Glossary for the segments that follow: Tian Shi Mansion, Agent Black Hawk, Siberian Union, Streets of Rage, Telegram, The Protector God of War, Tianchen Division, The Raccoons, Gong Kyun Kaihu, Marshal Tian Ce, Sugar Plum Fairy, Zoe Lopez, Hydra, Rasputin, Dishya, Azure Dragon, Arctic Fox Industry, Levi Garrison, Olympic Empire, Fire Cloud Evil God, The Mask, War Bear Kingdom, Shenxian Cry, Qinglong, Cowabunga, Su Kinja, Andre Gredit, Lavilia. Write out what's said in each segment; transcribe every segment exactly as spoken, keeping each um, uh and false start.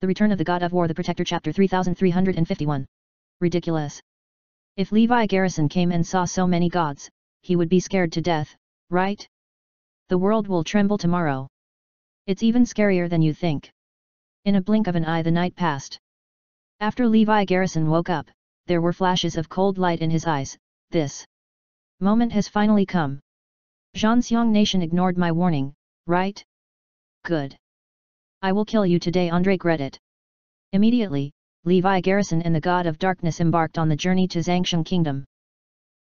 The Return of the God of War, The Protector, Chapter three thousand three hundred fifty-one. Ridiculous. If Levi Garrison came and saw so many gods, he would be scared to death, right? The world will tremble tomorrow. It's even scarier than you think. In a blink of an eye, the night passed. After Levi Garrison woke up, there were flashes of cold light in his eyes. This moment has finally come. Zhanxiang Nation ignored my warning, right? Good. I will kill you today, Andre Gredit. Immediately, Levi Garrison and the God of Darkness embarked on the journey to Zhangsheng Kingdom.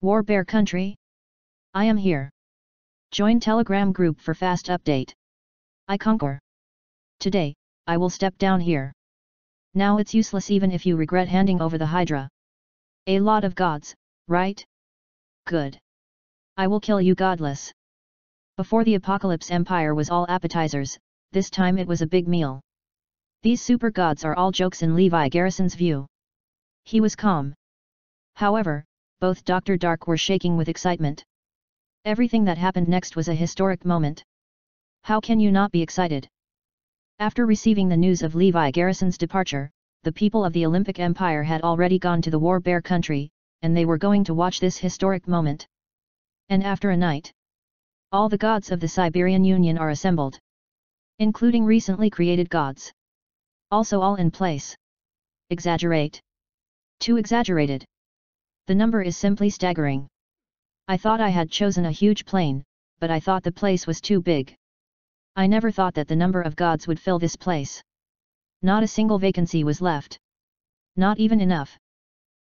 War Bear Country? I am here. Join Telegram group for fast update. I conquer. Today, I will step down here. Now it's useless even if you regret handing over the Hydra. A lot of gods, right? Good. I will kill you godless. Before, the Apocalypse Empire was all appetizers. This time it was a big meal. These super gods are all jokes in Levi Garrison's view. He was calm. However, both Doctor Dark were shaking with excitement. Everything that happened next was a historic moment. How can you not be excited? After receiving the news of Levi Garrison's departure, the people of the Olympic Empire had already gone to the War Bear Country, and they were going to watch this historic moment. And after a night, all the gods of the Siberian Union are assembled, including recently created gods. Also all in place. Exaggerate. Too exaggerated. The number is simply staggering. I thought I had chosen a huge plain, but I thought the place was too big. I never thought that the number of gods would fill this place. Not a single vacancy was left. Not even enough.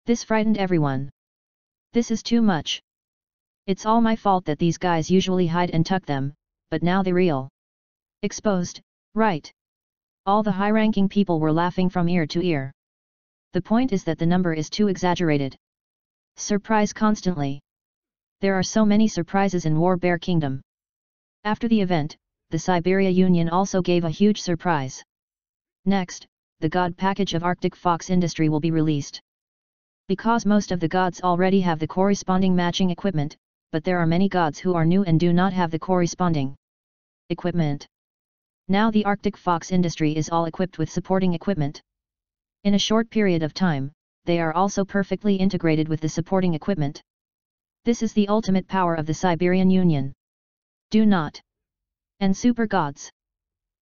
This frightened everyone. This is too much. It's all my fault that these guys usually hide and tuck them, but now they're real. Exposed, right? All the high-ranking people were laughing from ear to ear. The point is that the number is too exaggerated. Surprise constantly. There are so many surprises in War Bear Kingdom. After the event, the Siberia Union also gave a huge surprise. Next, the god package of Arctic Fox Industry will be released. Because most of the gods already have the corresponding matching equipment, but there are many gods who are new and do not have the corresponding equipment. Now the Arctic Fox Industry is all equipped with supporting equipment. In a short period of time, they are also perfectly integrated with the supporting equipment. This is the ultimate power of the Siberian Union. Do not. And super gods.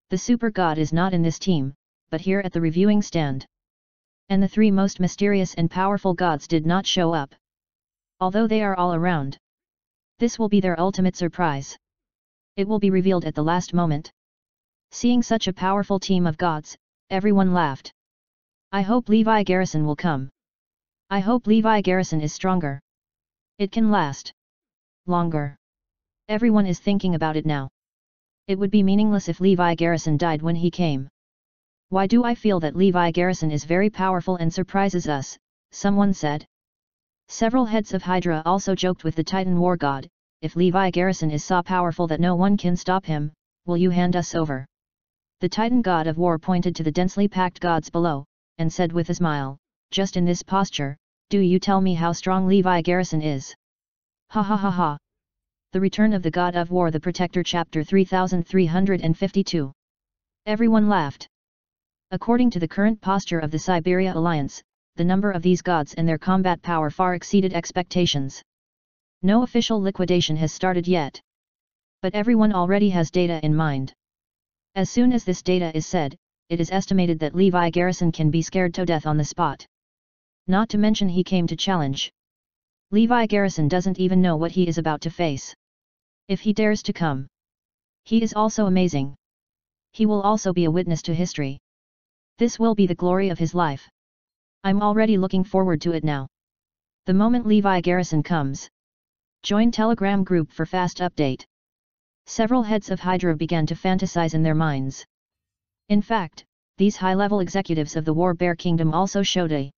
The super god is not in this team, but here at the reviewing stand. And the three most mysterious and powerful gods did not show up, although they are all around. This will be their ultimate surprise. It will be revealed at the last moment. Seeing such a powerful team of gods, everyone laughed. I hope Levi Garrison will come. I hope Levi Garrison is stronger. It can last longer. Everyone is thinking about it now. It would be meaningless if Levi Garrison died when he came. Why do I feel that Levi Garrison is very powerful and surprises us? Someone said. Several heads of Hydra also joked with the Titan War God, if Levi Garrison is so powerful that no one can stop him, will you hand us over? The Titan God of War pointed to the densely packed gods below, and said with a smile, just in this posture, do you tell me how strong Levi Garrison is? Ha ha ha ha. The Return of the God of War, The Protector, Chapter three thousand three hundred fifty-two. Everyone laughed. According to the current posture of the Siberia Alliance, the number of these gods and their combat power far exceeded expectations. No official liquidation has started yet. But everyone already has data in mind. As soon as this data is said, it is estimated that Levi Garrison can be scared to death on the spot. Not to mention he came to challenge. Levi Garrison doesn't even know what he is about to face. If he dares to come, he is also amazing. He will also be a witness to history. This will be the glory of his life. I'm already looking forward to it now. The moment Levi Garrison comes. Join Telegram group for fast update. Several heads of Hydra began to fantasize in their minds. In fact, these high-level executives of the War Bear Kingdom also showed a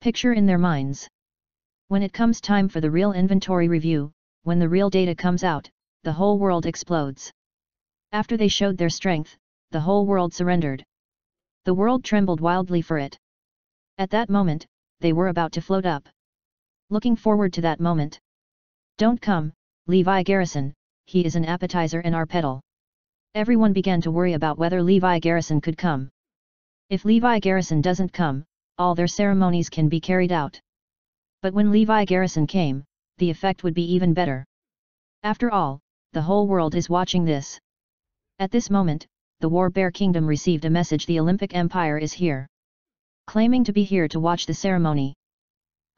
picture in their minds. When it comes time for the real inventory review, when the real data comes out, the whole world explodes. After they showed their strength, the whole world surrendered. The world trembled wildly for it. At that moment, they were about to float up. Looking forward to that moment. Don't come, Levi Garrison. He is an appetizer in our pedal. Everyone began to worry about whether Levi Garrison could come. If Levi Garrison doesn't come, all their ceremonies can be carried out. But when Levi Garrison came, the effect would be even better. After all, the whole world is watching this. At this moment, the War Bear Kingdom received a message: the Olympic Empire is here, claiming to be here to watch the ceremony.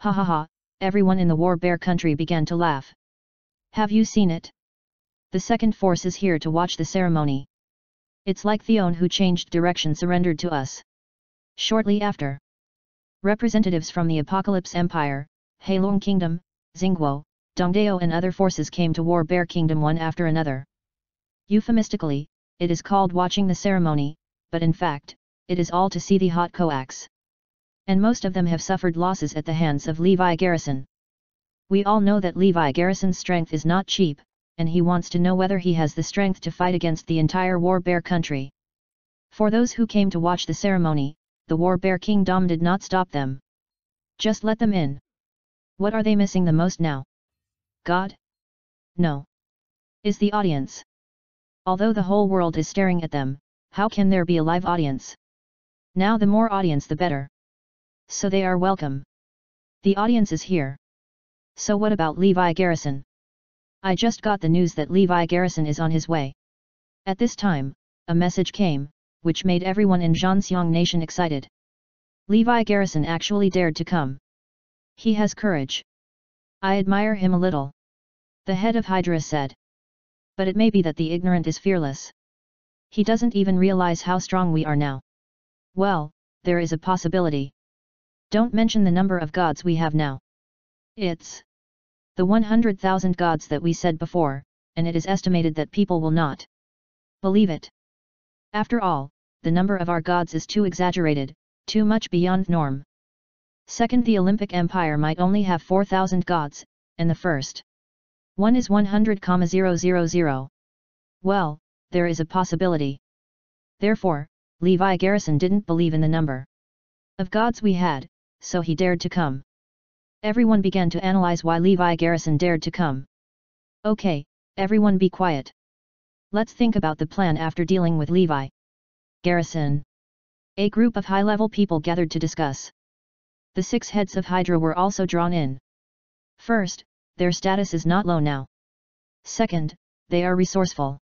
Ha ha ha, everyone in the War Bear country began to laugh. Have you seen it? The second force is here to watch the ceremony. It's like Theon, who changed direction, surrendered to us. Shortly after, representatives from the Apocalypse Empire, Heilung Kingdom, Xinguo, Dongdao and other forces came to War Bear Kingdom one after another. Euphemistically, it is called watching the ceremony, but in fact, it is all to see the hot coax. And most of them have suffered losses at the hands of Levi Garrison. We all know that Levi Garrison's strength is not cheap, and he wants to know whether he has the strength to fight against the entire War Bear country. For those who came to watch the ceremony, the War Bear Kingdom did not stop them. Just let them in. What are they missing the most now? God? No. Is the audience. Although the whole world is staring at them, how can there be a live audience? Now the more audience the better. So they are welcome. The audience is here. So what about Levi Garrison? I just got the news that Levi Garrison is on his way. At this time, a message came, which made everyone in Zhangxiang Nation excited. Levi Garrison actually dared to come. He has courage. I admire him a little. The head of Hydra said. But it may be that the ignorant is fearless. He doesn't even realize how strong we are now. Well, there is a possibility. Don't mention the number of gods we have now. It's the one hundred thousand gods that we said before, and it is estimated that people will not believe it. After all, the number of our gods is too exaggerated, too much beyond norm. Second, the Olympic Empire might only have four thousand gods, and the first one is one hundred thousand. Well, there is a possibility. Therefore, Levi Garrison didn't believe in the number of gods we had, so he dared to come. Everyone began to analyze why Levi Garrison dared to come. Okay, everyone be quiet. Let's think about the plan after dealing with Levi Garrison. A group of high-level people gathered to discuss. The six heads of Hydra were also drawn in. First, their status is not low now. Second, they are resourceful.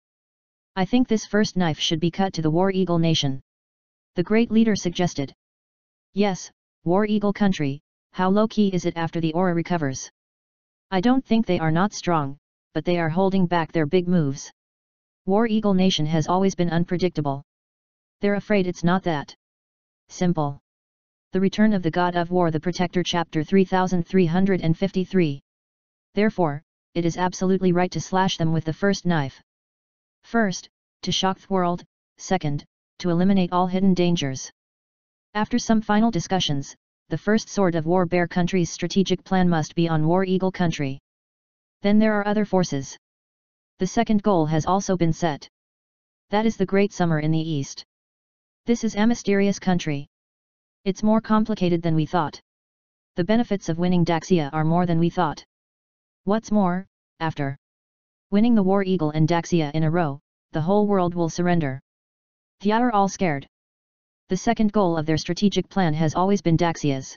I think this first knife should be cut to the War Eagle Nation. The great leader suggested. Yes, War Eagle country, how low-key is it after the aura recovers? I don't think they are not strong, but they are holding back their big moves. War Eagle Nation has always been unpredictable. They're afraid it's not that simple. The Return of the God of War, the Protector, Chapter three thousand three hundred fifty-three. Therefore, it is absolutely right to slash them with the first knife. First, to shock the world, second, to eliminate all hidden dangers. After some final discussions, the first sword of War Bear Country's strategic plan must be on War Eagle Country. Then there are other forces. The second goal has also been set. That is the great summer in the east. This is a mysterious country. It's more complicated than we thought. The benefits of winning Daxia are more than we thought. What's more, after winning the War Eagle and Daxia in a row, the whole world will surrender. They are all scared. The second goal of their strategic plan has always been Daxia's.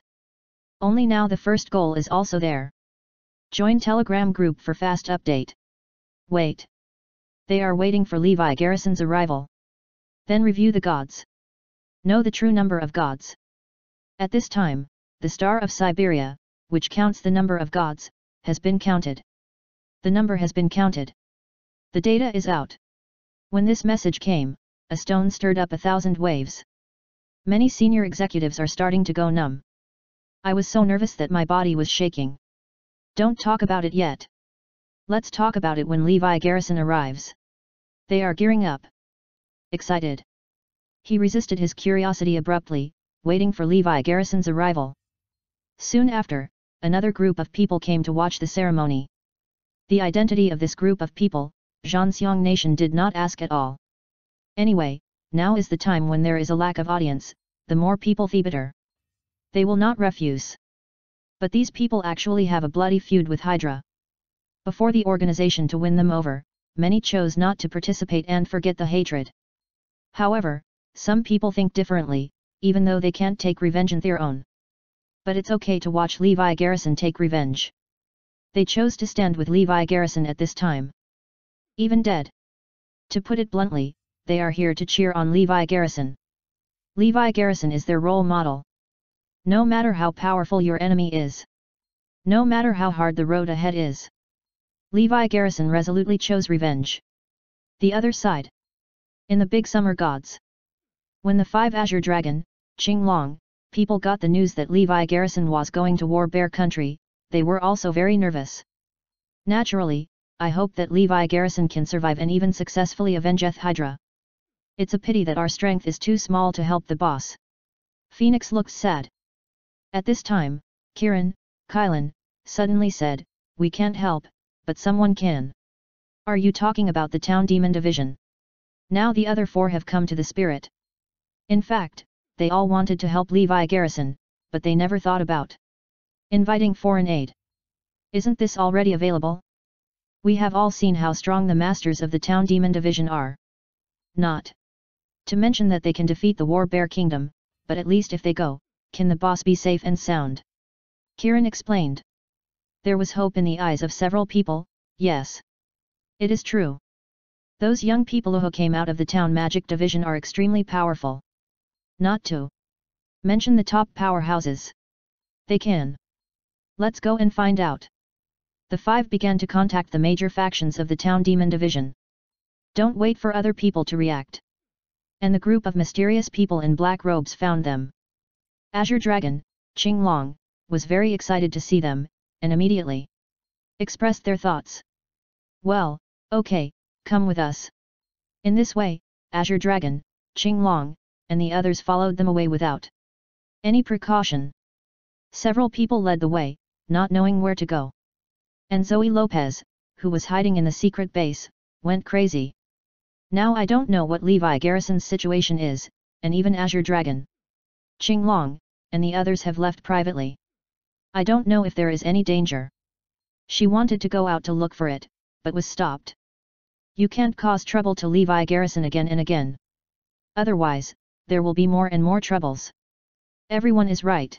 Only now the first goal is also there. Join Telegram group for fast update. Wait. They are waiting for Levi Garrison's arrival. Then review the gods. Know the true number of gods. At this time, the Star of Siberia, which counts the number of gods, has been counted. The number has been counted. The data is out. When this message came, a stone stirred up a thousand waves. Many senior executives are starting to go numb. I was so nervous that my body was shaking. Don't talk about it yet. Let's talk about it when Levi Garrison arrives. They are gearing up. Excited. He resisted his curiosity abruptly, waiting for Levi Garrison's arrival. Soon after, another group of people came to watch the ceremony. The identity of this group of people, Zhangxiang Nation did not ask at all. Anyway, now is the time when there is a lack of audience, the more people the better. They will not refuse. But these people actually have a bloody feud with Hydra. Before the organization to win them over, many chose not to participate and forget the hatred. However, some people think differently, even though they can't take revenge on their own. But it's okay to watch Levi Garrison take revenge. They chose to stand with Levi Garrison at this time. Even dead. To put it bluntly, they are here to cheer on Levi Garrison. Levi Garrison is their role model. No matter how powerful your enemy is. No matter how hard the road ahead is. Levi Garrison resolutely chose revenge. The other side. In the Big Summer Gods. When the five Azure Dragon, Qinglong, people got the news that Levi Garrison was going to War Bear Country, they were also very nervous. Naturally, I hope that Levi Garrison can survive and even successfully avengeth Hydra. It's a pity that our strength is too small to help the boss. Phoenix looked sad. At this time, Kiran, Kylan, suddenly said, "We can't help, but someone can." Are you talking about the Town Demon Division? Now the other four have come to the spirit. In fact, they all wanted to help Levi Garrison, but they never thought about inviting foreign aid. Isn't this already available? We have all seen how strong the masters of the Town Demon Division are. Not to mention that they can defeat the War Bear Kingdom, but at least if they go, can the boss be safe and sound? Kiran explained. There was hope in the eyes of several people. Yes. It is true. Those young people who came out of the Town Magic Division are extremely powerful. Not to mention the top powerhouses. They can. Let's go and find out. The five began to contact the major factions of the Town Demon Division. Don't wait for other people to react. And the group of mysterious people in black robes found them. Azure Dragon, Qinglong, was very excited to see them, and immediately expressed their thoughts. Well, okay, come with us. In this way, Azure Dragon, Qinglong, and the others followed them away without any precaution. Several people led the way, not knowing where to go. And Zoe Lopez, who was hiding in the secret base, went crazy. Now I don't know what Levi Garrison's situation is, and even Azure Dragon, Qinglong, and the others have left privately. I don't know if there is any danger. She wanted to go out to look for it, but was stopped. You can't cause trouble to Levi Garrison again and again. Otherwise, there will be more and more troubles. Everyone is right.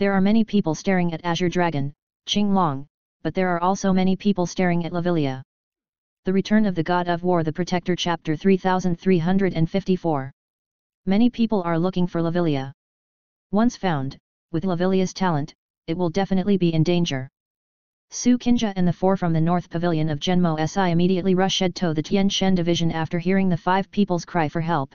There are many people staring at Azure Dragon, Qinglong, but there are also many people staring at Lavilia. The Return of the God of War, the Protector, Chapter three thousand three hundred fifty-four. Many people are looking for Lavilia. Once found, with Lavilia's talent, it will definitely be in danger. Su Kinja and the four from the North Pavilion of Genmo Si immediately rushed to the Tian Shen Division after hearing the five people's cry for help.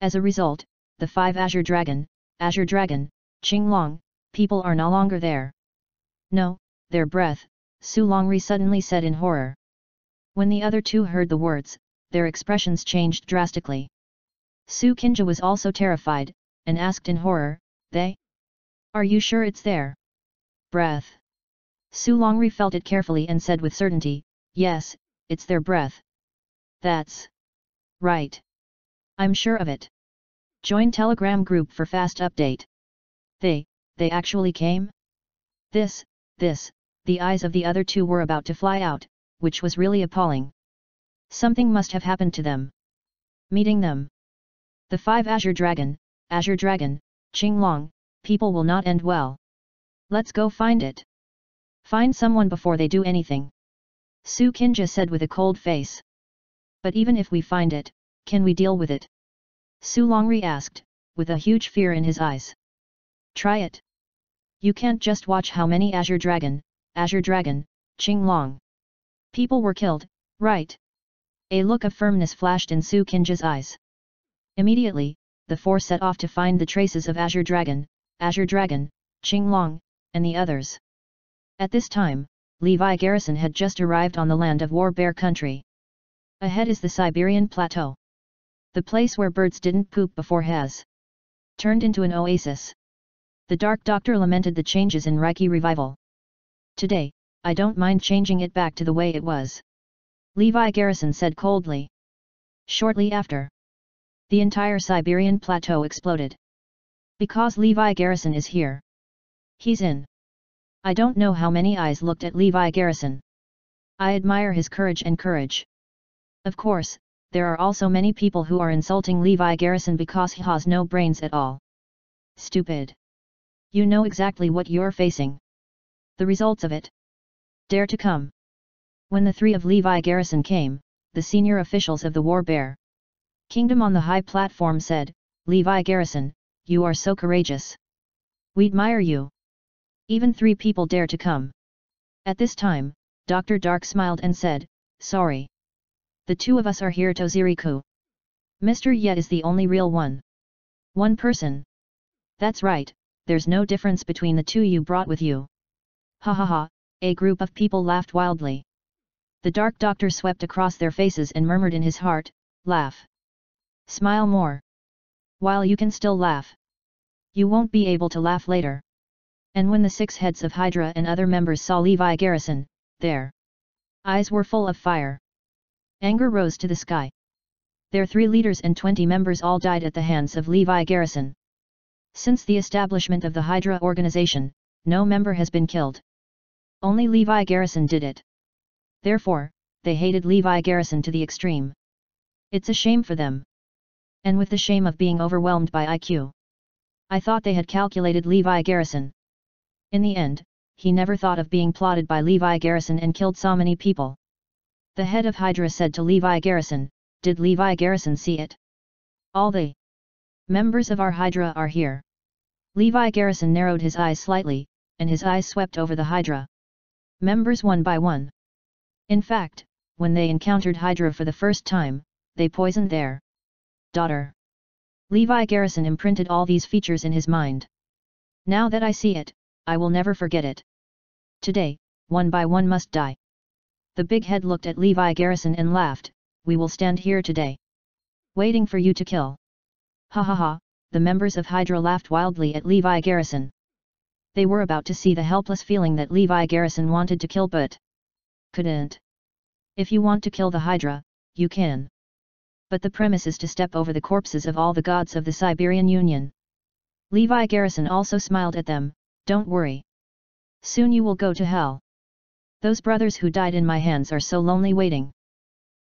As a result, the five Azure Dragon, Azure Dragon, Qinglong, people are no longer there. No, their breath, Su Longri suddenly said in horror. When the other two heard the words, their expressions changed drastically. Su Kinja was also terrified, and asked in horror, "They? Are you sure it's their breath?" Su Longri felt it carefully and said with certainty, "Yes, it's their breath." "That's right. I'm sure of it." Join Telegram group for fast update. They, they actually came? This, this, the eyes of the other two were about to fly out, which was really appalling. Something must have happened to them. Meeting them. The five Azure Dragon, Azure Dragon, Qinglong, people will not end well. Let's go find it. Find someone before they do anything. Su Kinja said with a cold face. But even if we find it, can we deal with it? Su Longri asked, with a huge fear in his eyes. Try it. You can't just watch how many Azure Dragon, Azure Dragon, Qinglong people were killed, right? A look of firmness flashed in Su Kinja's eyes. Immediately, the four set off to find the traces of Azure Dragon, Azure Dragon, Qinglong, and the others. At this time, Levi Garrison had just arrived on the land of War Bear Country. Ahead is the Siberian Plateau. The place where birds didn't poop before has turned into an oasis. The Dark Doctor lamented the changes in Reiki Revival. Today, I don't mind changing it back to the way it was. Levi Garrison said coldly. Shortly after, the entire Siberian Plateau exploded. Because Levi Garrison is here. He's in. I don't know how many eyes looked at Levi Garrison. I admire his courage and courage. Of course, there are also many people who are insulting Levi Garrison because he has no brains at all. Stupid. You know exactly what you're facing. The results of it. Dare to come. When the three of Levi Garrison came, the senior officials of the War Bear Kingdom on the high platform said, Levi Garrison, you are so courageous. We admire you. Even three people dare to come. At this time, Doctor Dark smiled and said, sorry. The two of us are here to Ziriku. Mister Ye is the only real one. One person. That's right, there's no difference between the two you brought with you. Ha ha ha, a group of people laughed wildly. The Dark Doctor swept across their faces and murmured in his heart, laugh. Smile more. While you can still laugh. You won't be able to laugh later. And when the six heads of Hydra and other members saw Levi Garrison, their eyes were full of fire. Anger rose to the sky. Their three leaders and twenty members all died at the hands of Levi Garrison. Since the establishment of the Hydra organization, no member has been killed. Only Levi Garrison did it. Therefore, they hated Levi Garrison to the extreme. It's a shame for them. And with the shame of being overwhelmed by I Q. I thought they had calculated Levi Garrison. In the end, he never thought of being plotted by Levi Garrison and killed so many people. The head of Hydra said to Levi Garrison, did Levi Garrison see it? All the members of our Hydra are here. Levi Garrison narrowed his eyes slightly, and his eyes swept over the Hydra members one by one. In fact, when they encountered Hydra for the first time, they poisoned their daughter. Levi Garrison imprinted all these features in his mind. Now that I see it, I will never forget it. Today, one by one must die. The big head looked at Levi Garrison and laughed, we will stand here today. Waiting for you to kill. Ha ha ha, the members of Hydra laughed wildly at Levi Garrison. They were about to see the helpless feeling that Levi Garrison wanted to kill but couldn't. If you want to kill the Hydra, you can. But the premise is to step over the corpses of all the gods of the Siberian Union. Levi Garrison also smiled at them, don't worry. Soon you will go to hell. Those brothers who died in my hands are so lonely waiting.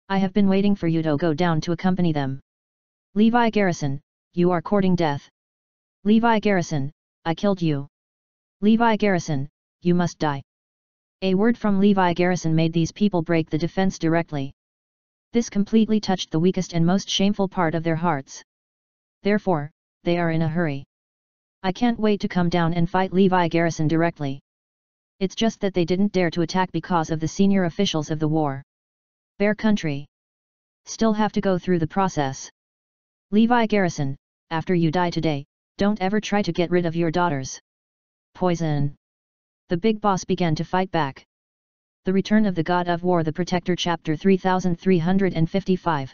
I have been waiting for you to go down to accompany them. Levi Garrison, you are courting death. Levi Garrison, I killed you. Levi Garrison, you must die. A word from Levi Garrison made these people break the defense directly. This completely touched the weakest and most shameful part of their hearts. Therefore, they are in a hurry. I can't wait to come down and fight Levi Garrison directly. It's just that they didn't dare to attack because of the senior officials of the War Bear Country. Still have to go through the process. Levi Garrison, after you die today, don't ever try to get rid of your daughters. Poison. The big boss began to fight back. The Return of the God of War, the Protector, Chapter three thousand three hundred fifty-five.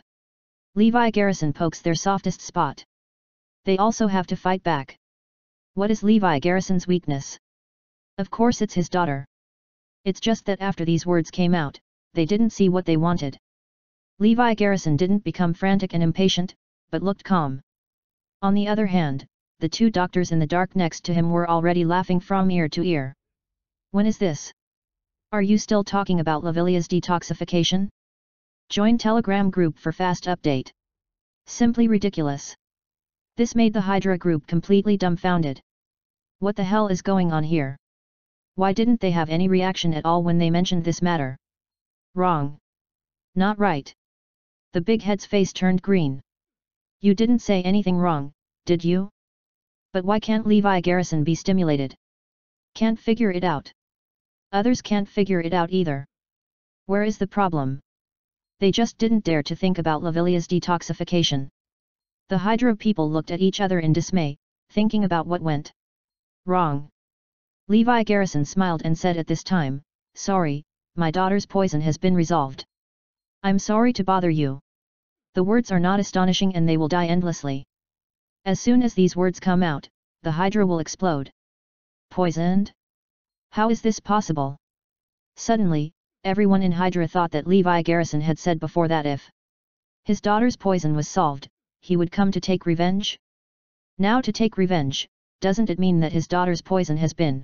Levi Garrison pokes their softest spot. They also have to fight back. What is Levi Garrison's weakness? Of course it's his daughter. It's just that after these words came out, they didn't see what they wanted. Levi Garrison didn't become frantic and impatient, but looked calm. On the other hand, the two doctors in the dark next to him were already laughing from ear to ear. When is this? Are you still talking about Lavilia's detoxification? Join Telegram group for fast update. Simply ridiculous. This made the Hydra group completely dumbfounded. What the hell is going on here? Why didn't they have any reaction at all when they mentioned this matter? Wrong. Not right. The big head's face turned green. You didn't say anything wrong, did you? But why can't Levi Garrison be stimulated? Can't figure it out. Others can't figure it out either. Where is the problem? They just didn't dare to think about Lavilia's detoxification. The Hydra people looked at each other in dismay, thinking about what went wrong. Levi Garrison smiled and said at this time, sorry, my daughter's poison has been resolved. I'm sorry to bother you. The words are not astonishing and they will die endlessly. As soon as these words come out, the Hydra will explode. Poisoned? How is this possible? Suddenly, everyone in Hydra thought that Levi Garrison had said before that if his daughter's poison was solved, he would come to take revenge? Now to take revenge, doesn't it mean that his daughter's poison has been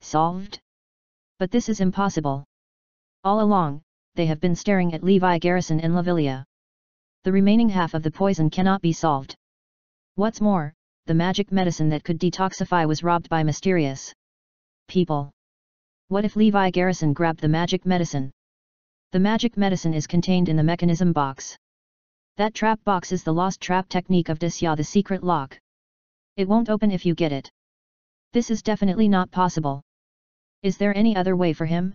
solved? But this is impossible. All along, they have been staring at Levi Garrison and Lavilia. the remaining half of the poison cannot be solved. What's more, the magic medicine that could detoxify was robbed by mysterious people. What if Levi Garrison grabbed the magic medicine? The magic medicine is contained in the mechanism box. That trap box is the lost trap technique of Dishya, the secret lock. It won't open if you get it. This is definitely not possible. Is there any other way for him?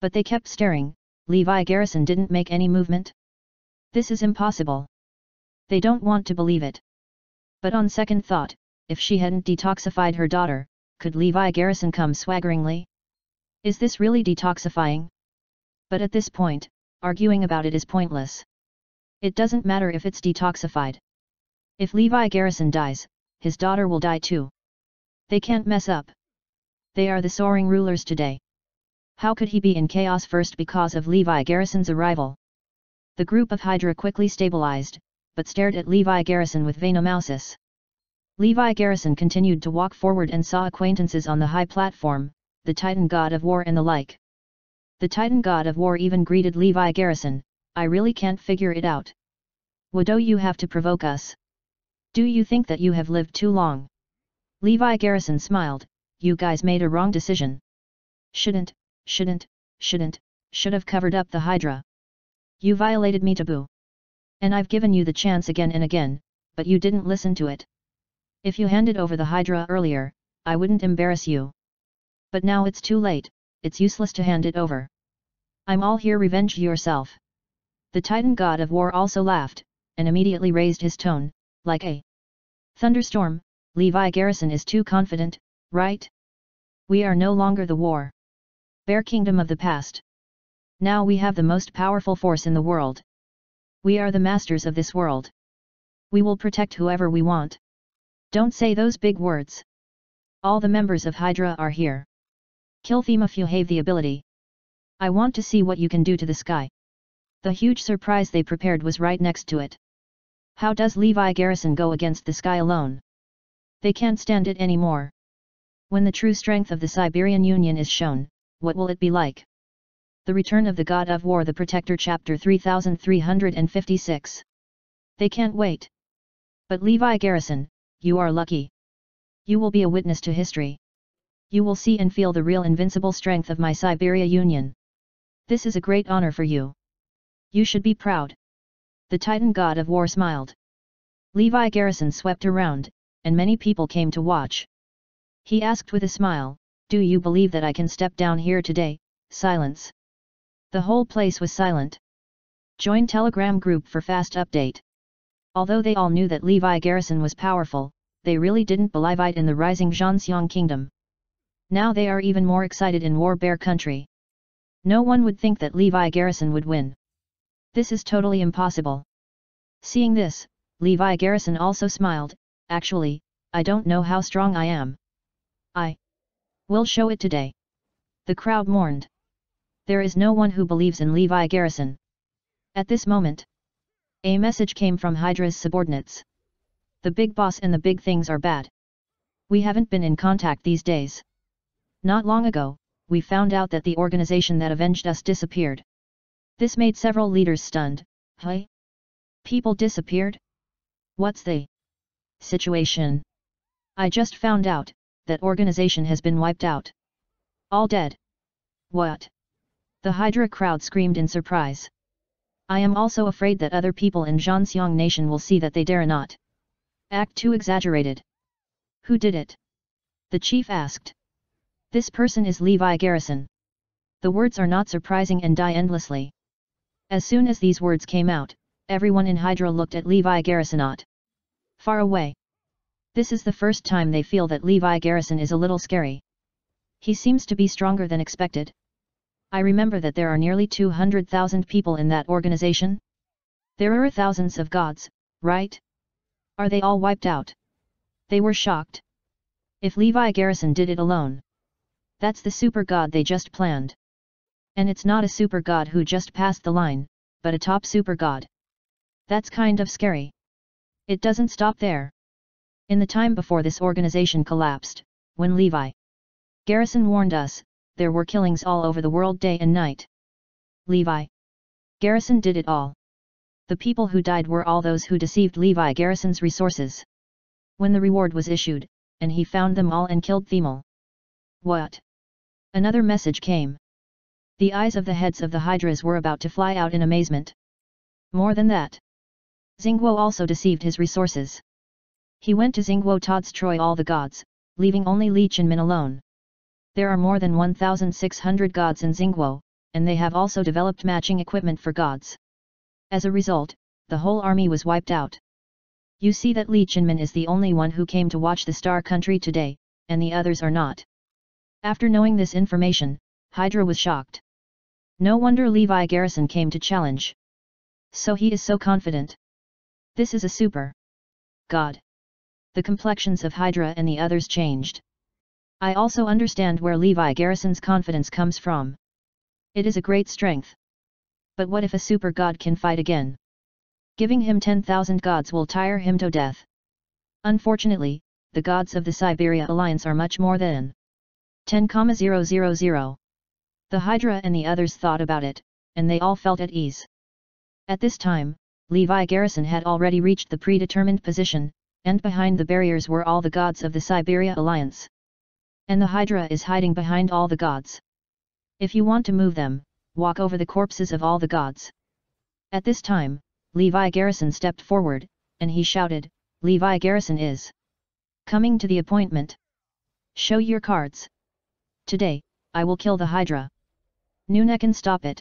But they kept staring. Levi Garrison didn't make any movement. This is impossible. They don't want to believe it. But on second thought, if she hadn't detoxified her daughter, could Levi Garrison come swaggeringly? Is this really detoxifying? But at this point, arguing about it is pointless. It doesn't matter if it's detoxified. If Levi Garrison dies, his daughter will die too. They can't mess up. They are the soaring rulers today. How could he be in chaos first because of Levi Garrison's arrival? The group of Hydra quickly stabilized, but stared at Levi Garrison with venomousness. Levi Garrison continued to walk forward and saw acquaintances on the high platform, the Titan God of War and the like. The Titan God of War even greeted Levi Garrison. I really can't figure it out. Wado, you have to provoke us. Do you think that you have lived too long? Levi Garrison smiled. You guys made a wrong decision. Shouldn't. Shouldn't, shouldn't, should have covered up the Hydra. You violated me taboo. And I've given you the chance again and again, but you didn't listen to it. If you handed over the Hydra earlier, I wouldn't embarrass you. But now it's too late, it's useless to hand it over. I'm all here, revenge yourself. The Titan God of War also laughed, and immediately raised his tone, like a thunderstorm. Levi Garrison is too confident, right? We are no longer the war Bear Kingdom of the past. Now we have the most powerful force in the world. We are the masters of this world. We will protect whoever we want. Don't say those big words. All the members of Hydra are here. Kill them if you have the ability. I want to see what you can do to the sky. The huge surprise they prepared was right next to it. How does Levi Garrison go against the sky alone? They can't stand it anymore. When the true strength of the Siberian Union is shown, what will it be like? The Return of the God of War, the Protector, Chapter three thousand three hundred fifty-six. They can't wait. But Levi Garrison, you are lucky. You will be a witness to history. You will see and feel the real invincible strength of my Siberia Union. This is a great honor for you. You should be proud. The Titan God of War smiled. Levi Garrison swept around, and many people came to watch. He asked with a smile, do you believe that I can step down here today? Silence. The whole place was silent. Join Telegram group for fast update. Although they all knew that Levi Garrison was powerful, they really didn't believe it in the rising Zhangxiang Kingdom. Now they are even more excited in War Bear Country. No one would think that Levi Garrison would win. This is totally impossible. Seeing this, Levi Garrison also smiled. Actually, I don't know how strong I am. I We'll show it today. The crowd mourned. There is no one who believes in Levi Garrison. At this moment, a message came from Hydra's subordinates. The big boss and the big things are bad. We haven't been in contact these days. Not long ago, we found out that the organization that avenged us disappeared. This made several leaders stunned. Hey? People disappeared? What's the situation? I just found out. That organization has been wiped out. All dead. What? The Hydra crowd screamed in surprise. I am also afraid that other people in Zhangxiang Nation will see that they dare not act too exaggerated. Who did it? The chief asked. This person is Levi Garrison. The words are not surprising and die endlessly. As soon as these words came out, everyone in Hydra looked at Levi Garrison not far away. This is the first time they feel that Levi Garrison is a little scary. He seems to be stronger than expected. I remember that there are nearly two hundred thousand people in that organization. There are thousands of gods, right? Are they all wiped out? They were shocked. If Levi Garrison did it alone, that's the super god they just planned. And it's not a super god who just passed the line, but a top super god. That's kind of scary. It doesn't stop there. In the time before this organization collapsed, when Levi Garrison warned us, there were killings all over the world day and night. Levi Garrison did it all. the people who died were all those who deceived Levi Garrison's resources. When the reward was issued, and he found them all and killed Themal. What? Another message came. The eyes of the heads of the Hydras were about to fly out in amazement. More than that. Xinguo also deceived his resources. He went to Xinguo to destroy all the gods, leaving only Li Qinmin alone. There are more than one thousand six hundred gods in Xinguo, and they have also developed matching equipment for gods. As a result, the whole army was wiped out. You see that Li Qinmin is the only one who came to watch the Star Country today, and the others are not. After knowing this information, Hydra was shocked. No wonder Levi Garrison came to challenge. So he is so confident. This is a super god. The complexions of Hydra and the others changed. I also understand where Levi Garrison's confidence comes from. It is a great strength. But what if a super god can fight again? Giving him ten thousand gods will tire him to death. Unfortunately, the gods of the Siberia Alliance are much more than ten thousand. The Hydra and the others thought about it, and they all felt at ease. At this time, Levi Garrison had already reached the predetermined position, and behind the barriers were all the gods of the Siberia Alliance. And the Hydra is hiding behind all the gods. If you want to move them, walk over the corpses of all the gods. At this time, Levi Garrison stepped forward, and he shouted, Levi Garrison is coming to the appointment. Show your cards. Today, I will kill the Hydra. Nunekin, stop it.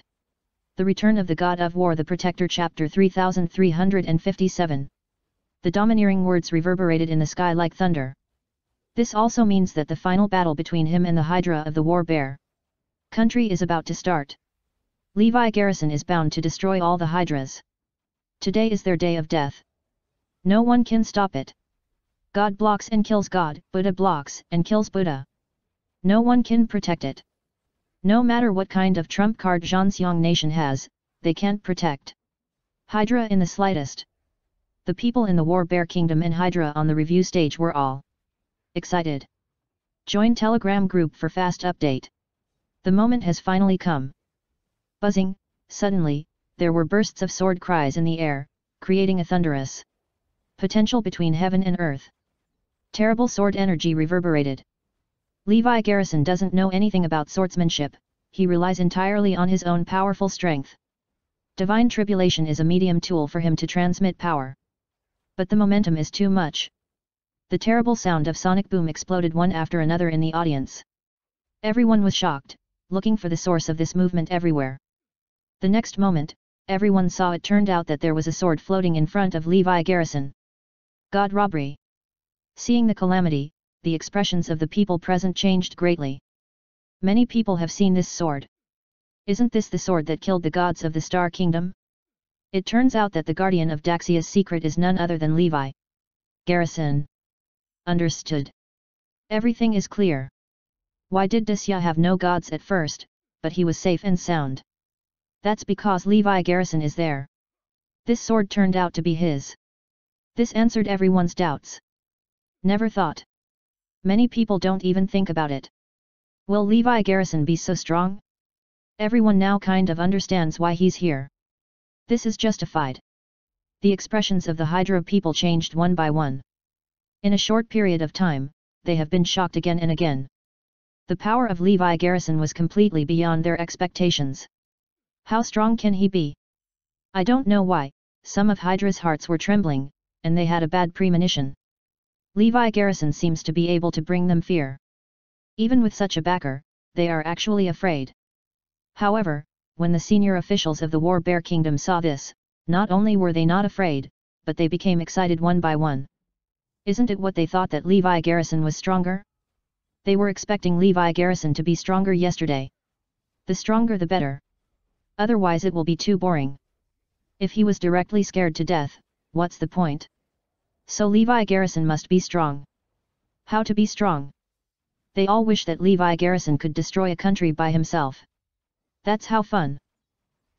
The Return of the God of War, the Protector, Chapter three thousand three hundred fifty-seven. The domineering words reverberated in the sky like thunder. This also means that the final battle between him and the Hydra of the War Bear Country is about to start. Levi Garrison is bound to destroy all the Hydras. Today is their day of death. No one can stop it. God blocks and kills God, Buddha blocks and kills Buddha. No one can protect it. No matter what kind of trump card Zhangxiang Nation has, they can't protect Hydra in the slightest. The people in the War Bear Kingdom and Hydra on the review stage were all excited. Join Telegram group for fast update. The moment has finally come. Buzzing, suddenly, there were bursts of sword cries in the air, creating a thunderous potential between heaven and earth. Terrible sword energy reverberated. Levi Garrison doesn't know anything about swordsmanship, he relies entirely on his own powerful strength. Divine Tribulation is a medium tool for him to transmit power. But the momentum is too much. The terrible sound of sonic boom exploded one after another in the audience. Everyone was shocked, looking for the source of this movement everywhere. The next moment, everyone saw it turned out that there was a sword floating in front of Levi Garrison. God robbery. Seeing the calamity, the expressions of the people present changed greatly. Many people have seen this sword. Isn't this the sword that killed the gods of the Star Kingdom? It turns out that the guardian of Daxia's secret is none other than Levi Garrison. Understood. Everything is clear. Why did Dishya have no gods at first, but he was safe and sound? That's because Levi Garrison is there. This sword turned out to be his. This answered everyone's doubts. Never thought. Many people don't even think about it. Will Levi Garrison be so strong? Everyone now kind of understands why he's here. This is justified. The expressions of the Hydra people changed one by one. In a short period of time, they have been shocked again and again. The power of Levi Garrison was completely beyond their expectations. How strong can he be? I don't know why, some of Hydra's hearts were trembling, and they had a bad premonition. Levi Garrison seems to be able to bring them fear. Even with such a backer, they are actually afraid. However, when the senior officials of the War Bear Kingdom saw this, not only were they not afraid, but they became excited one by one. Isn't it what they thought, that Levi Garrison was stronger? They were expecting Levi Garrison to be stronger yesterday. The stronger the better. Otherwise it will be too boring. If he was directly scared to death, what's the point? So Levi Garrison must be strong. How to be strong? They all wish that Levi Garrison could destroy a country by himself. That's how fun.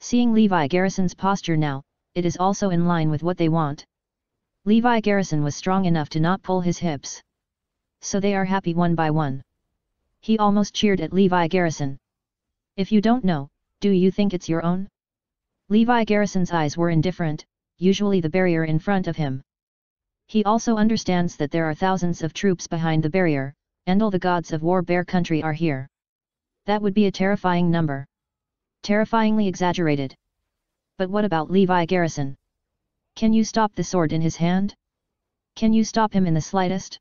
Seeing Levi Garrison's posture now, it is also in line with what they want. Levi Garrison was strong enough to not pull his hips. So they are happy one by one. He almost cheered at Levi Garrison. If you don't know, do you think it's your own? Levi Garrison's eyes were indifferent, usually the barrier in front of him. He also understands that there are thousands of troops behind the barrier, and all the gods of War Bear Country are here. That would be a terrifying number. Terrifyingly exaggerated. But what about Levi Garrison? Can you stop the sword in his hand? Can you stop him in the slightest?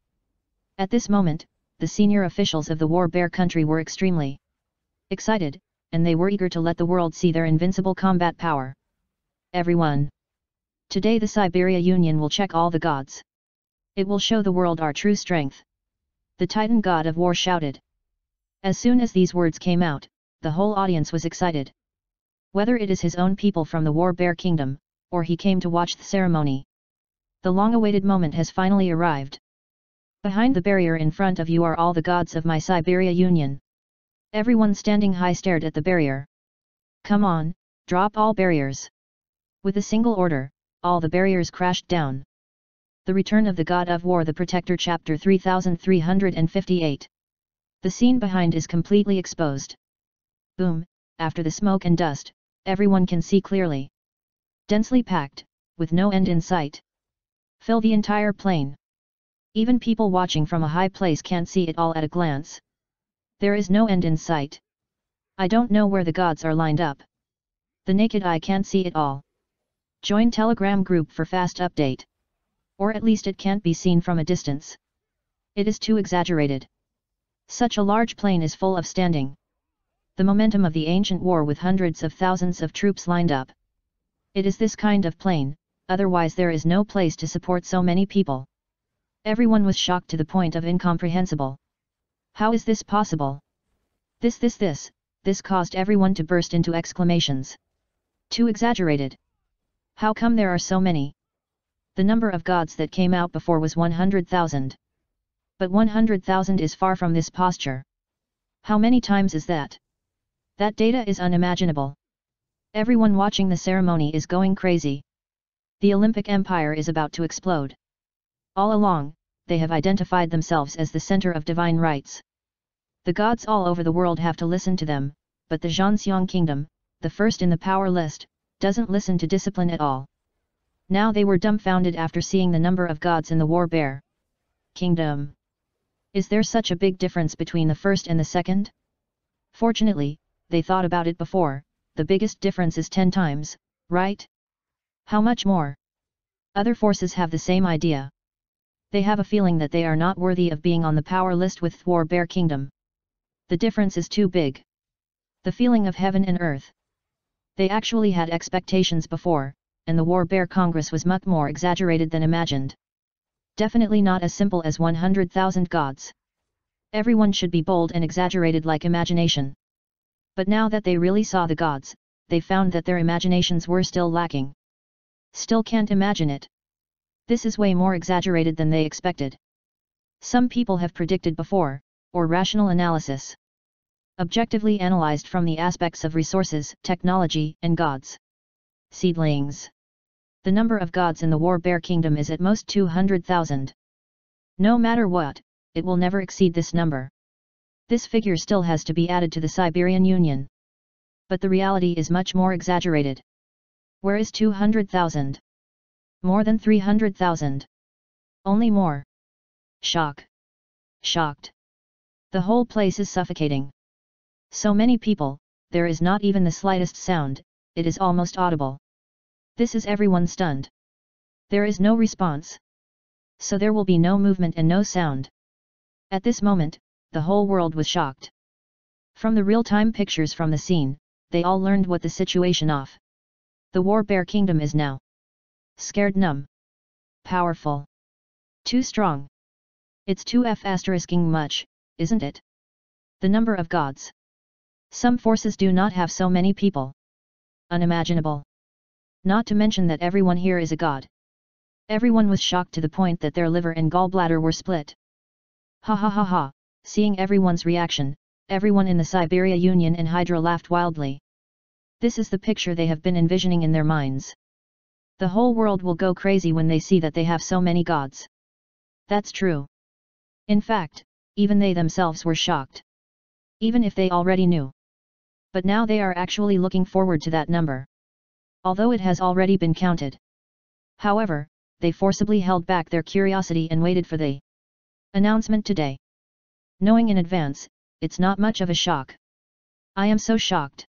At this moment, the senior officials of the War Bear Country were extremely excited, and they were eager to let the world see their invincible combat power. Everyone. Today the Siberia Union will check all the gods. It will show the world our true strength. The Titan God of War shouted. As soon as these words came out, the whole audience was excited. Whether it is his own people from the War Bear Kingdom, or he came to watch the ceremony. The long-awaited moment has finally arrived. Behind the barrier in front of you are all the gods of my Siberia Union. Everyone standing high stared at the barrier. Come on, drop all barriers. With a single order, all the barriers crashed down. The Return of the God of War, the Protector, Chapter three thousand three hundred fifty-eight. The scene behind is completely exposed. Boom, after the smoke and dust, everyone can see clearly. Densely packed, with no end in sight. Fill the entire plain. Even people watching from a high place can't see it all at a glance. There is no end in sight. I don't know where the gods are lined up. The naked eye can't see it all. Join Telegram group for fast update. Or at least it can't be seen from a distance. It is too exaggerated. Such a large plain is full of standing. The momentum of the ancient war with hundreds of thousands of troops lined up. It is this kind of plain, otherwise there is no place to support so many people. Everyone was shocked to the point of incomprehensible. How is this possible? This this this, this caused everyone to burst into exclamations. Too exaggerated. How come there are so many? The number of gods that came out before was one hundred thousand. But one hundred thousand is far from this posture. How many times is that? That data is unimaginable. Everyone watching the ceremony is going crazy. The Olympic Empire is about to explode. All along, they have identified themselves as the center of divine rights. The gods all over the world have to listen to them, but the Zhangxiang Kingdom, the first in the power list, doesn't listen to discipline at all. Now they were dumbfounded after seeing the number of gods in the War Bear Kingdom. Is there such a big difference between the first and the second? Fortunately, they thought about it before. The biggest difference is ten times, right? How much more? Other forces have the same idea. They have a feeling that they are not worthy of being on the power list with War Bear Kingdom. The difference is too big. The feeling of heaven and earth. They actually had expectations before, and the War Bear Congress was much more exaggerated than imagined. Definitely not as simple as one hundred thousand gods. Everyone should be bold and exaggerated like imagination. But now that they really saw the gods, they found that their imaginations were still lacking. Still can't imagine it. This is way more exaggerated than they expected. Some people have predicted before, or rational analysis. Objectively analyzed from the aspects of resources, technology, and gods. Seedlings. The number of gods in the War Bear Kingdom is at most two hundred thousand. No matter what, it will never exceed this number. This figure still has to be added to the Siberian Union. But the reality is much more exaggerated. Where is two hundred thousand? More than three hundred thousand. Only more. Shock. Shocked. The whole place is suffocating. So many people, there is not even the slightest sound, it is almost audible. This is everyone stunned. There is no response. So there will be no movement and no sound. At this moment, the whole world was shocked. From the real-time pictures from the scene, they all learned what the situation of the War Bear Kingdom is now. Scared, numb. Powerful. Too strong. It's too f asterisking much, isn't it? The number of gods. Some forces do not have so many people. Unimaginable. Not to mention that everyone here is a god. Everyone was shocked to the point that their liver and gallbladder were split. Ha ha ha ha, seeing everyone's reaction, everyone in the Siberia Union and Hydra laughed wildly. This is the picture they have been envisioning in their minds. The whole world will go crazy when they see that they have so many gods. That's true. In fact, even they themselves were shocked. Even if they already knew. But now they are actually looking forward to that number. Although it has already been counted. however, they forcibly held back their curiosity and waited for the announcement today. Knowing in advance, it's not much of a shock. I am so shocked.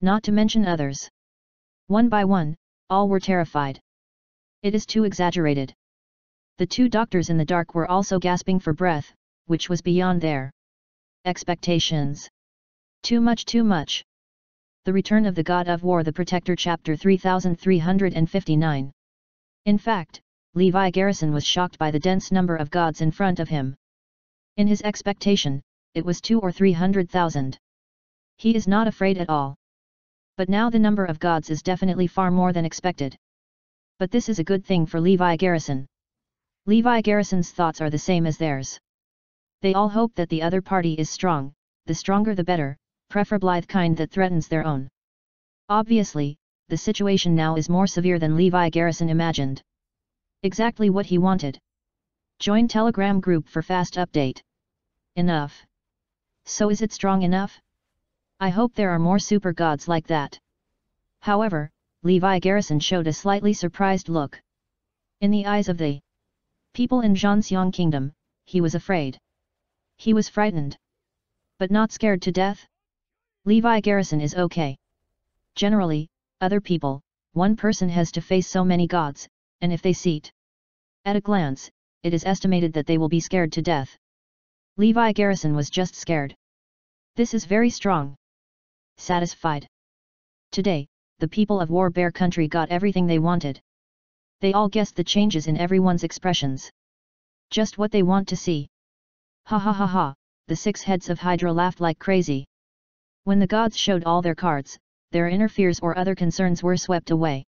Not to mention others. One by one, all were terrified. It is too exaggerated. The two doctors in the dark were also gasping for breath, which was beyond their expectations. Too much, too much. The Return of the God of War, the Protector, Chapter three thousand three hundred fifty-nine. In fact, Levi Garrison was shocked by the dense number of gods in front of him. In his expectation, it was two or three hundred thousand. He is not afraid at all. But now the number of gods is definitely far more than expected. But this is a good thing for Levi Garrison. Levi Garrison's thoughts are the same as theirs. They all hope that the other party is strong, the stronger the better, preferably the kind that threatens their own. Obviously, the situation now is more severe than Levi Garrison imagined. Exactly what he wanted. Join Telegram group for fast update. Enough. So is it strong enough? I hope there are more super gods like that. However, Levi Garrison showed a slightly surprised look. In the eyes of the people in Zhangxiang Kingdom, he was afraid. He was frightened. But not scared to death? Levi Garrison is okay. Generally, other people, one person has to face so many gods, and if they see it at a glance, it is estimated that they will be scared to death. Levi Garrison was just scared. This is very strong. Satisfied. Today, the people of War Bear Country got everything they wanted. They all guessed the changes in everyone's expressions. Just what they want to see. Ha ha ha ha, the six heads of Hydra laughed like crazy. When the gods showed all their cards, their inner fears or other concerns were swept away.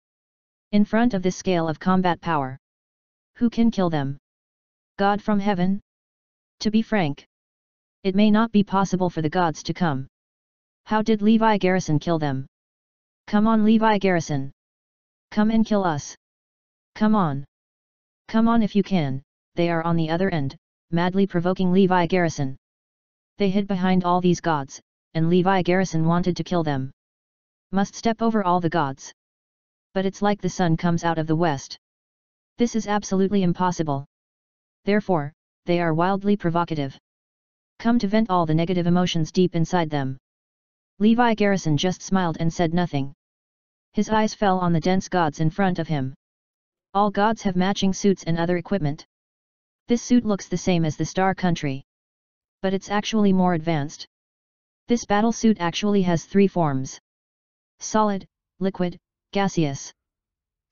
In front of this scale of combat power. Who can kill them? God from heaven? To be frank. It may not be possible for the gods to come. How did Levi Garrison kill them? Come on, Levi Garrison. Come and kill us. Come on. Come on if you can, they are on the other end, madly provoking Levi Garrison. They hid behind all these gods, and Levi Garrison wanted to kill them. Must step over all the gods. But it's like the sun comes out of the west. This is absolutely impossible. Therefore, they are wildly provocative. Come to vent all the negative emotions deep inside them. Levi Garrison just smiled and said nothing. His eyes fell on the dense gods in front of him. All gods have matching suits and other equipment. This suit looks the same as the Star Country. But it's actually more advanced. This battle suit actually has three forms. Solid, liquid, gaseous.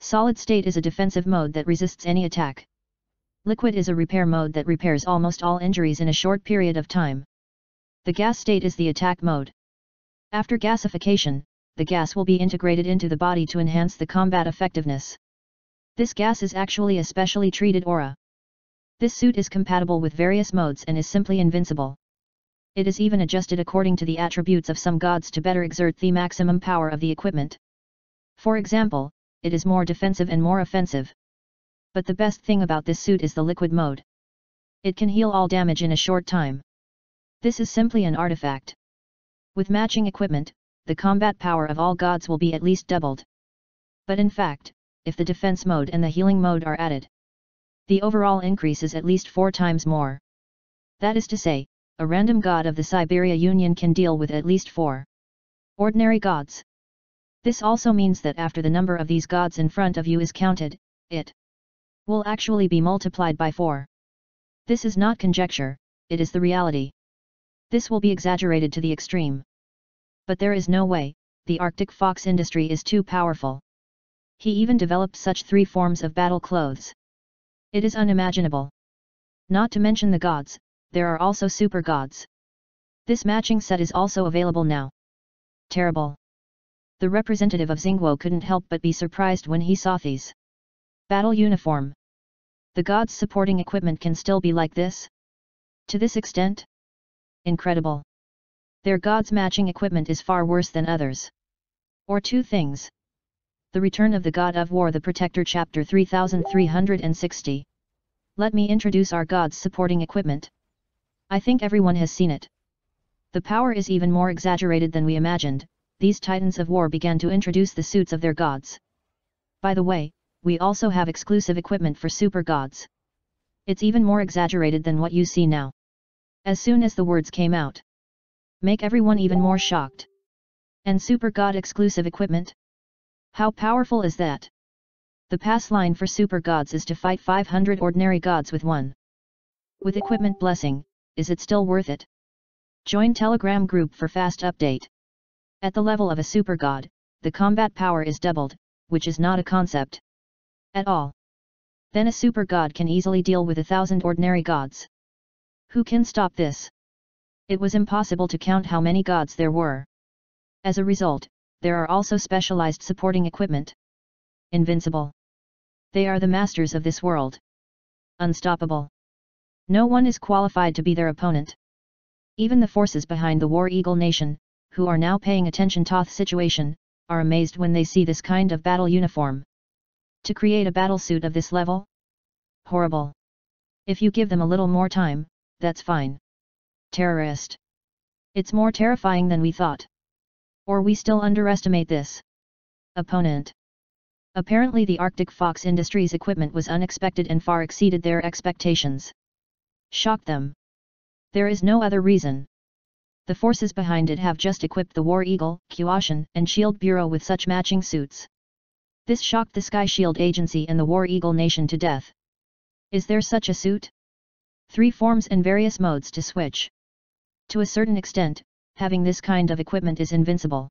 Solid state is a defensive mode that resists any attack. Liquid is a repair mode that repairs almost all injuries in a short period of time. The gas state is the attack mode. After gasification, the gas will be integrated into the body to enhance the combat effectiveness. This gas is actually a specially treated aura. This suit is compatible with various modes and is simply invincible. It is even adjusted according to the attributes of some gods to better exert the maximum power of the equipment. For example, it is more defensive and more offensive. But the best thing about this suit is the liquid mode. It can heal all damage in a short time. This is simply an artifact. With matching equipment, the combat power of all gods will be at least doubled. But in fact, if the defense mode and the healing mode are added, the overall increase is at least four times more. That is to say, a random god of the Siberian Union can deal with at least four ordinary gods. This also means that after the number of these gods in front of you is counted, it will actually be multiplied by four. This is not conjecture, it is the reality. This will be exaggerated to the extreme. But there is no way, the Arctic Fox Industry is too powerful. He even developed such three forms of battle clothes. It is unimaginable. Not to mention the gods, there are also super gods. This matching set is also available now. Terrible. The representative of Xinguo couldn't help but be surprised when he saw these. Battle uniform. The gods' supporting equipment can still be like this? To this extent? Incredible. Their gods' matching equipment is far worse than others. Or two things. The Return of the God of War, the Protector, Chapter three thousand three hundred sixty. Let me introduce our gods' supporting equipment. I think everyone has seen it. The power is even more exaggerated than we imagined. These Titans of War began to introduce the suits of their gods. By the way, we also have exclusive equipment for super gods. It's even more exaggerated than what you see now." As soon as the words came out, make everyone even more shocked. And super god exclusive equipment? How powerful is that? The pass line for super gods is to fight five hundred ordinary gods with one. With equipment blessing, is it still worth it? Join Telegram group for fast update. At the level of a super god, the combat power is doubled, which is not a concept at all. Then a super god can easily deal with a thousand ordinary gods. Who can stop this? It was impossible to count how many gods there were. As a result, there are also specialized supporting equipment. Invincible. They are the masters of this world. Unstoppable. No one is qualified to be their opponent. Even the forces behind the War Eagle Nation, who are now paying attention to the situation, are amazed when they see this kind of battle uniform. To create a battlesuit of this level? Horrible. If you give them a little more time, that's fine. Terrorist. It's more terrifying than we thought. Or we still underestimate this opponent. Apparently the Arctic Fox Industry's equipment was unexpected and far exceeded their expectations. Shocked them. There is no other reason. The forces behind it have just equipped the War Eagle, Kyuashin, and Shield Bureau with such matching suits. This shocked the Sky Shield Agency and the War Eagle Nation to death. Is there such a suit? Three forms and various modes to switch. To a certain extent, having this kind of equipment is invincible.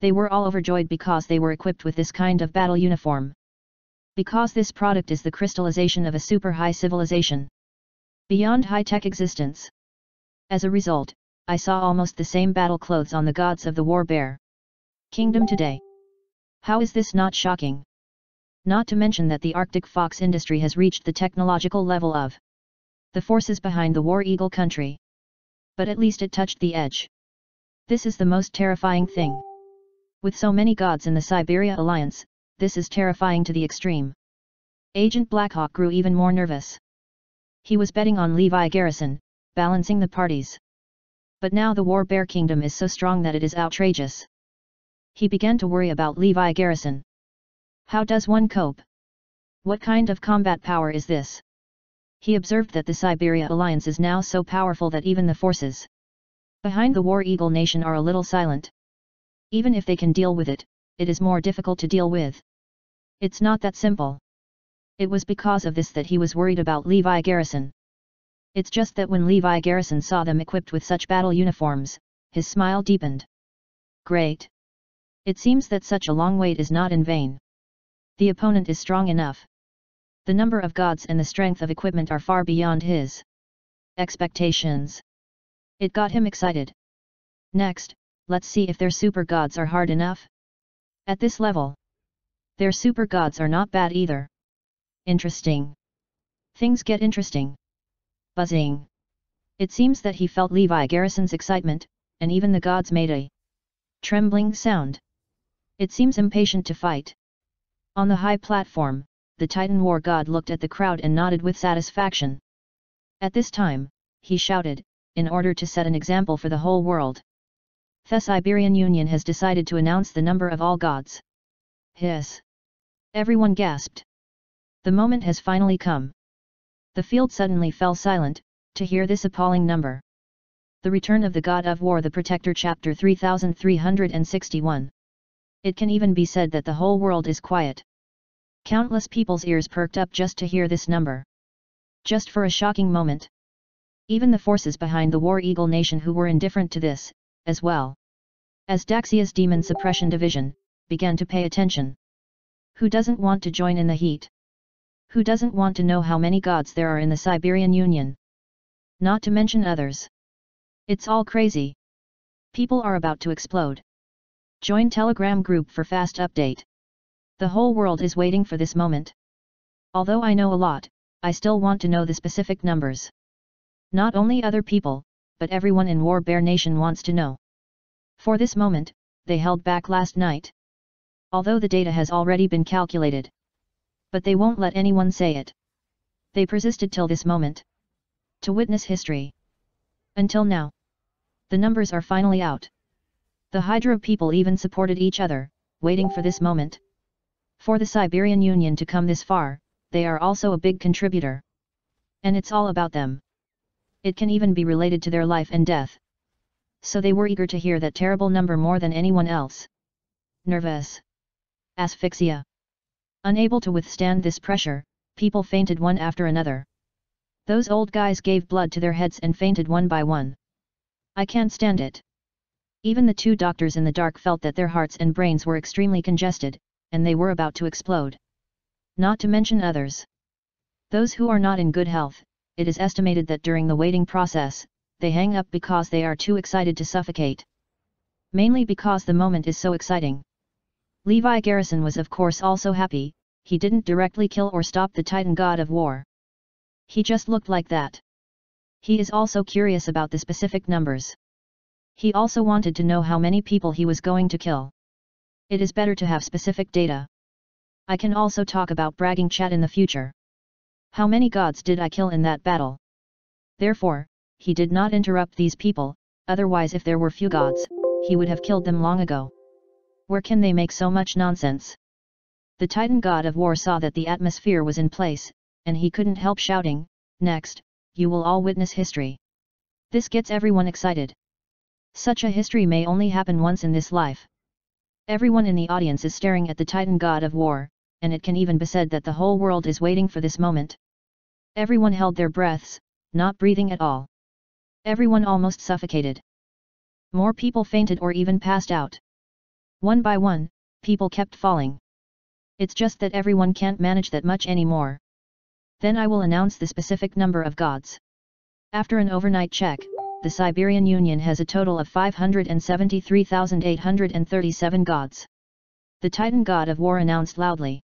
They were all overjoyed because they were equipped with this kind of battle uniform. Because this product is the crystallization of a super high civilization. Beyond high-tech existence. As a result, I saw almost the same battle clothes on the gods of the War Bear Kingdom today. How is this not shocking? Not to mention that the Arctic Fox Industry has reached the technological level of the forces behind the War Eagle country. But at least it touched the edge. This is the most terrifying thing. With so many gods in the Siberia Alliance, this is terrifying to the extreme. Agent Black Hawk grew even more nervous. He was betting on Levi Garrison, balancing the parties. But now the War Bear Kingdom is so strong that it is outrageous. He began to worry about Levi Garrison. How does one cope? What kind of combat power is this? He observed that the Siberia Alliance is now so powerful that even the forces behind the War Eagle Nation are a little silent. Even if they can deal with it, it is more difficult to deal with. It's not that simple. It was because of this that he was worried about Levi Garrison. It's just that when Levi Garrison saw them equipped with such battle uniforms, his smile deepened. Great. It seems that such a long wait is not in vain. The opponent is strong enough. The number of gods and the strength of equipment are far beyond his expectations. It got him excited. Next, let's see if their super gods are hard enough. At this level, their super gods are not bad either. Interesting. Things get interesting. Buzzing. It seems that he felt Levi Garrison's excitement, and even the gods made a trembling sound. It seems impatient to fight. On the high platform, the Titan War God looked at the crowd and nodded with satisfaction. At this time, he shouted, in order to set an example for the whole world. The Siberian Union has decided to announce the number of all gods. Hiss. Everyone gasped. The moment has finally come. The field suddenly fell silent, to hear this appalling number. The return of the God of War, the Protector, Chapter three thousand three hundred sixty-one. It can even be said that the whole world is quiet. Countless people's ears perked up just to hear this number. Just for a shocking moment. Even the forces behind the War Eagle Nation, who were indifferent to this, as well as Daxia's Demon Suppression Division, began to pay attention. Who doesn't want to join in the heat? Who doesn't want to know how many gods there are in the Siberian Union? Not to mention others. It's all crazy. People are about to explode. Join Telegram group for fast update. The whole world is waiting for this moment. Although I know a lot, I still want to know the specific numbers. Not only other people, but everyone in War Bear Nation wants to know. For this moment, they held back last night. Although the data has already been calculated. But they won't let anyone say it. They persisted till this moment. To witness history. Until now. The numbers are finally out. The Hydra people even supported each other, waiting for this moment. For the Siberian Union to come this far, they are also a big contributor. And it's all about them. It can even be related to their life and death. So they were eager to hear that terrible number more than anyone else. Nervous. Asphyxia. Unable to withstand this pressure, people fainted one after another. Those old guys gave blood to their heads and fainted one by one. I can't stand it. Even the two doctors in the dark felt that their hearts and brains were extremely congested, and they were about to explode. Not to mention others. Those who are not in good health, it is estimated that during the waiting process, they hang up because they are too excited to suffocate. Mainly because the moment is so exciting. Levi Garrison was of course also happy, he didn't directly kill or stop the Titan God of War. He just looked like that. He is also curious about the specific numbers. He also wanted to know how many people he was going to kill. It is better to have specific data. I can also talk about bragging chat in the future. How many gods did I kill in that battle? Therefore, he did not interrupt these people, otherwise if there were few gods, he would have killed them long ago. Where can they make so much nonsense? The Titan God of War saw that the atmosphere was in place, and he couldn't help shouting, "Next, you will all witness history." This gets everyone excited. Such a history may only happen once in this life. Everyone in the audience is staring at the Titan God of War, and it can even be said that the whole world is waiting for this moment. Everyone held their breaths, not breathing at all. Everyone almost suffocated. More people fainted or even passed out. One by one, people kept falling. It's just that everyone can't manage that much anymore. Then I will announce the specific number of gods. After an overnight check, the Siberian Union has a total of five hundred seventy-three thousand eight hundred thirty-seven gods. The Titan God of War announced loudly.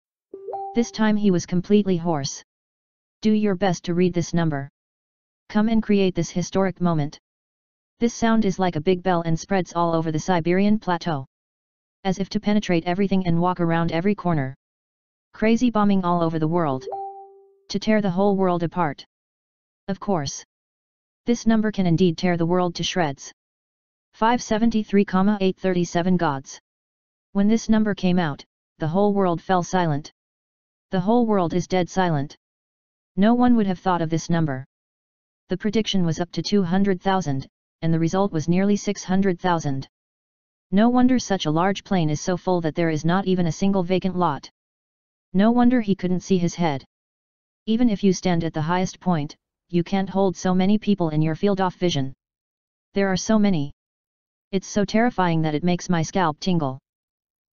This time he was completely hoarse. Do your best to read this number. Come and create this historic moment. This sound is like a big bell and spreads all over the Siberian plateau. As if to penetrate everything and walk around every corner. Crazy bombing all over the world. To tear the whole world apart. Of course. This number can indeed tear the world to shreds. five hundred seventy-three thousand eight hundred thirty-seven gods. When this number came out, the whole world fell silent. The whole world is dead silent. No one would have thought of this number. The prediction was up to two hundred thousand, and the result was nearly six hundred thousand. No wonder such a large plane is so full that there is not even a single vacant lot. No wonder he couldn't see his head. Even if you stand at the highest point, you can't hold so many people in your field of vision. There are so many. It's so terrifying that it makes my scalp tingle.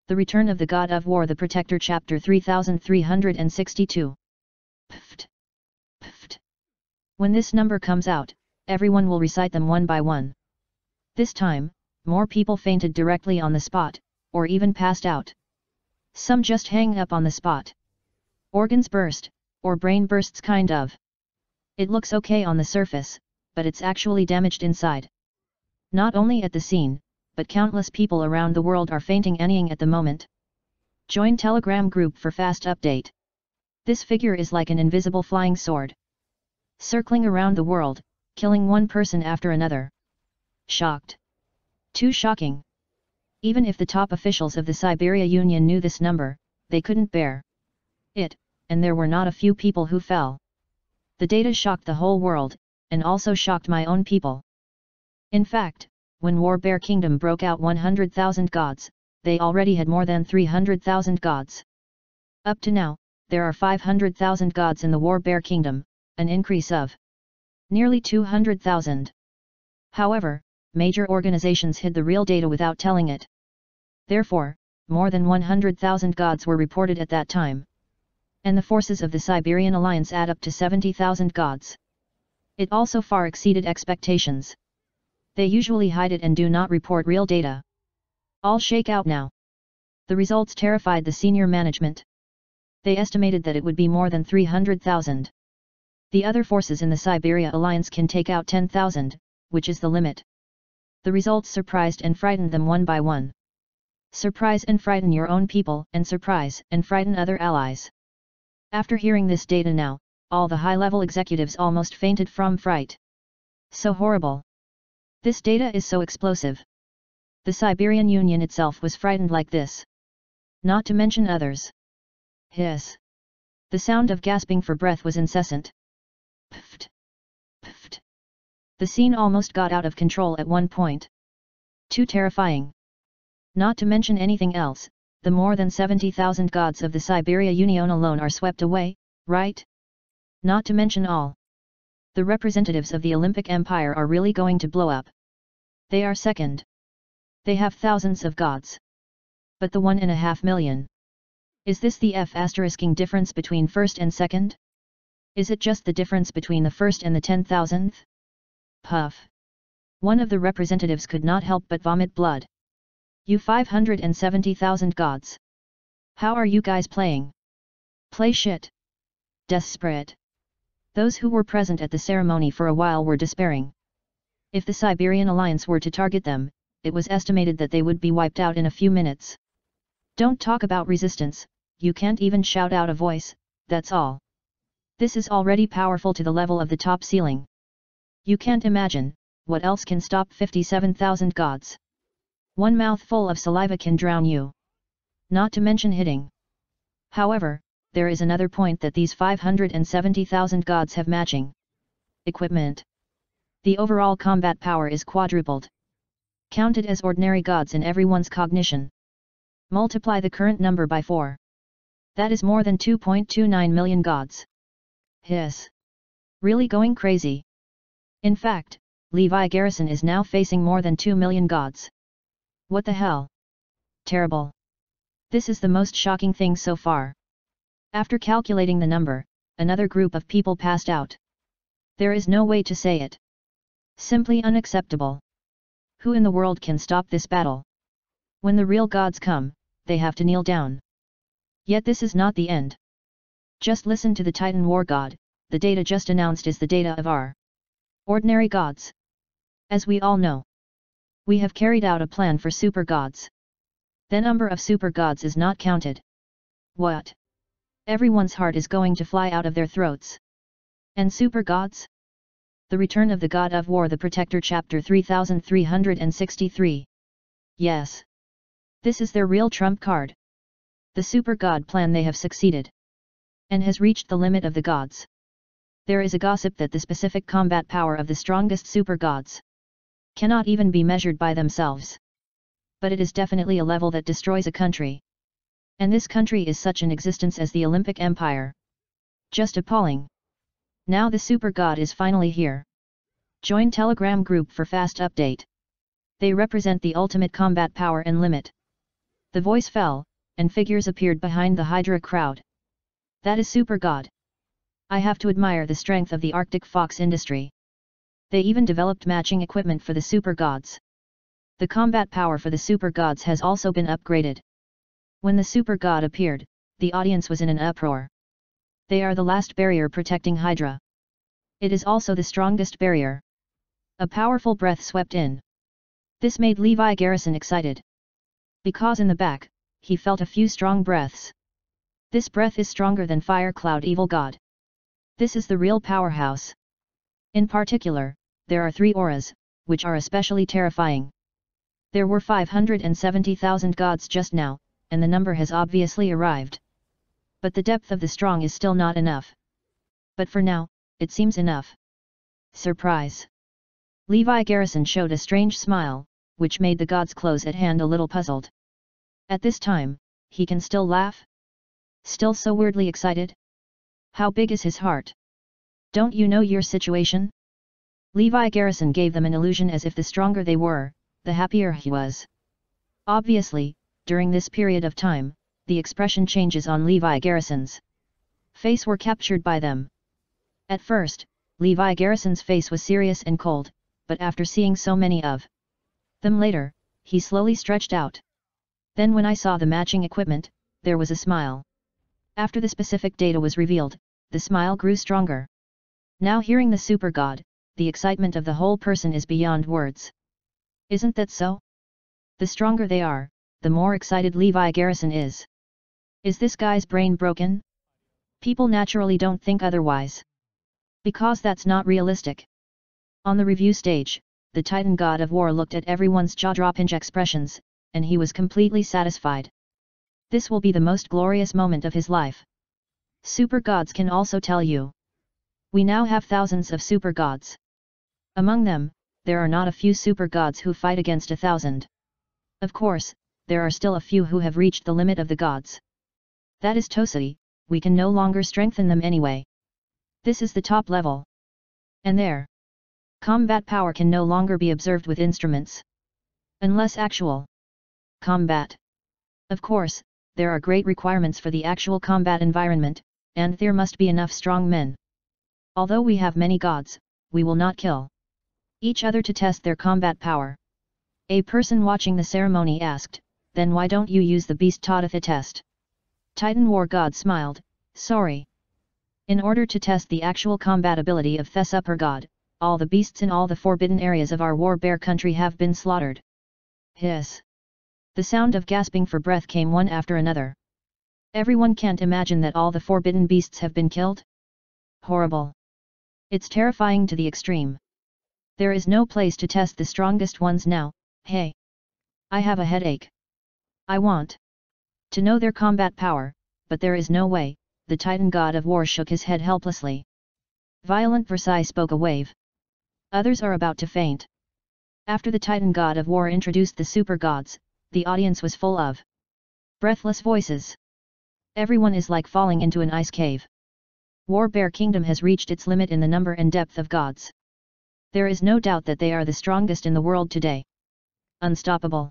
The Return of the God of War, the Protector, Chapter three thousand three hundred sixty-two. Pfft. Pfft. When this number comes out, everyone will recite them one by one. This time, more people fainted directly on the spot, or even passed out. Some just hang up on the spot. Organs burst, or brain bursts kind of. It looks okay on the surface, but it's actually damaged inside. Not only at the scene, but countless people around the world are fainting anying at the moment. Join Telegram group for fast update. This figure is like an invisible flying sword. Circling around the world, killing one person after another. Shocked. Too shocking. Even if the top officials of the Siberia Union knew this number, they couldn't bear it, and there were not a few people who fell. The data shocked the whole world, and also shocked my own people. In fact, when War Bear Kingdom broke out one hundred thousand gods, they already had more than three hundred thousand gods. Up to now, there are five hundred thousand gods in the War Bear Kingdom, an increase of nearly two hundred thousand. However, major organizations hid the real data without telling it. Therefore, more than one hundred thousand gods were reported at that time. And the forces of the Siberian Alliance add up to seventy thousand gods. It also far exceeded expectations. They usually hide it and do not report real data. All shake out now. The results terrified the senior management. They estimated that it would be more than three hundred thousand. The other forces in the Siberia Alliance can take out ten thousand, which is the limit. The results surprised and frightened them one by one. Surprise and frighten your own people, and surprise and frighten other allies. After hearing this data now, all the high-level executives almost fainted from fright. So horrible. This data is so explosive. The Siberian Union itself was frightened like this. Not to mention others. Hiss. The sound of gasping for breath was incessant. Pfft. Pfft. The scene almost got out of control at one point. Too terrifying. Not to mention anything else, the more than seventy thousand gods of the Siberia Union alone are swept away, right? Not to mention all. The representatives of the Olympic Empire are really going to blow up. They are second. They have thousands of gods. But the one and a half million. Is this the F asterisking difference between first and second? Is it just the difference between the first and the ten thousandth? Puff. One of the representatives could not help but vomit blood. You five hundred seventy thousand gods. How are you guys playing? Play shit. Desperate. Those who were present at the ceremony for a while were despairing. If the Siberian Alliance were to target them, it was estimated that they would be wiped out in a few minutes. Don't talk about resistance. You can't even shout out a voice, that's all. This is already powerful to the level of the top ceiling. You can't imagine, what else can stop fifty-seven thousand gods? One mouthful of saliva can drown you. Not to mention hitting. However, there is another point that these five hundred seventy thousand gods have matching equipment. The overall combat power is quadrupled. Counted as ordinary gods in everyone's cognition. Multiply the current number by four. That is more than two point two nine million gods. Hiss. Really going crazy. In fact, Levi Garrison is now facing more than two million gods. What the hell? Terrible. This is the most shocking thing so far. After calculating the number, another group of people passed out. There is no way to say it. Simply unacceptable. Who in the world can stop this battle? When the real gods come, they have to kneel down. Yet this is not the end. Just listen to the Titan War God, the data just announced is the data of our ordinary gods. As we all know, we have carried out a plan for super gods. The number of super gods is not counted. What? Everyone's heart is going to fly out of their throats. And super gods? The Return of the God of War, the Protector, Chapter three thousand three hundred sixty-three. Yes. This is their real trump card. The super god plan, they have succeeded. And has reached the limit of the gods. There is a gossip that the specific combat power of the strongest super gods cannot even be measured by themselves. But it is definitely a level that destroys a country. And this country is such an existence as the Olympic Empire. Just appalling. Now the super god is finally here. Join Telegram group for fast update. They represent the ultimate combat power and limit. The voice fell, and figures appeared behind the Hydra crowd. That is super god. I have to admire the strength of the Arctic Fox Industry. They even developed matching equipment for the super gods. The combat power for the super gods has also been upgraded. When the super god appeared, the audience was in an uproar. They are the last barrier protecting Hydra. It is also the strongest barrier. A powerful breath swept in. This made Levi Garrison excited. Because in the back, he felt a few strong breaths. This breath is stronger than Fire Cloud Evil God. This is the real powerhouse. In particular, there are three auras, which are especially terrifying. There were five hundred seventy thousand gods just now, and the number has obviously arrived. But the depth of the strong is still not enough. But for now, it seems enough. Surprise! Levi Garrison showed a strange smile, which made the gods close at hand a little puzzled. At this time, he can still laugh? Still so weirdly excited? How big is his heart? Don't you know your situation? Levi Garrison gave them an illusion as if the stronger they were, the happier he was. Obviously, during this period of time, the expression changes on Levi Garrison's face were captured by them. At first, Levi Garrison's face was serious and cold, but after seeing so many of them later, he slowly stretched out. Then when I saw the matching equipment, there was a smile. After the specific data was revealed, the smile grew stronger. Now hearing the super god, the excitement of the whole person is beyond words. Isn't that so? The stronger they are, the more excited Levi Garrison is. Is this guy's brain broken? People naturally don't think otherwise. Because that's not realistic. On the review stage, the Titan God of War looked at everyone's jaw-dropping expressions, and he was completely satisfied. this will be the most glorious moment of his life. Super gods can also tell you. We now have thousands of super gods. Among them, there are not a few super gods who fight against a thousand. Of course, there are still a few who have reached the limit of the gods. That is Tosei, we can no longer strengthen them anyway. This is the top level. And there. Combat power can no longer be observed with instruments. Unless actual combat. Of course, there are great requirements for the actual combat environment, and there must be enough strong men. Although we have many gods, we will not kill each other to test their combat power. A person watching the ceremony asked, "Then why don't you use the beast Totatha test?" Titan War God smiled, "Sorry. In order to test the actual combatability of Thesupper God, all the beasts in all the forbidden areas of our war bear country have been slaughtered." Hiss. The sound of gasping for breath came one after another. Everyone can't imagine that all the forbidden beasts have been killed? Horrible. It's terrifying to the extreme. There is no place to test the strongest ones now. Hey. I have a headache. I want to know their combat power, but there is no way. The Titan God of War shook his head helplessly. Violent Versailles spoke a wave. Others are about to faint. After the Titan God of War introduced the super gods, the audience was full of breathless voices. Everyone is like falling into an ice cave. War Bear Kingdom has reached its limit in the number and depth of gods. There is no doubt that they are the strongest in the world today. Unstoppable.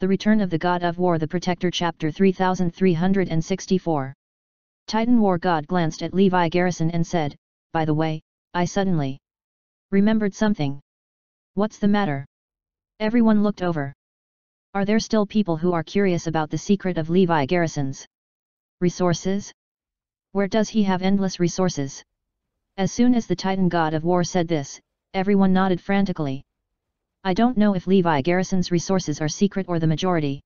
The Return of the God of War, the Protector, Chapter three thousand three hundred sixty-four. Titan War God glanced at Levi Garrison and said, "By the way, I suddenly remembered something." "What's the matter?" Everyone looked over. Are there still people who are curious about the secret of Levi Garrison's resources? Where does he have endless resources? As soon as the Titan God of War said this, everyone nodded frantically. I don't know if Levi Garrison's resources are secret or the majority.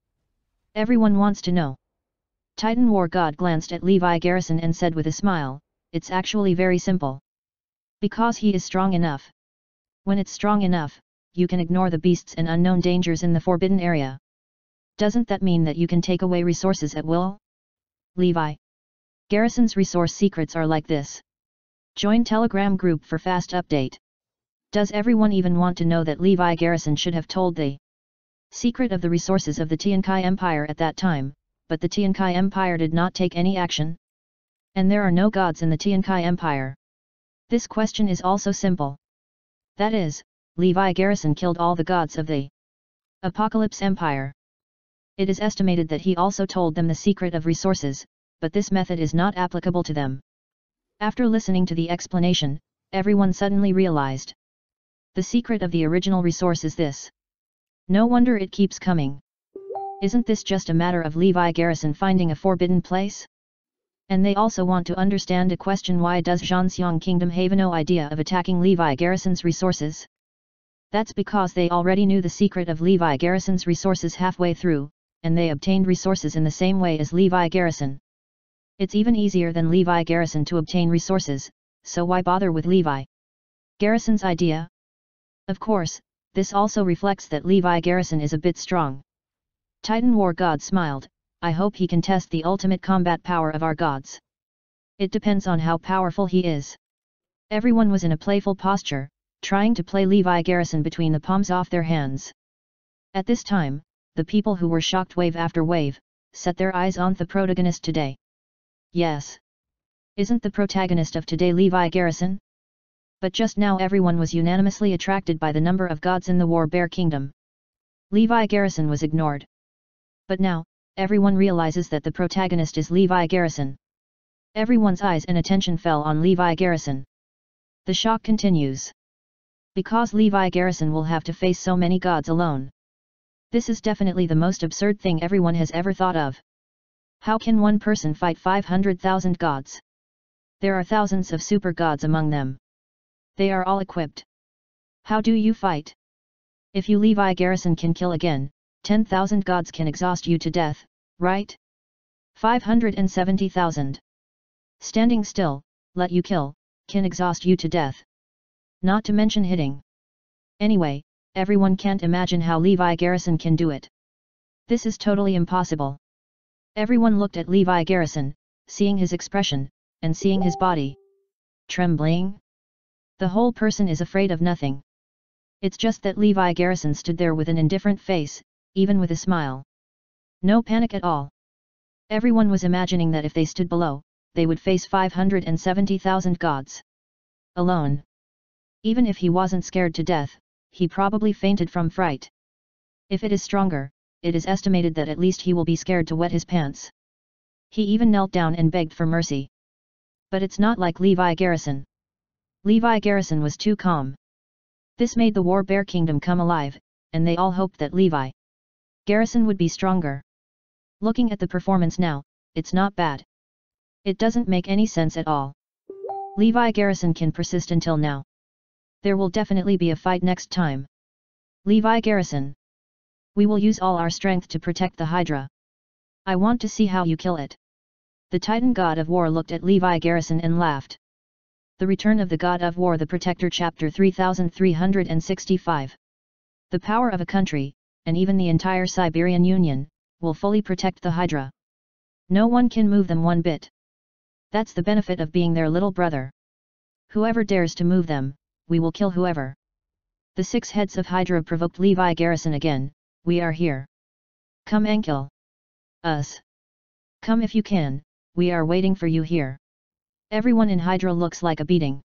Everyone wants to know. Titan War God glanced at Levi Garrison and said with a smile, "It's actually very simple. Because he is strong enough. When it's strong enough, you can ignore the beasts and unknown dangers in the forbidden area. Doesn't that mean that you can take away resources at will? Levi Garrison's resource secrets are like this. Join Telegram group for fast update." Does everyone even want to know that Levi Garrison should have told the secret of the resources of the Tiankai Empire at that time, but the Tiankai Empire did not take any action? And there are no gods in the Tiankai Empire. This question is also simple. That is, Levi Garrison killed all the gods of the Apocalypse Empire. It is estimated that he also told them the secret of resources, but this method is not applicable to them. After listening to the explanation, everyone suddenly realized. The secret of the original resource is this. No wonder it keeps coming. Isn't this just a matter of Levi Garrison finding a forbidden place? And they also want to understand a question: why does Zhanxiang Kingdom have no idea of attacking Levi Garrison's resources? That's because they already knew the secret of Levi Garrison's resources halfway through, and they obtained resources in the same way as Levi Garrison. It's even easier than Levi Garrison to obtain resources, so why bother with Levi Garrison's idea? Of course, this also reflects that Levi Garrison is a bit strong. Titan War God smiled, "I hope he can test the ultimate combat power of our gods. It depends on how powerful he is." Everyone was in a playful posture, trying to play Levi Garrison between the palms off their hands. At this time, the people who were shocked wave after wave, set their eyes on the protagonist today. Yes. Isn't the protagonist of today Levi Garrison? But just now everyone was unanimously attracted by the number of gods in the War Bear Kingdom. Levi Garrison was ignored. But now, everyone realizes that the protagonist is Levi Garrison. Everyone's eyes and attention fell on Levi Garrison. The shock continues. Because Levi Garrison will have to face so many gods alone. This is definitely the most absurd thing everyone has ever thought of. How can one person fight five hundred thousand gods? There are thousands of super gods among them. They are all equipped. How do you fight? If you Levi Garrison can kill again, ten thousand gods can exhaust you to death, right? five hundred seventy thousand. Standing still, let you kill, can exhaust you to death. Not to mention hitting. Anyway, everyone can't imagine how Levi Garrison can do it. This is totally impossible. Everyone looked at Levi Garrison, seeing his expression, and seeing his body. Trembling? The whole person is afraid of nothing. It's just that Levi Garrison stood there with an indifferent face, even with a smile. No panic at all. Everyone was imagining that if they stood below, they would face five hundred seventy thousand gods. Alone. Even if he wasn't scared to death, he probably fainted from fright. If it is stronger, it is estimated that at least he will be scared to wet his pants. He even knelt down and begged for mercy. But it's not like Levi Garrison. Levi Garrison was too calm. This made the War Bear Kingdom come alive, and they all hoped that Levi Garrison would be stronger. Looking at the performance now, it's not bad. It doesn't make any sense at all. Levi Garrison can persist until now. There will definitely be a fight next time. Levi Garrison. We will use all our strength to protect the Hydra. I want to see how you kill it. The Titan God of War looked at Levi Garrison and laughed. The Return of the God of War, the Protector, Chapter three thousand three hundred sixty-five. The power of a country, and even the entire Siberian Union, will fully protect the Hydra. No one can move them one bit. That's the benefit of being their little brother. Whoever dares to move them, we will kill whoever. The six heads of Hydra provoked Levi Garrison again. We are here. Come and kill us. Come if you can, we are waiting for you here. Everyone in Hydra looks like a beating.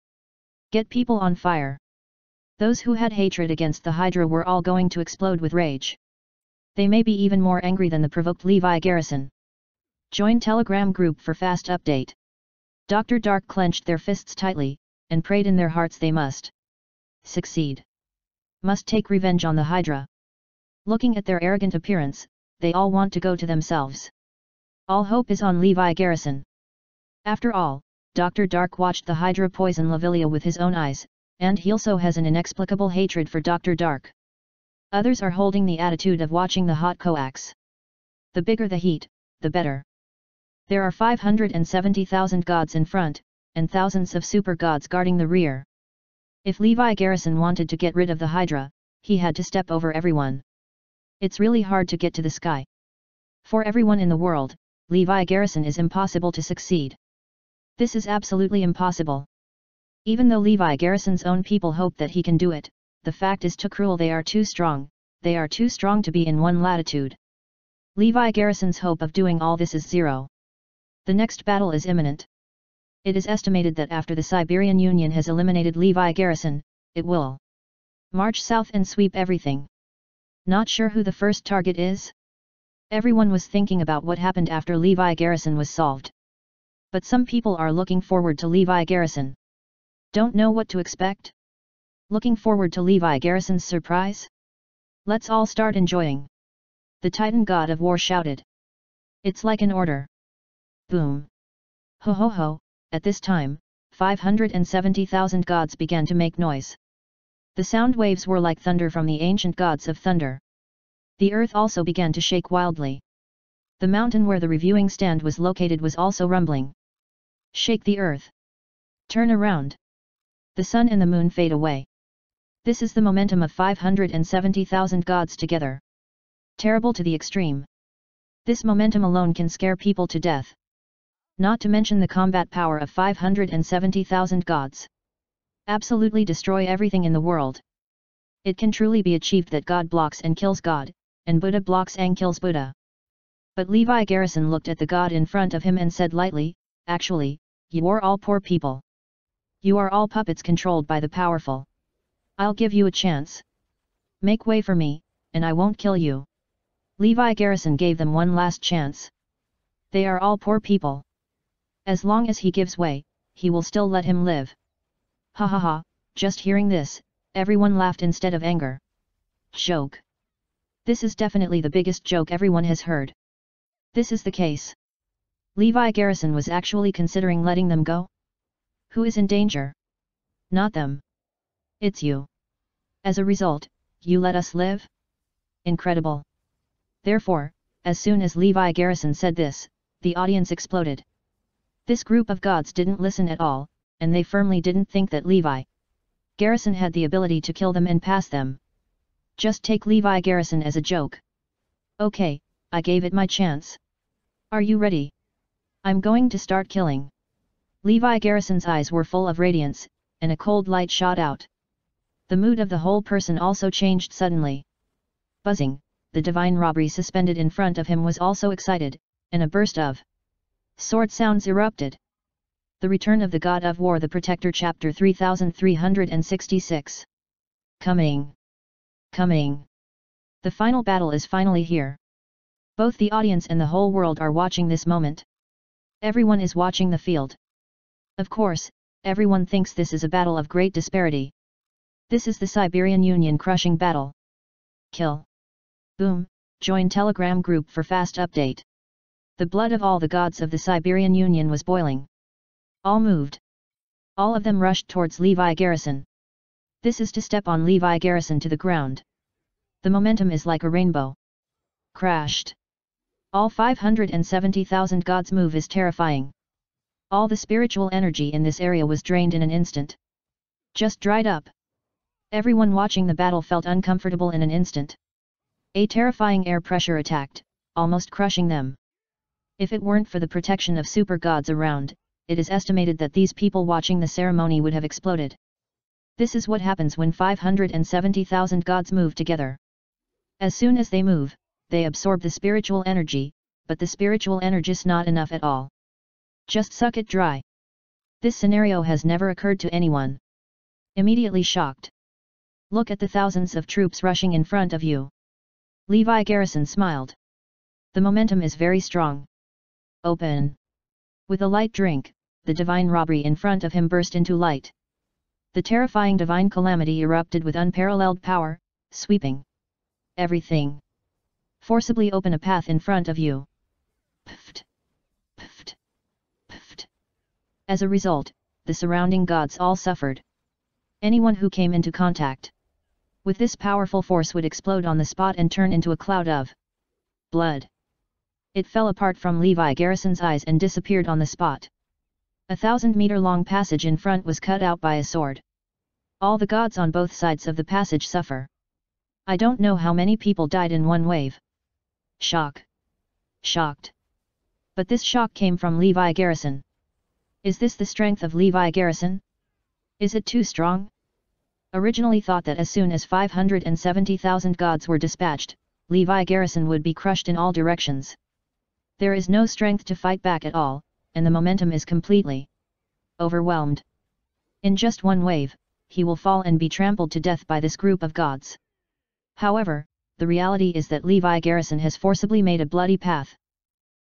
Get people on fire. Those who had hatred against the Hydra were all going to explode with rage. They may be even more angry than the provoked Levi Garrison. Join Telegram group for fast update. Doctor Dark clenched their fists tightly, and prayed in their hearts they must succeed. Must take revenge on the Hydra. Looking at their arrogant appearance, they all want to go to themselves. All hope is on Levi Garrison. After all, Doctor Dark watched the Hydra poison Lavilia with his own eyes, and he also has an inexplicable hatred for Doctor Dark. Others are holding the attitude of watching the hot coax. The bigger the heat, the better. There are five hundred seventy thousand gods in front, and thousands of super gods guarding the rear. If Levi Garrison wanted to get rid of the Hydra, he had to step over everyone. It's really hard to get to the sky. For everyone in the world, Levi Garrison is impossible to succeed. This is absolutely impossible. Even though Levi Garrison's own people hope that he can do it, the fact is too cruel. They are too strong, they are too strong to be in one latitude. Levi Garrison's hope of doing all this is zero. The next battle is imminent. It is estimated that after the Siberian Union has eliminated Levi Garrison, it will march south and sweep everything. Not sure who the first target is? Everyone was thinking about what happened after Levi Garrison was solved. But some people are looking forward to Levi Garrison. Don't know what to expect? Looking forward to Levi Garrison's surprise? Let's all start enjoying. The Titan God of War shouted. It's like an order. Boom. Ho ho ho, at this time, five hundred seventy thousand gods began to make noise. The sound waves were like thunder from the ancient gods of thunder. The earth also began to shake wildly. The mountain where the reviewing stand was located was also rumbling. Shake the earth. Turn around. The sun and the moon fade away. This is the momentum of five hundred seventy thousand gods together. Terrible to the extreme. This momentum alone can scare people to death. Not to mention the combat power of five hundred seventy thousand gods. Absolutely destroy everything in the world. It can truly be achieved that God blocks and kills God, and Buddha blocks and kills Buddha. But Levi Garrison looked at the God in front of him and said lightly, actually, you are all poor people. You are all puppets controlled by the powerful. I'll give you a chance. Make way for me, and I won't kill you. Levi Garrison gave them one last chance. They are all poor people. As long as he gives way, he will still let him live. Ha ha ha, just hearing this, everyone laughed instead of anger. Joke. This is definitely the biggest joke everyone has heard. This is the case. Levi Garrison was actually considering letting them go. Who is in danger? Not them. It's you. As a result, you let us live? Incredible. Therefore, as soon as Levi Garrison said this, the audience exploded. This group of gods didn't listen at all, and they firmly didn't think that Levi Garrison had the ability to kill them and pass them. Just take Levi Garrison as a joke. Okay, I gave it my chance. Are you ready? I'm going to start killing. Levi Garrison's eyes were full of radiance, and a cold light shot out. The mood of the whole person also changed suddenly. Buzzing, the divine robbery suspended in front of him was also excited, and a burst of sword sounds erupted. The Return of the God of War, the Protector, Chapter three thousand three hundred sixty-six. Coming! Coming! The final battle is finally here. Both the audience and the whole world are watching this moment. Everyone is watching the field. Of course, everyone thinks this is a battle of great disparity. This is the Siberian Union crushing battle. Kill. Boom, join Telegram group for fast update. The blood of all the gods of the Siberian Union was boiling. All moved. All of them rushed towards Levi Garrison. This is to step on Levi Garrison to the ground. The momentum is like a rainbow. Crashed. All five hundred seventy thousand gods move is terrifying. All the spiritual energy in this area was drained in an instant. Just dried up. Everyone watching the battle felt uncomfortable in an instant. A terrifying air pressure attacked, almost crushing them. If it weren't for the protection of super gods around, it is estimated that these people watching the ceremony would have exploded. This is what happens when five hundred seventy thousand gods move together. As soon as they move, they absorb the spiritual energy, but the spiritual energy is not enough at all. Just suck it dry. This scenario has never occurred to anyone. Immediately shocked. Look at the thousands of troops rushing in front of you. Levi Garrison smiled. The momentum is very strong. Open. With a light drink, the divine robbery in front of him burst into light. The terrifying divine calamity erupted with unparalleled power, sweeping everything. Forcibly open a path in front of you. Pfft. Pfft. Pfft. As a result, the surrounding gods all suffered. Anyone who came into contact with this powerful force would explode on the spot and turn into a cloud of blood. It fell apart from Levi Garrison's eyes and disappeared on the spot. A thousand-meter-long passage in front was cut out by a sword. All the gods on both sides of the passage suffer. I don't know how many people died in one wave. Shock. Shocked. But this shock came from Levi Garrison. Is this the strength of Levi Garrison? Is it too strong? Originally thought that as soon as five hundred seventy thousand gods were dispatched, Levi Garrison would be crushed in all directions. There is no strength to fight back at all, and the momentum is completely overwhelmed. In just one wave, he will fall and be trampled to death by this group of gods. However, the reality is that Levi Garrison has forcibly made a bloody path.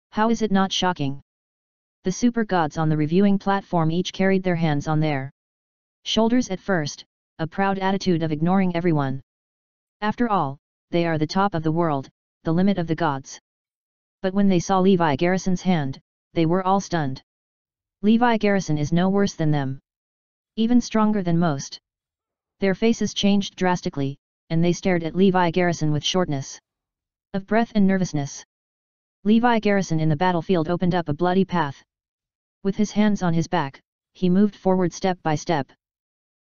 How is it not shocking? The super gods on the reviewing platform each carried their hands on their shoulders at first, a proud attitude of ignoring everyone. After all, they are the top of the world, the limit of the gods. But when they saw Levi Garrison's hand, they were all stunned. Levi Garrison is no worse than them. Even stronger than most. Their faces changed drastically, and they stared at Levi Garrison with shortness of breath and nervousness. Levi Garrison in the battlefield opened up a bloody path. With his hands on his back, he moved forward step by step.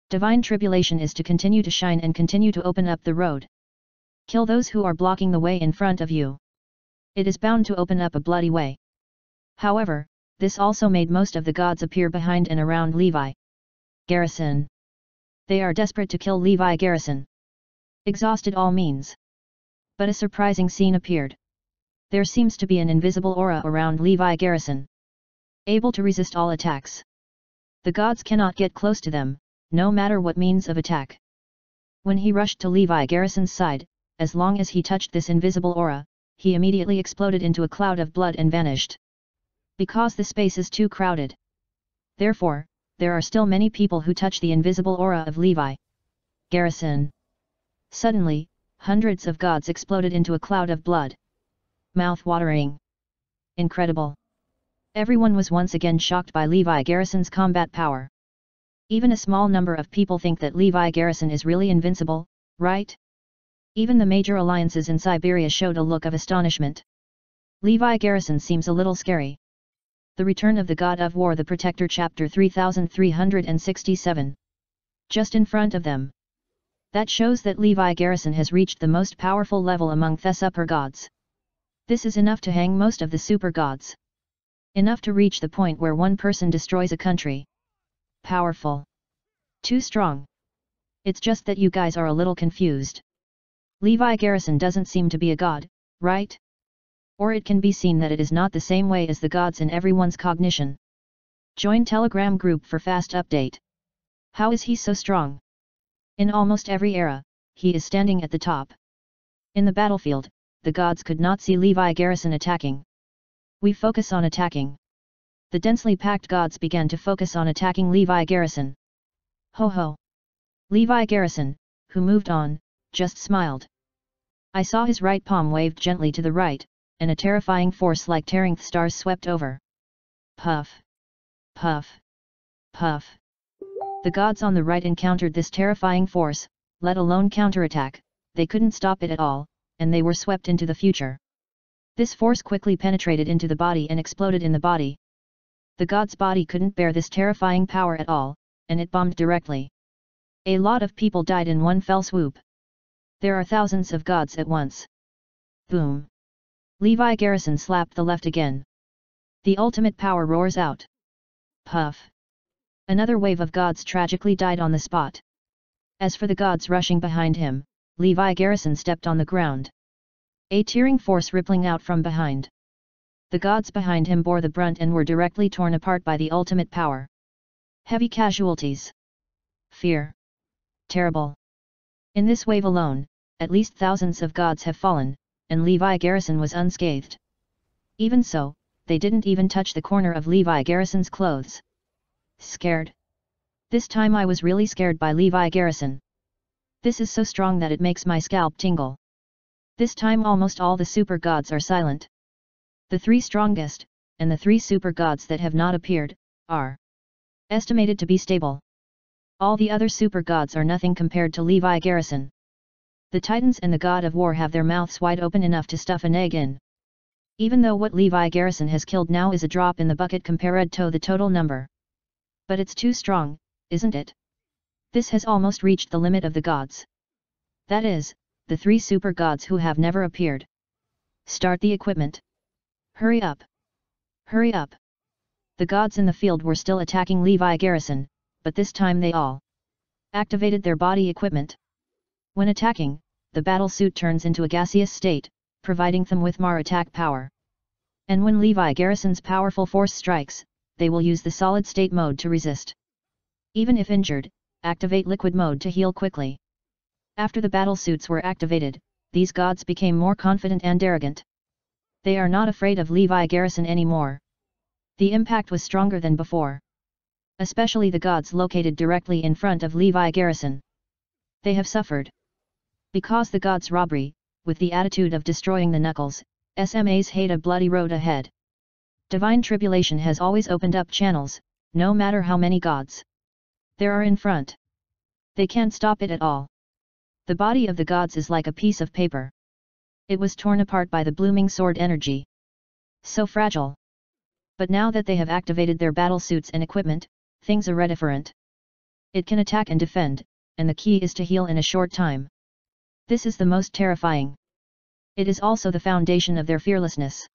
Divine Tribulation is to continue to shine and continue to open up the road. Kill those who are blocking the way in front of you. It is bound to open up a bloody way. However, this also made most of the gods appear behind and around Levi Garrison. They are desperate to kill Levi Garrison. Exhausted all means. But a surprising scene appeared. There seems to be an invisible aura around Levi Garrison. Able to resist all attacks. The gods cannot get close to them, no matter what means of attack. When he rushed to Levi Garrison's side, as long as he touched this invisible aura, he immediately exploded into a cloud of blood and vanished. Because the space is too crowded. Therefore, there are still many people who touch the invisible aura of Levi Garrison. Suddenly, hundreds of gods exploded into a cloud of blood. Mouth-watering. Incredible. Everyone was once again shocked by Levi Garrison's combat power. Even a small number of people think that Levi Garrison is really invincible, right? Even the major alliances in Siberia showed a look of astonishment. Levi Garrison seems a little scary. The Return of the God of War, the Protector, Chapter three thousand three hundred sixty-seven. Just in front of them. That shows that Levi Garrison has reached the most powerful level among Thesupper gods. this is enough to hang most of the super gods. Enough to reach the point where one person destroys a country. Powerful. Too strong. It's just that you guys are a little confused. Levi Garrison doesn't seem to be a god, right? Or it can be seen that it is not the same way as the gods in everyone's cognition. Join Telegram group for fast update. How is he so strong? In almost every era, he is standing at the top. In the battlefield, the gods could not see Levi Garrison attacking. We focus on attacking. The densely packed gods began to focus on attacking Levi Garrison. Ho ho. Levi Garrison, who moved on, just smiled. I saw his right palm waved gently to the right, and a terrifying force like tearing the stars swept over. Puff. Puff. Puff. The gods on the right encountered this terrifying force, let alone counterattack, they couldn't stop it at all, and they were swept into the future. This force quickly penetrated into the body and exploded in the body. The god's body couldn't bear this terrifying power at all, and it bombed directly. A lot of people died in one fell swoop. There are thousands of gods at once. Boom. Levi Garrison slapped the left again. The ultimate power roars out. Puff. Another wave of gods tragically died on the spot. As for the gods rushing behind him, Levi Garrison stepped on the ground. A tearing force rippling out from behind. The gods behind him bore the brunt and were directly torn apart by the ultimate power. Heavy casualties. Fear. Terrible. In this wave alone, at least thousands of gods have fallen, and Levi Garrison was unscathed. Even so, they didn't even touch the corner of Levi Garrison's clothes. Scared. This time I was really scared by Levi Garrison. This is so strong that it makes my scalp tingle. This time almost all the super gods are silent. The three strongest, and the three super gods that have not appeared, are estimated to be stable. All the other super gods are nothing compared to Levi Garrison. The Titans and the God of War have their mouths wide open enough to stuff an egg in. Even though what Levi Garrison has killed now is a drop in the bucket compared to the total number. But it's too strong, isn't it? This has almost reached the limit of the gods. That is, the three super gods who have never appeared. Start the equipment. Hurry up. Hurry up. The gods in the field were still attacking Levi Garrison, but this time they all activated their body equipment. When attacking, the battle suit turns into a gaseous state, providing them with more attack power. And when Levi Garrison's powerful force strikes, they will use the solid state mode to resist. Even if injured, activate liquid mode to heal quickly. After the battlesuits were activated, these gods became more confident and arrogant. They are not afraid of Levi Garrison anymore. The impact was stronger than before. Especially the gods located directly in front of Levi Garrison. They have suffered. Because the gods' robbery, with the attitude of destroying the knuckles, S M As hate a bloody road ahead. Divine Tribulation has always opened up channels, no matter how many gods there are in front. They can't stop it at all. The body of the gods is like a piece of paper. It was torn apart by the blooming sword energy. So fragile. But now that they have activated their battle suits and equipment, things are different. It can attack and defend, and the key is to heal in a short time. This is the most terrifying. It is also the foundation of their fearlessness.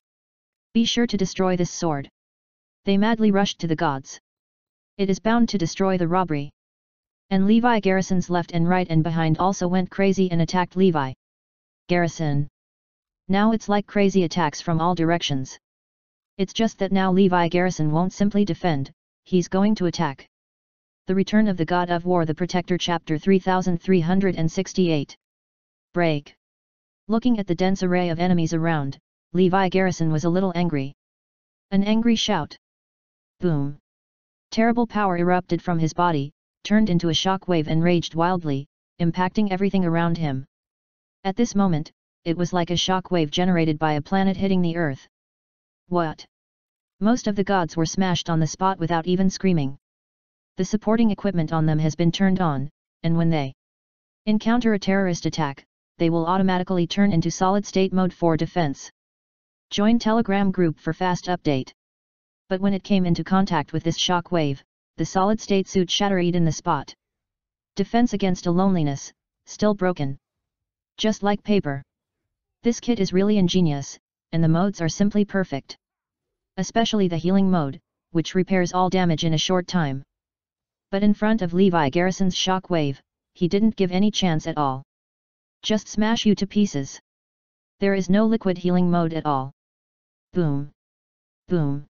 Be sure to destroy this sword. They madly rushed to the gods. It is bound to destroy the robbery. And Levi Garrison's left and right and behind also went crazy and attacked Levi Garrison. Now it's like crazy attacks from all directions. It's just that now Levi Garrison won't simply defend, he's going to attack. The Return of the God of War, the Protector, Chapter three thousand three hundred sixty-eight. Break. Looking at the dense array of enemies around, Levi Garrison was a little angry. An angry shout. Boom. Terrible power erupted from his body, turned into a shockwave and raged wildly, impacting everything around him. At this moment, it was like a shockwave generated by a planet hitting the earth. What? Most of the gods were smashed on the spot without even screaming. The supporting equipment on them has been turned on, and when they encounter a terrorist attack, they will automatically turn into solid state mode for defense. Join Telegram group for fast update. But when it came into contact with this shock wave, the solid state suit shattered in the spot. Defense against a loneliness, still broken. Just like paper. This kit is really ingenious, and the modes are simply perfect. Especially the healing mode, which repairs all damage in a short time. But in front of Levi Garrison's shockwave, he didn't give any chance at all. Just smash you to pieces. There is no liquid healing mode at all. Boom. Boom.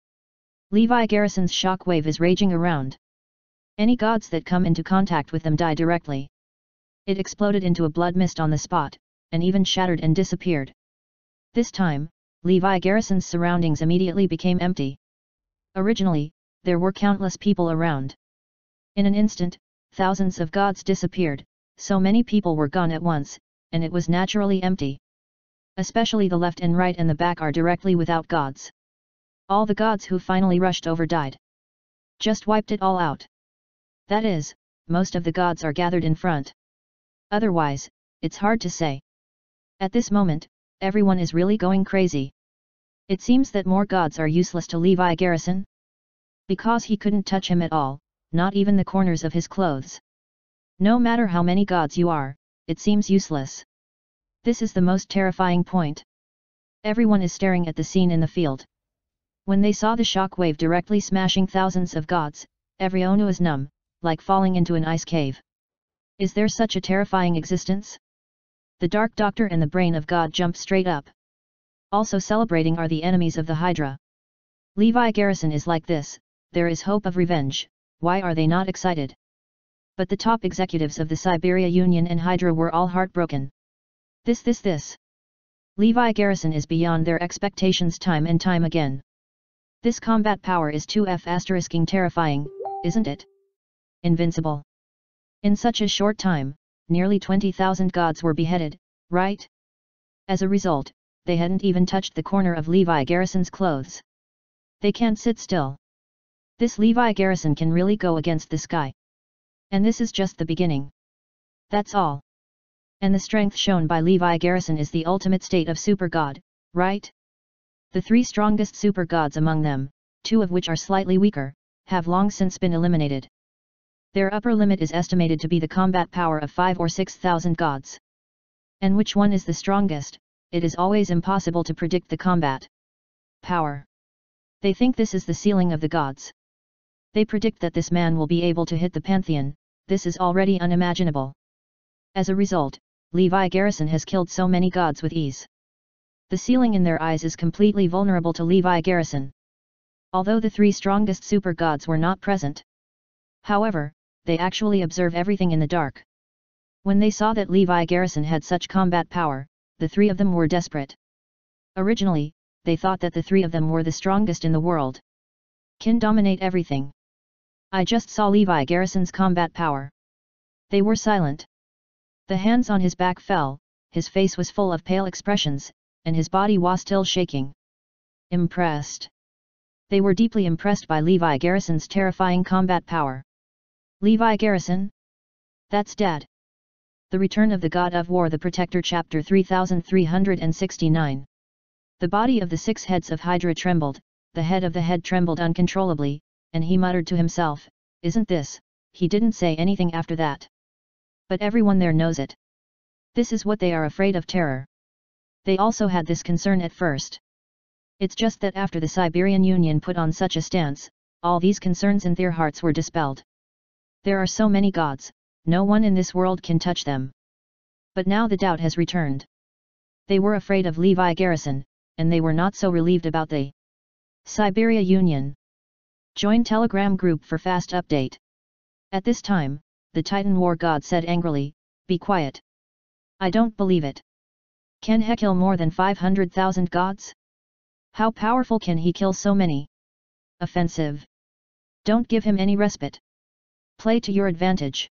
Levi Garrison's shockwave is raging around. Any gods that come into contact with them die directly. It exploded into a blood mist on the spot, and even shattered and disappeared. This time, Levi Garrison's surroundings immediately became empty. Originally, there were countless people around. In an instant, thousands of gods disappeared, so many people were gone at once, and it was naturally empty. Especially the left and right and the back are directly without gods. All the gods who finally rushed over died. Just wiped it all out. That is, most of the gods are gathered in front. Otherwise, it's hard to say. At this moment, everyone is really going crazy. It seems that more gods are useless to Levi Garrison. Because he couldn't touch him at all, not even the corners of his clothes. No matter how many gods you are, it seems useless. This is the most terrifying point. Everyone is staring at the scene in the field. When they saw the shockwave directly smashing thousands of gods, everyone was numb, like falling into an ice cave. Is there such a terrifying existence? The Dark Doctor and the Brain of God jump straight up. Also celebrating are the enemies of the Hydra. Levi Garrison is like this, there is hope of revenge, why are they not excited? But the top executives of the Siberian Union and Hydra were all heartbroken. This this this. Levi Garrison is beyond their expectations time and time again. This combat power is too f***ing terrifying, isn't it? Invincible. In such a short time, nearly twenty thousand gods were beheaded, right? As a result, they hadn't even touched the corner of Levi Garrison's clothes. They can't sit still. This Levi Garrison can really go against this guy. And this is just the beginning. That's all. And the strength shown by Levi Garrison is the ultimate state of super god, right? The three strongest super gods among them, two of which are slightly weaker, have long since been eliminated. Their upper limit is estimated to be the combat power of five or six thousand gods. And which one is the strongest, it is always impossible to predict the combat power. They think this is the ceiling of the gods. They predict that this man will be able to hit the pantheon, this is already unimaginable. As a result, Levi Garrison has killed so many gods with ease. The ceiling in their eyes is completely vulnerable to Levi Garrison. Although the three strongest super gods were not present. However, they actually observe everything in the dark. When they saw that Levi Garrison had such combat power, the three of them were desperate. Originally, they thought that the three of them were the strongest in the world. Can dominate everything. I just saw Levi Garrison's combat power. They were silent. The hands on his back fell, his face was full of pale expressions, and his body was still shaking. Impressed. They were deeply impressed by Levi Garrison's terrifying combat power. Levi Garrison? That's Dad. The Return of the God of War the Protector Chapter three thousand three hundred sixty-nine. The body of the six heads of Hydra trembled, the head of the head trembled uncontrollably, and he muttered to himself, isn't this, he didn't say anything after that. But everyone there knows it. This is what they are afraid of, terror. They also had this concern at first. It's just that after the Siberian Union put on such a stance, all these concerns in their hearts were dispelled. There are so many gods, no one in this world can touch them. But now the doubt has returned. They were afraid of Levi Garrison, and they were not so relieved about the Siberia Union. Join Telegram group for fast update. At this time, the Titan War God said angrily, be quiet. I don't believe it. Can he kill more than five hundred thousand gods? How powerful can he kill so many? Offensive. Don't give him any respite. Play to your advantage.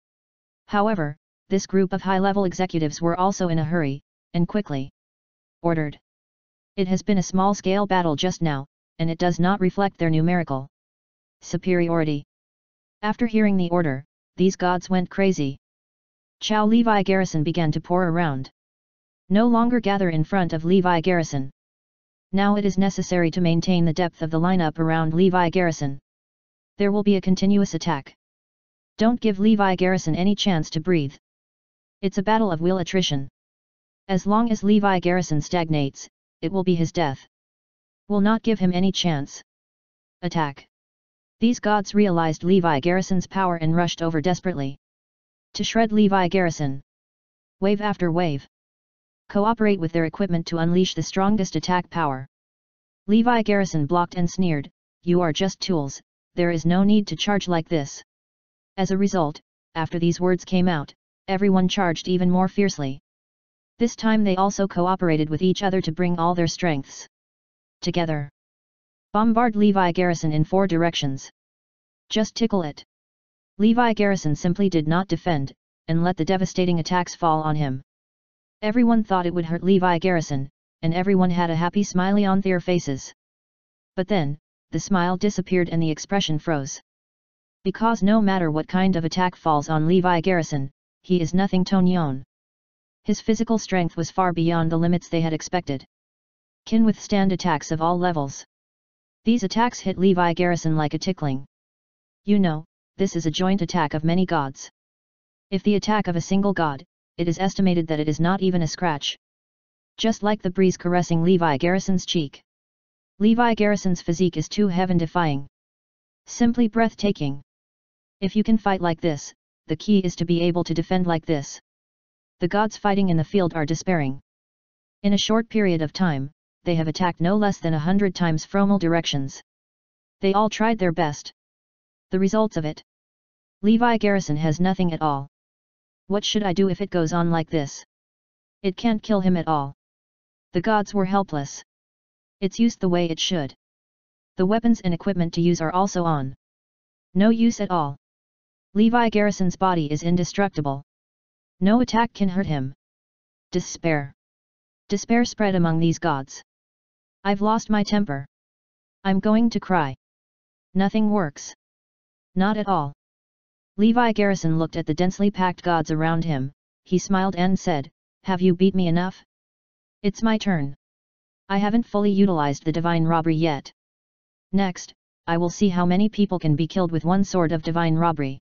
However, this group of high-level executives were also in a hurry, and quickly ordered. It has been a small-scale battle just now, and it does not reflect their numerical superiority. After hearing the order, these gods went crazy. Xiao Levi Garrison began to pour around. No longer gather in front of Levi Garrison. Now it is necessary to maintain the depth of the lineup around Levi Garrison. There will be a continuous attack. Don't give Levi Garrison any chance to breathe. It's a battle of will attrition. As long as Levi Garrison stagnates, it will be his death, will not give him any chance. Attack! These gods realized Levi Garrison's power and rushed over desperately. To shred Levi Garrison. Wave after wave. Cooperate with their equipment to unleash the strongest attack power. Levi Garrison blocked and sneered, "You are just tools, there is no need to charge like this." As a result, after these words came out, everyone charged even more fiercely. This time they also cooperated with each other to bring all their strengths together. Bombard Levi Garrison in four directions. Just tickle it. Levi Garrison simply did not defend, and let the devastating attacks fall on him. Everyone thought it would hurt Levi Garrison, and everyone had a happy smiley on their faces. But then, the smile disappeared and the expression froze. Because no matter what kind of attack falls on Levi Garrison, he is nothing Tonyon. His physical strength was far beyond the limits they had expected. Can withstand attacks of all levels. These attacks hit Levi Garrison like a tickling. You know, this is a joint attack of many gods. If the attack of a single god, it is estimated that it is not even a scratch. Just like the breeze caressing Levi Garrison's cheek. Levi Garrison's physique is too heaven-defying. Simply breathtaking. If you can fight like this, the key is to be able to defend like this. The gods fighting in the field are despairing. In a short period of time, they have attacked no less than a hundred times from all directions. They all tried their best. The results of it. Levi Garrison has nothing at all. What should I do if it goes on like this? It can't kill him at all. The gods were helpless. It's used the way it should. The weapons and equipment to use are also on. No use at all. Levi Garrison's body is indestructible. No attack can hurt him. Despair. Despair spread among these gods. I've lost my temper. I'm going to cry. Nothing works. Not at all. Levi Garrison looked at the densely packed gods around him, he smiled and said, "Have you beat me enough? It's my turn. I haven't fully utilized the divine robbery yet. Next, I will see how many people can be killed with one sword of divine robbery."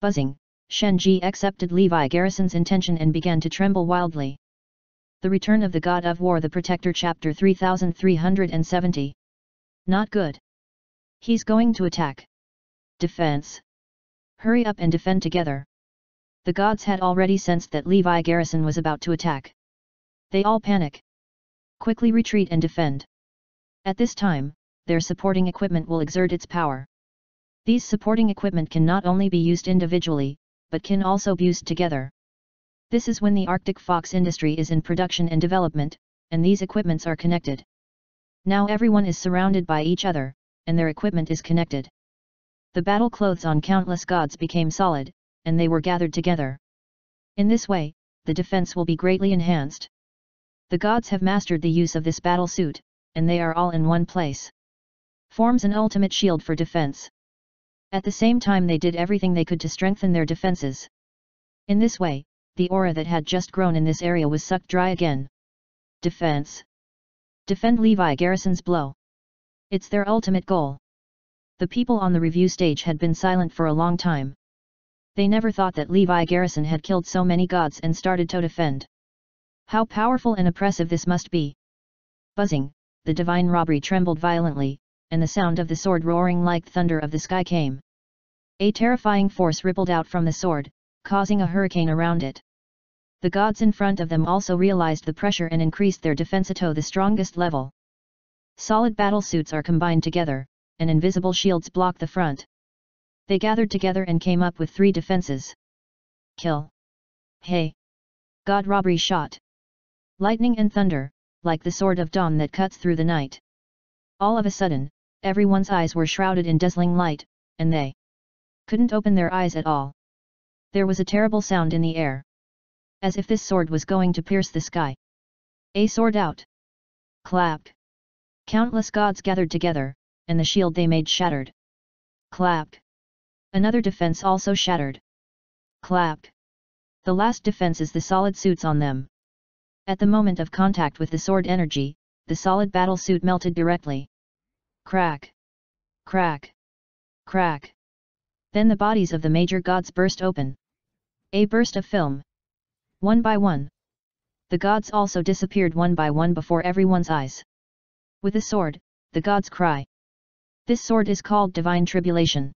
Buzzing, Shen Ji accepted Levi Garrison's intention and began to tremble wildly. The Return of the God of War, the Protector, Chapter three thousand three hundred seventy. Not good. He's going to attack. Defense. Hurry up and defend together. The gods had already sensed that Levi Garrison was about to attack. They all panic. Quickly retreat and defend. At this time, their supporting equipment will exert its power. These supporting equipment can not only be used individually, but can also be used together. This is when the Arctic Fox industry is in production and development, and these equipments are connected. Now everyone is surrounded by each other, and their equipment is connected. The battle clothes on countless gods became solid, and they were gathered together. In this way, the defense will be greatly enhanced. The gods have mastered the use of this battle suit, and they are all in one place. Forms an ultimate shield for defense. At the same time they did everything they could to strengthen their defenses. In this way, the aura that had just grown in this area was sucked dry again. Defense. Defend Levi Garrison's blow. It's their ultimate goal. The people on the review stage had been silent for a long time. They never thought that Levi Garrison had killed so many gods and started to defend. How powerful and oppressive this must be. Buzzing, the divine robbery trembled violently, and the sound of the sword roaring like thunder of the sky came. A terrifying force rippled out from the sword, causing a hurricane around it. The gods in front of them also realized the pressure and increased their defense to the strongest level. Solid battle suits are combined together, and invisible shields block the front. They gathered together and came up with three defenses. Kill. Hey. God robbery shot. Lightning and thunder, like the sword of dawn that cuts through the night. All of a sudden, everyone's eyes were shrouded in dazzling light, and they couldn't open their eyes at all. There was a terrible sound in the air. As if this sword was going to pierce the sky. A sword out. Clap. Countless gods gathered together, and the shield they made shattered. Clap. Another defense also shattered. Clap. The last defense is the solid suits on them. At the moment of contact with the sword energy, the solid battle suit melted directly. Crack. Crack. Crack. Then the bodies of the major gods burst open. A burst of film. One by one. The gods also disappeared one by one before everyone's eyes. with a sword, the gods cry. This sword is called Divine Tribulation.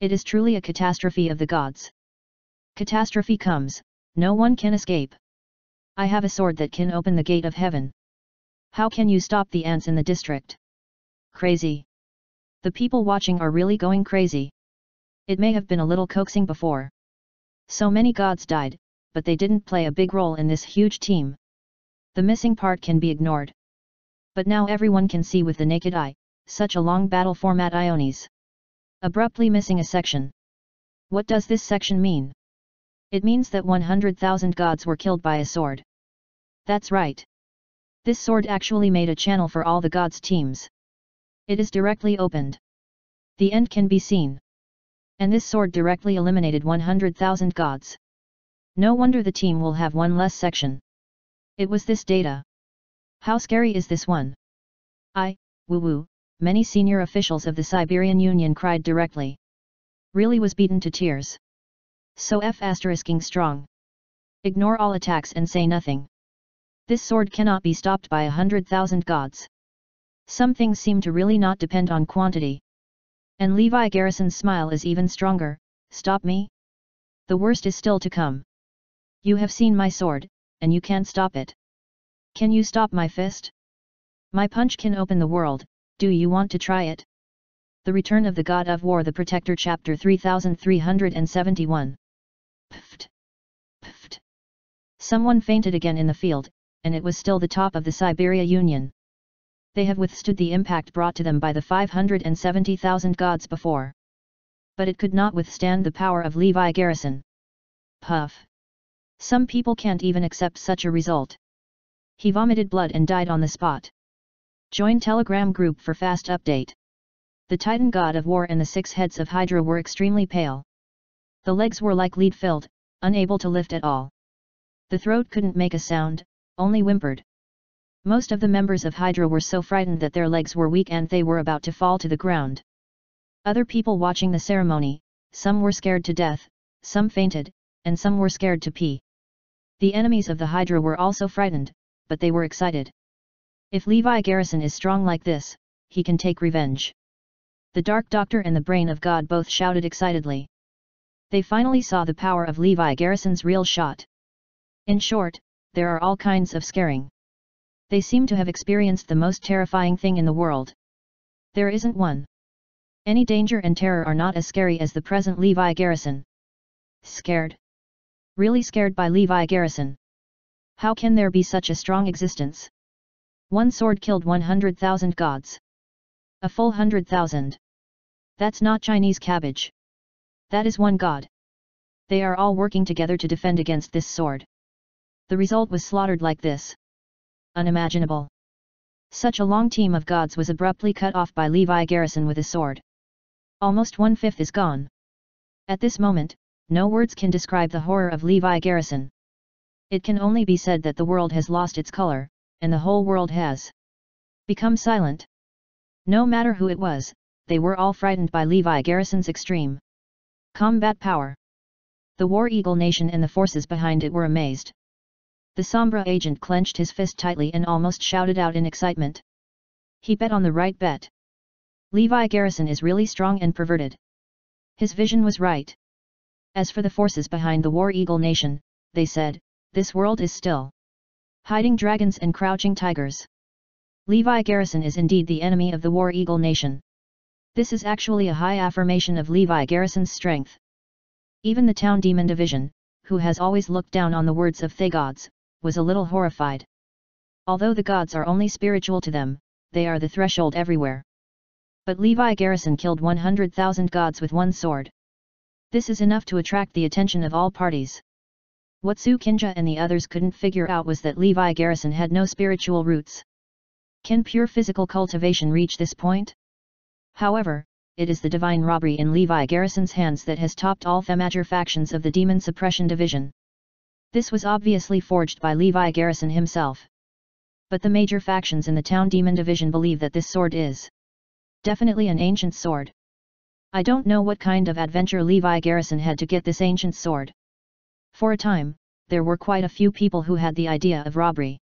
It is truly a catastrophe of the gods. Catastrophe comes, no one can escape. I have a sword that can open the gate of heaven. How can you stop the ants in the district? Crazy. The people watching are really going crazy. It may have been a little coaxing before. So many gods died, but they didn't play a big role in this huge team. The missing part can be ignored. But now everyone can see with the naked eye, such a long battle format Ionis. Abruptly missing a section. What does this section mean? It means that one hundred thousand gods were killed by a sword. That's right. This sword actually made a channel for all the gods' teams. It is directly opened. The end can be seen. And this sword directly eliminated one hundred thousand gods. No wonder the team will have one less section. It was this data. How scary is this one? I, woo woo, many senior officials of the Siberian Union cried directly. Really was beaten to tears. So F asterisking strong. Ignore all attacks and say nothing. This sword cannot be stopped by a hundred thousand gods. Some things seem to really not depend on quantity. And Levi Garrison's smile is even stronger, stop me? The worst is still to come. You have seen my sword, and you can't stop it. Can you stop my fist? My punch can open the world, do you want to try it? The Return of the God of War The Protector Chapter three thousand three hundred seventy-one. Pfft. Pfft. Someone fainted again in the field, and it was still the top of the Siberia Union. They have withstood the impact brought to them by the five hundred seventy thousand gods before. But it could not withstand the power of Levi Garrison. Puff. Some people can't even accept such a result. He vomited blood and died on the spot. Join Telegram group for fast update. The Titan God of War and the six heads of Hydra were extremely pale. The legs were like lead filled, unable to lift at all. The throat couldn't make a sound, only whimpered. Most of the members of Hydra were so frightened that their legs were weak and they were about to fall to the ground. Other people watching the ceremony, some were scared to death, some fainted, and some were scared to pee. The enemies of the Hydra were also frightened, but they were excited. If Levi Garrison is strong like this, he can take revenge. The Dark Doctor and the Brain of God both shouted excitedly. They finally saw the power of Levi Garrison's real shot. In short, there are all kinds of scaring. They seem to have experienced the most terrifying thing in the world. There isn't one. Any danger and terror are not as scary as the present Levi Garrison. Scared. Really scared by Levi Garrison. How can there be such a strong existence? One sword killed one hundred thousand gods. A full hundred thousand. That's not Chinese cabbage. That is one god. They are all working together to defend against this sword. The result was slaughtered like this. Unimaginable. Such a long team of gods was abruptly cut off by Levi Garrison with a sword. Almost one-fifth is gone. At this moment, no words can describe the horror of Levi Garrison. It can only be said that the world has lost its color, and the whole world has become silent. No matter who it was, they were all frightened by Levi Garrison's extreme combat power. The War Eagle Nation and the forces behind it were amazed. The Sombra agent clenched his fist tightly and almost shouted out in excitement. He bet on the right bet. Levi Garrison is really strong and perverted. His vision was right. As for the forces behind the War Eagle Nation, they said, this world is still hiding dragons and crouching tigers. Levi Garrison is indeed the enemy of the War Eagle Nation. This is actually a high affirmation of Levi Garrison's strength. Even the Town Demon Division, who has always looked down on the words of the gods, was a little horrified. Although the gods are only spiritual to them, they are the threshold everywhere. But Levi Garrison killed one hundred thousand gods with one sword. This is enough to attract the attention of all parties. What Su Kinja and the others couldn't figure out was that Levi Garrison had no spiritual roots. Can pure physical cultivation reach this point? However, it is the divine robbery in Levi Garrison's hands that has topped all Thamajor factions of the Demon Suppression Division. This was obviously forged by Levi Garrison himself. But the major factions in the Town Demon Division believe that this sword is definitely an ancient sword. I don't know what kind of adventure Levi Garrison had to get this ancient sword. For a time, there were quite a few people who had the idea of robbery.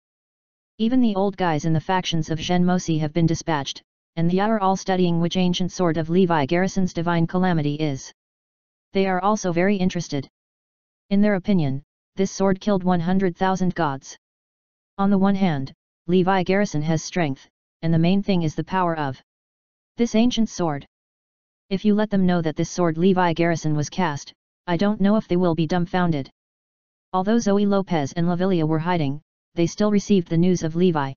Even the old guys in the factions of Shenmosi have been dispatched, and they are all studying which ancient sword of Levi Garrison's divine calamity is. They are also very interested. In their opinion, this sword killed one hundred thousand gods. On the one hand, Levi Garrison has strength, and the main thing is the power of this ancient sword. If you let them know that this sword Levi Garrison was cast, I don't know if they will be dumbfounded. Although Zoe Lopez and Lavilia were hiding, they still received the news of Levi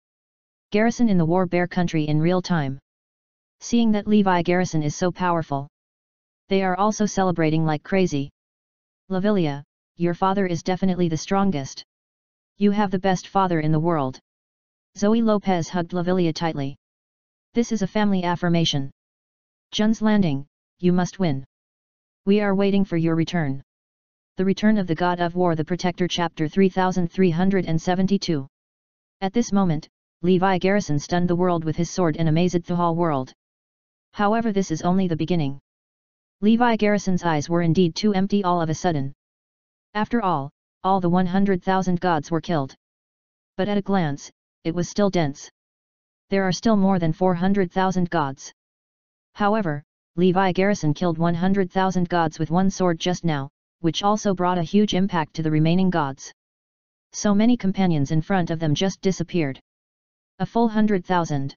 Garrison in the War Bear country in real time. Seeing that Levi Garrison is so powerful, they are also celebrating like crazy. Lavilia, your father is definitely the strongest. You have the best father in the world. Zoe Lopez hugged Lavilia tightly. This is a family affirmation. Jun's Landing, you must win. We are waiting for your return. The Return of the God of War, the Protector, Chapter three thousand three hundred seventy-two. At this moment, Levi Garrison stunned the world with his sword and amazed the whole world. However, this is only the beginning. Levi Garrison's eyes were indeed too empty all of a sudden. After all, all the one hundred thousand gods were killed. But at a glance, it was still dense. There are still more than four hundred thousand gods. However, Levi Garrison killed one hundred thousand gods with one sword just now, which also brought a huge impact to the remaining gods. So many companions in front of them just disappeared. A full hundred thousand.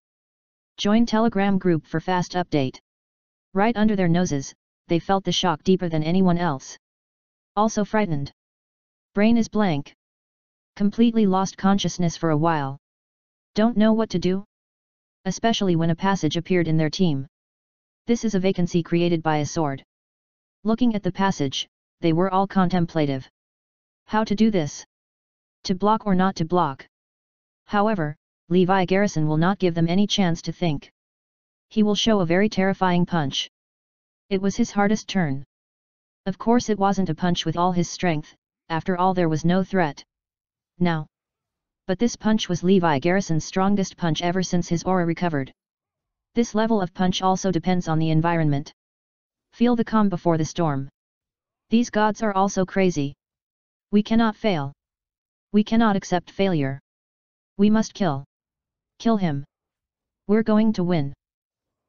Join Telegram group for fast update. Right under their noses, they felt the shock deeper than anyone else. Also frightened. Brain is blank. Completely lost consciousness for a while. Don't know what to do? Especially when a passage appeared in their team. This is a vacancy created by a sword. Looking at the passage, they were all contemplative. How to do this? To block or not to block? However, Levi Garrison will not give them any chance to think. He will show a very terrifying punch. It was his hardest turn. Of course it wasn't a punch with all his strength, after all there was no threat. Now. But this punch was Levi Garrison's strongest punch ever since his aura recovered. This level of punch also depends on the environment. Feel the calm before the storm. These gods are also crazy. We cannot fail. We cannot accept failure. We must kill. Kill him. We're going to win.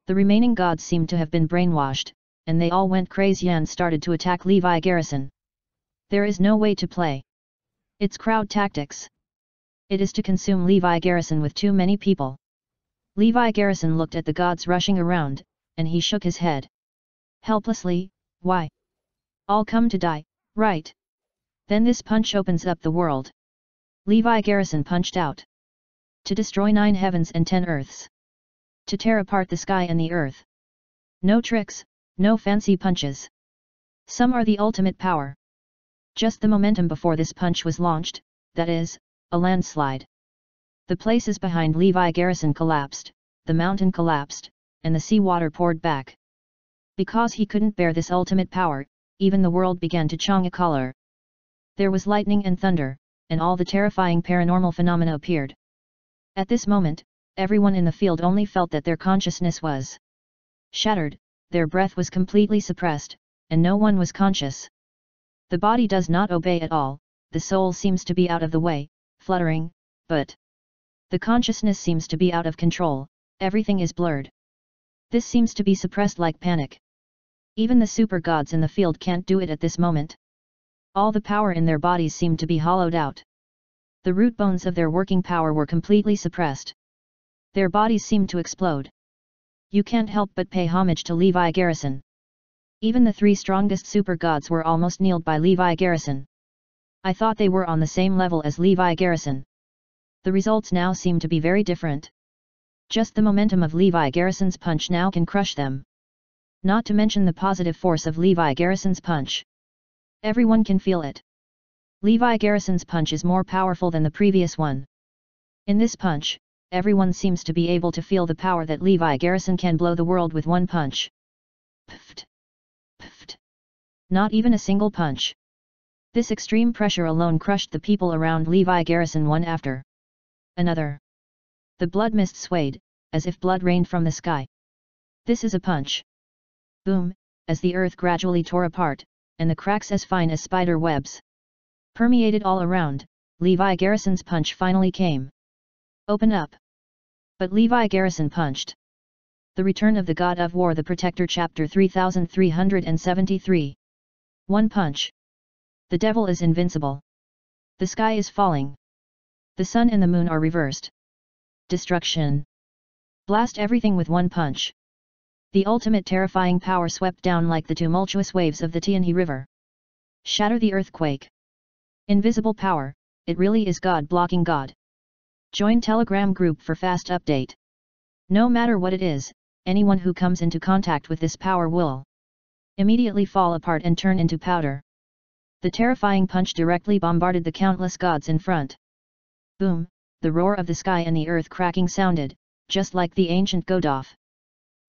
The remaining gods seemed to have been brainwashed, and they all went crazy and started to attack Levi Garrison. There is no way to play. It's crowd tactics. It is to consume Levi Garrison with too many people. Levi Garrison looked at the gods rushing around, and he shook his head. Helplessly, why? All come to die, right? Then this punch opens up the world. Levi Garrison punched out. To destroy nine heavens and ten earths. To tear apart the sky and the earth. No tricks, no fancy punches. Some are the ultimate power. Just the momentum before this punch was launched, that is, a landslide. The places behind Levi Garrison collapsed, the mountain collapsed, and the seawater poured back. Because he couldn't bear this ultimate power, even the world began to chong a color. There was lightning and thunder, and all the terrifying paranormal phenomena appeared. At this moment, everyone in the field only felt that their consciousness was shattered, their breath was completely suppressed, and no one was conscious. The body does not obey at all, the soul seems to be out of the way, fluttering, but the consciousness seems to be out of control, everything is blurred. This seems to be suppressed like panic. Even the super gods in the field can't do it at this moment. All the power in their bodies seemed to be hollowed out. The root bones of their working power were completely suppressed. Their bodies seemed to explode. You can't help but pay homage to Levi Garrison. Even the three strongest super gods were almost kneeled by Levi Garrison. I thought they were on the same level as Levi Garrison. The results now seem to be very different. Just the momentum of Levi Garrison's punch now can crush them. Not to mention the positive force of Levi Garrison's punch. Everyone can feel it. Levi Garrison's punch is more powerful than the previous one. In this punch, everyone seems to be able to feel the power that Levi Garrison can blow the world with one punch. Pfft. Pfft. Not even a single punch. This extreme pressure alone crushed the people around Levi Garrison one after another. The blood mist swayed, as if blood rained from the sky. This is a punch. Boom, as the earth gradually tore apart, and the cracks as fine as spider webs permeated all around, Levi Garrison's punch finally came. Open up. But Levi Garrison punched. The Return of the God of War, the Protector, Chapter three thousand three hundred seventy-three. One punch. The devil is invincible. The sky is falling. The sun and the moon are reversed. Destruction. Blast everything with one punch. The ultimate terrifying power swept down like the tumultuous waves of the Tianhe River. Shatter the earthquake. Invisible power, it really is God blocking God. Join Telegram group for fast update. No matter what it is, anyone who comes into contact with this power will immediately fall apart and turn into powder. The terrifying punch directly bombarded the countless gods in front. Boom, the roar of the sky and the earth cracking sounded, just like the ancient Godof.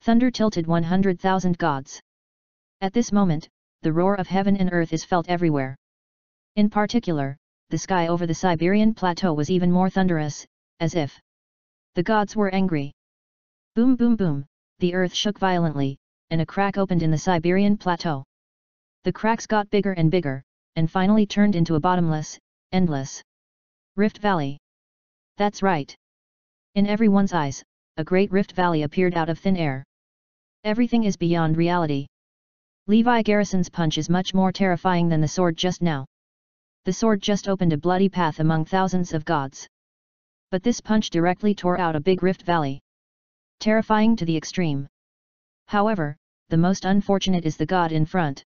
Thunder tilted one hundred thousand gods. At this moment, the roar of heaven and earth is felt everywhere. In particular, the sky over the Siberian plateau was even more thunderous, as if the gods were angry. Boom boom boom, the earth shook violently, and a crack opened in the Siberian plateau. The cracks got bigger and bigger, and finally turned into a bottomless, endless rift valley. That's right. In everyone's eyes, a great rift valley appeared out of thin air. Everything is beyond reality. Levi Garrison's punch is much more terrifying than the sword just now. The sword just opened a bloody path among thousands of gods. But this punch directly tore out a big rift valley. Terrifying to the extreme. However, the most unfortunate is the god in front.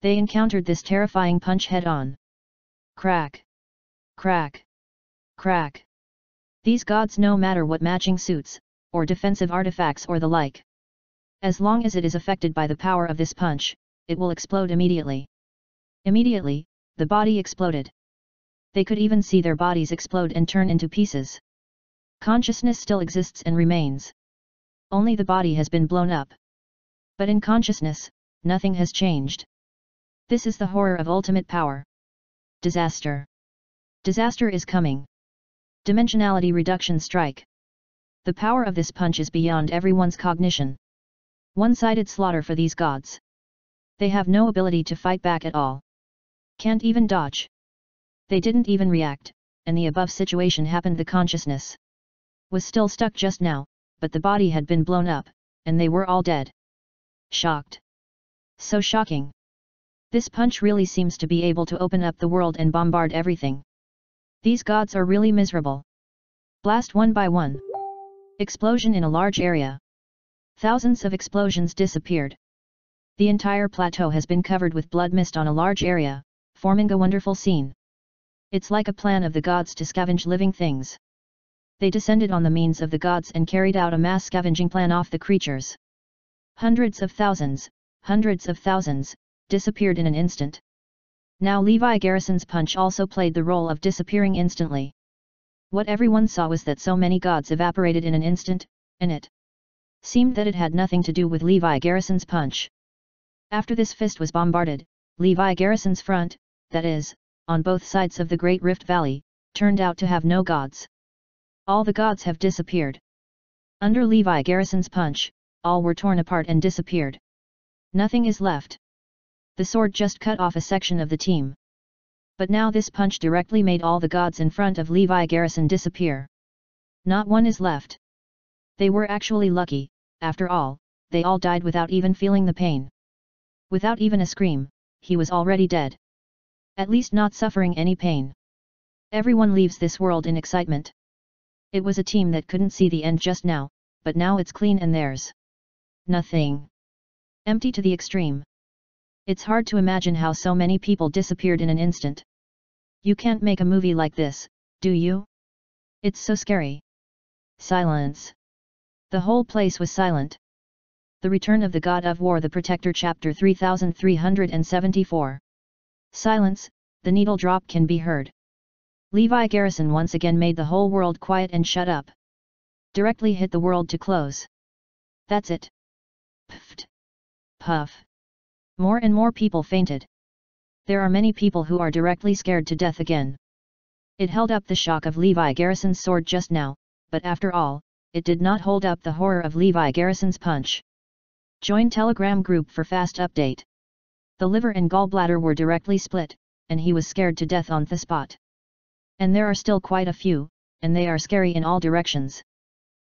They encountered this terrifying punch head-on. Crack. Crack. Crack. These gods, no matter what matching suits, or defensive artifacts or the like, as long as it is affected by the power of this punch, it will explode immediately. Immediately, the body exploded. They could even see their bodies explode and turn into pieces. Consciousness still exists and remains. Only the body has been blown up. But in consciousness, nothing has changed. This is the horror of ultimate power. Disaster. Disaster is coming. Dimensionality reduction strike. The power of this punch is beyond everyone's cognition. One-sided slaughter for these gods. They have no ability to fight back at all. Can't even dodge. They didn't even react, and the above situation happened. The consciousness was still stuck just now, but the body had been blown up, and they were all dead. Shocked. So shocking. This punch really seems to be able to open up the world and bombard everything. These gods are really miserable. Blast one by one. Explosion in a large area. Thousands of explosions disappeared. The entire plateau has been covered with blood mist on a large area, forming a wonderful scene. It's like a plan of the gods to scavenge living things. They descended on the means of the gods and carried out a mass scavenging plan off the creatures. Hundreds of thousands, hundreds of thousands, disappeared in an instant. Now Levi Garrison's punch also played the role of disappearing instantly. What everyone saw was that so many gods evaporated in an instant, and it seemed that it had nothing to do with Levi Garrison's punch. After this fist was bombarded, Levi Garrison's front, that is, on both sides of the Great Rift Valley, turned out to have no gods. All the gods have disappeared. Under Levi Garrison's punch, all were torn apart and disappeared. Nothing is left. The sword just cut off a section of the team. But now this punch directly made all the gods in front of Levi Garrison disappear. Not one is left. They were actually lucky, after all, they all died without even feeling the pain. Without even a scream, he was already dead. At least not suffering any pain. Everyone leaves this world in excitement. It was a team that couldn't see the end just now, but now it's clean and theirs. Nothing. Empty to the extreme. It's hard to imagine how so many people disappeared in an instant. You can't make a movie like this, do you? It's so scary. Silence. The whole place was silent. The Return of the God of War, the Protector, Chapter three thousand three hundred seventy-four. Silence, the needle drop can be heard. Levi Garrison once again made the whole world quiet and shut up. Directly hit the world to close. That's it. Puffed. Puff. More and more people fainted. There are many people who are directly scared to death again. It held up the shock of Levi Garrison's sword just now, but after all, it did not hold up the horror of Levi Garrison's punch. Join Telegram group for fast update. The liver and gallbladder were directly split, and he was scared to death on the spot. And there are still quite a few, and they are scary in all directions.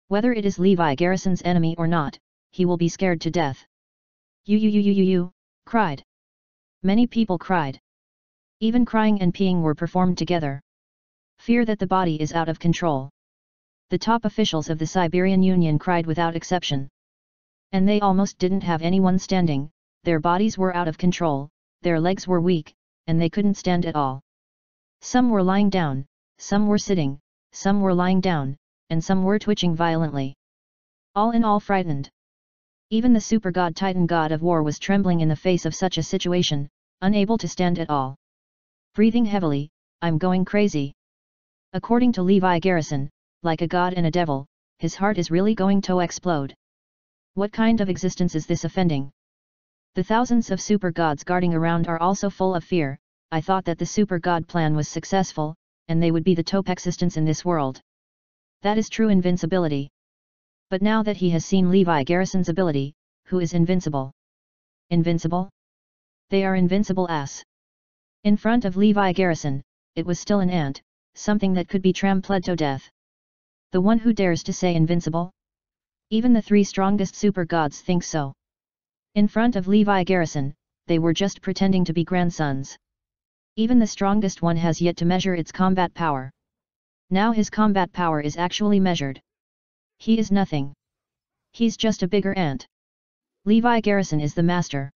Whether it is Levi Garrison's enemy or not, he will be scared to death. You you you you you you, cried. Many people cried. Even crying and peeing were performed together. Fear that the body is out of control. The top officials of the Siberian Union cried without exception. And they almost didn't have anyone standing, their bodies were out of control, their legs were weak, and they couldn't stand at all. Some were lying down, some were sitting, some were lying down, and some were twitching violently. All in all frightened. Even the super god Titan God of War was trembling in the face of such a situation, unable to stand at all. Breathing heavily, I'm going crazy. According to Levi Garrison, like a god and a devil, his heart is really going to explode. What kind of existence is this offending? The thousands of super gods guarding around are also full of fear. I thought that the super god plan was successful, and they would be the top existence in this world. That is true invincibility. But now that he has seen Levi Garrison's ability, who is invincible? Invincible? They are invincible as. In front of Levi Garrison, it was still an ant, something that could be trampled to death. The one who dares to say invincible? Even the three strongest super gods think so. In front of Levi Garrison, they were just pretending to be grandsons. Even the strongest one has yet to measure its combat power. Now his combat power is actually measured. He is nothing. He's just a bigger ant. Levi Garrison is the master.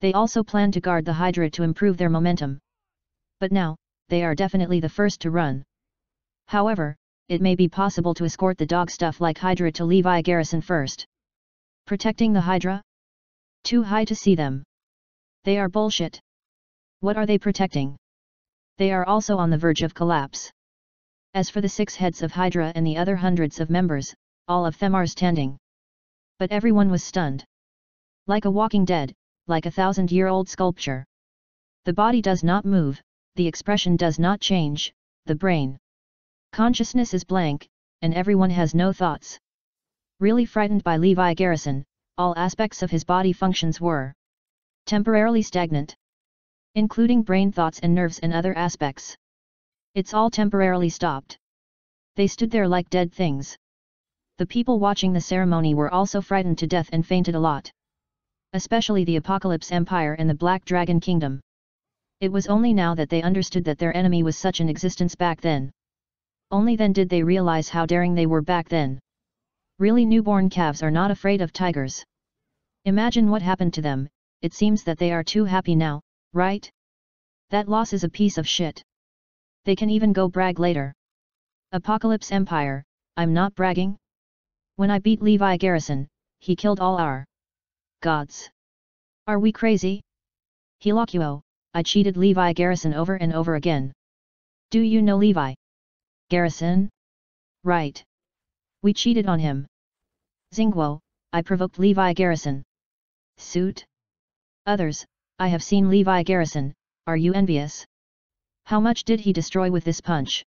They also plan to guard the Hydra to improve their momentum. But now, they are definitely the first to run. However, it may be possible to escort the dog stuff like Hydra to Levi Garrison first. Protecting the Hydra? Too high to see them. They are bullshit. What are they protecting? They are also on the verge of collapse. As for the six heads of Hydra and the other hundreds of members, all of them are standing. But everyone was stunned. Like a walking dead, like a thousand-year-old sculpture. The body does not move, the expression does not change, the brain. Consciousness is blank, and everyone has no thoughts. Really frightened by Levi Garrison, all aspects of his body functions were temporarily stagnant, including brain thoughts and nerves and other aspects. It's all temporarily stopped. They stood there like dead things. The people watching the ceremony were also frightened to death and fainted a lot. Especially the Apocalypse Empire and the Black Dragon Kingdom. It was only now that they understood that their enemy was such an existence back then. Only then did they realize how daring they were back then. Really, newborn calves are not afraid of tigers. Imagine what happened to them, it seems that they are too happy now, right? That loss is a piece of shit. They can even go brag later. Apocalypse Empire, I'm not bragging. When I beat Levi Garrison, he killed all our gods. Are we crazy? Hilakuo, I cheated Levi Garrison over and over again. Do you know Levi Garrison? Right. We cheated on him. Xinguo, I provoked Levi Garrison. Suit? Others, I have seen Levi Garrison, are you envious? How much did he destroy with this punch?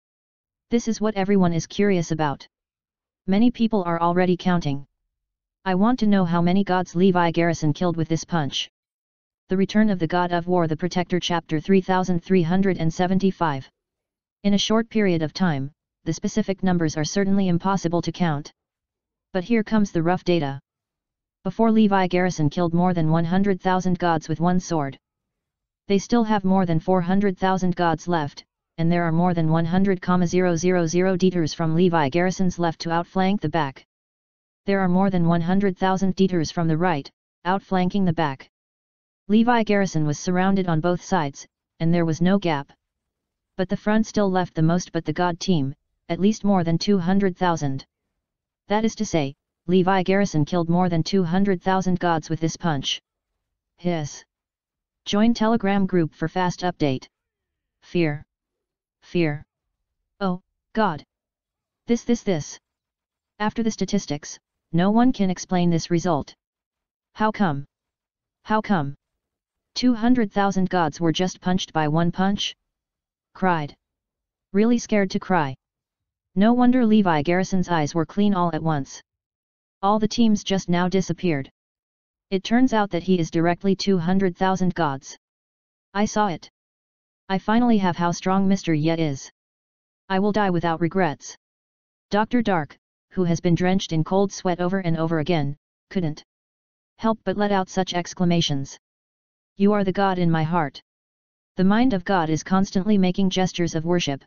This is what everyone is curious about. Many people are already counting. I want to know how many gods Levi Garrison killed with this punch. The Return of the God of War, the Protector, Chapter three thousand three hundred seventy-five. In a short period of time, the specific numbers are certainly impossible to count. But here comes the rough data. Before, Levi Garrison killed more than one hundred thousand gods with one sword. They still have more than four hundred thousand gods left, and there are more than one hundred thousand detours from Levi Garrison's left to outflank the back. There are more than one hundred thousand detours from the right, outflanking the back. Levi Garrison was surrounded on both sides, and there was no gap. But the front still left the most, but the god team, at least more than two hundred thousand. That is to say, Levi Garrison killed more than two hundred thousand gods with this punch. Hiss. Join Telegram group for fast update. Fear. Fear. Oh, God. This this this. After the statistics, no one can explain this result. How come? How come? two hundred thousand gods were just punched by one punch? Cried. Really scared to cry. No wonder Levi Garrison's eyes were clean all at once. All the teams just now disappeared. It turns out that he is directly two hundred thousand gods. I saw it. I finally have how strong Mister Ye is. I will die without regrets. Doctor Dark, who has been drenched in cold sweat over and over again, couldn't help but let out such exclamations. You are the God in my heart. The mind of God is constantly making gestures of worship.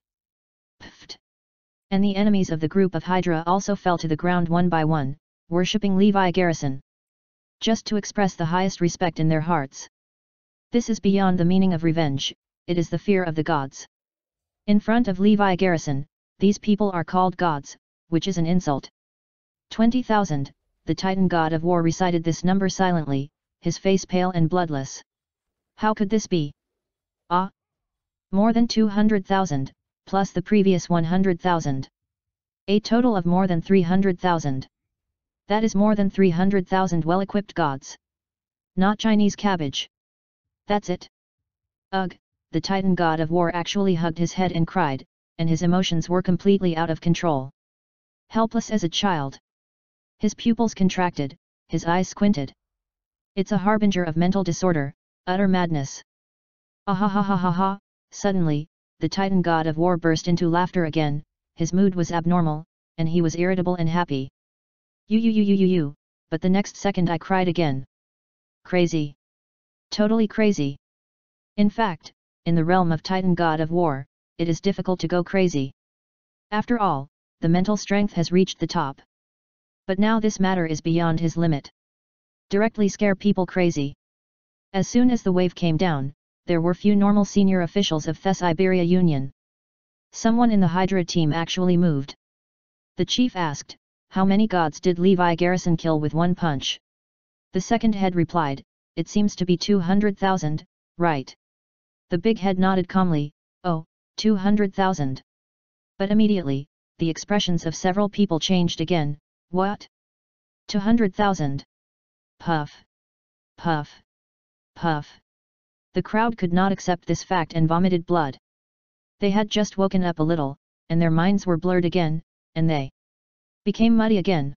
Pfft. And the enemies of the group of Hydra also fell to the ground one by one, worshipping Levi Garrison, just to express the highest respect in their hearts. This is beyond the meaning of revenge, it is the fear of the gods. In front of Levi Garrison, these people are called gods, which is an insult. twenty thousand, the Titan God of War recited this number silently, his face pale and bloodless. How could this be? Ah! More than two hundred thousand, plus the previous one hundred thousand. A total of more than three hundred thousand. That is more than three hundred thousand well-equipped gods. Not Chinese cabbage. That's it. Ugh, the Titan God of War actually hugged his head and cried, and his emotions were completely out of control. Helpless as a child. His pupils contracted, his eyes squinted. It's a harbinger of mental disorder, utter madness. Ah ha ha ha ha ha, suddenly, the Titan God of War burst into laughter again, his mood was abnormal, and he was irritable and happy. You you you you you you, but the next second I cried again. Crazy. Totally crazy. In fact, in the realm of Titan God of War, it is difficult to go crazy. After all, the mental strength has reached the top. But now this matter is beyond his limit. Directly scare people crazy. As soon as the wave came down, there were few normal senior officials of the Siberian Union. Someone in the Hydra team actually moved. The chief asked, how many gods did Levi Garrison kill with one punch? The second head replied, it seems to be two hundred thousand, right? The big head nodded calmly, oh, two hundred thousand. But immediately, the expressions of several people changed again, what? two hundred thousand. Puff. Puff. Puff. The crowd could not accept this fact and vomited blood. They had just woken up a little, and their minds were blurred again, and they became muddy again.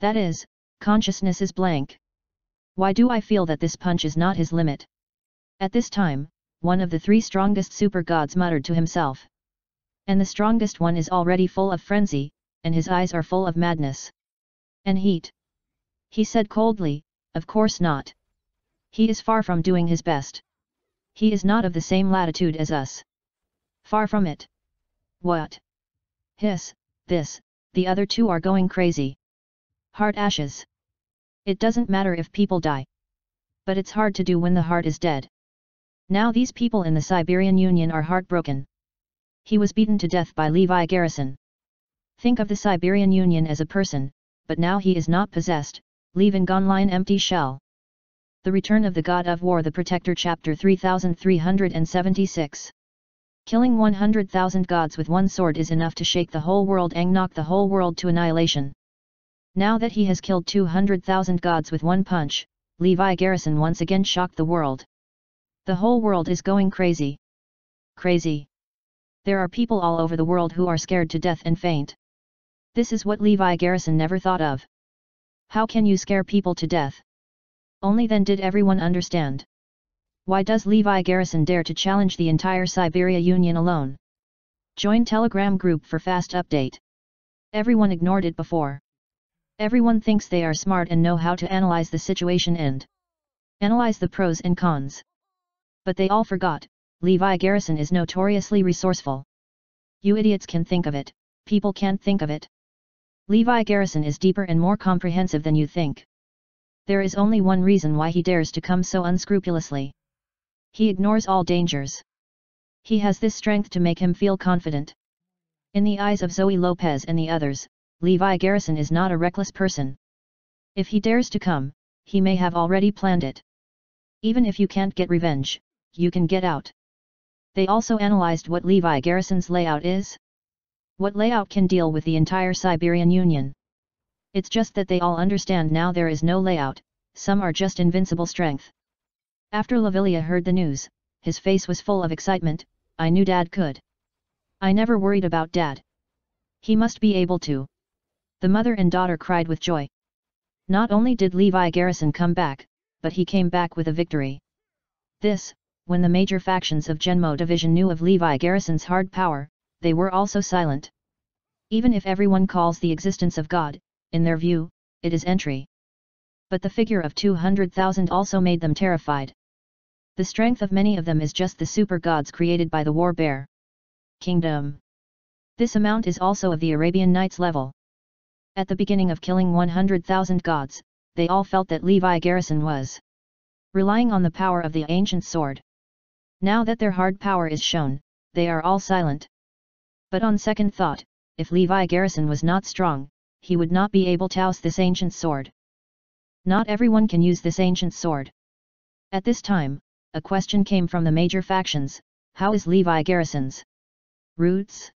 That is, consciousness is blank. Why do I feel that this punch is not his limit? At this time, one of the three strongest super gods muttered to himself. And the strongest one is already full of frenzy, and his eyes are full of madness. And heat. He said coldly, of course not. He is far from doing his best. He is not of the same latitude as us. Far from it. What? Hiss, this. The other two are going crazy. Heart ashes. It doesn't matter if people die. But it's hard to do when the heart is dead. Now these people in the Siberian Union are heartbroken. He was beaten to death by Levi Garrison. Think of the Siberian Union as a person, but now he is not possessed, leaving Gonline empty shell. The Return of the God of War, the Protector, Chapter three thousand three hundred seventy-six. Killing one hundred thousand gods with one sword is enough to shake the whole world and knock the whole world to annihilation. Now that he has killed two hundred thousand gods with one punch, Levi Garrison once again shocked the world. The whole world is going crazy. Crazy. There are people all over the world who are scared to death and faint. This is what Levi Garrison never thought of. How can you scare people to death? Only then did everyone understand. Why does Levi Garrison dare to challenge the entire Siberia Union alone? Join Telegram group for fast update. Everyone ignored it before. Everyone thinks they are smart and know how to analyze the situation and analyze the pros and cons. But they all forgot, Levi Garrison is notoriously resourceful. You idiots can think of it, people can't think of it. Levi Garrison is deeper and more comprehensive than you think. There is only one reason why he dares to come so unscrupulously. He ignores all dangers. He has this strength to make him feel confident. In the eyes of Zoe Lopez and the others, Levi Garrison is not a reckless person. If he dares to come, he may have already planned it. Even if you can't get revenge, you can get out. They also analyzed what Levi Garrison's layout is. What layout can deal with the entire Siberian Union? It's just that they all understand now there is no layout, some are just invincible strength. After Lavilia heard the news, his face was full of excitement. I knew Dad could. I never worried about Dad. He must be able to. The mother and daughter cried with joy. Not only did Levi Garrison come back, but he came back with a victory. This, when the major factions of Genmo Division knew of Levi Garrison's hard power, they were also silent. Even if everyone calls the existence of God, in their view, it is entry. But the figure of two hundred thousand also made them terrified. The strength of many of them is just the super gods created by the War Bear Kingdom. This amount is also of the Arabian Nights level. At the beginning of killing one hundred thousand gods, they all felt that Levi Garrison was relying on the power of the ancient sword. Now that their hard power is shown, they are all silent. But on second thought, if Levi Garrison was not strong, he would not be able to oust this ancient sword. Not everyone can use this ancient sword. At this time, a question came from the major factions: how is Levi Garrison's roots?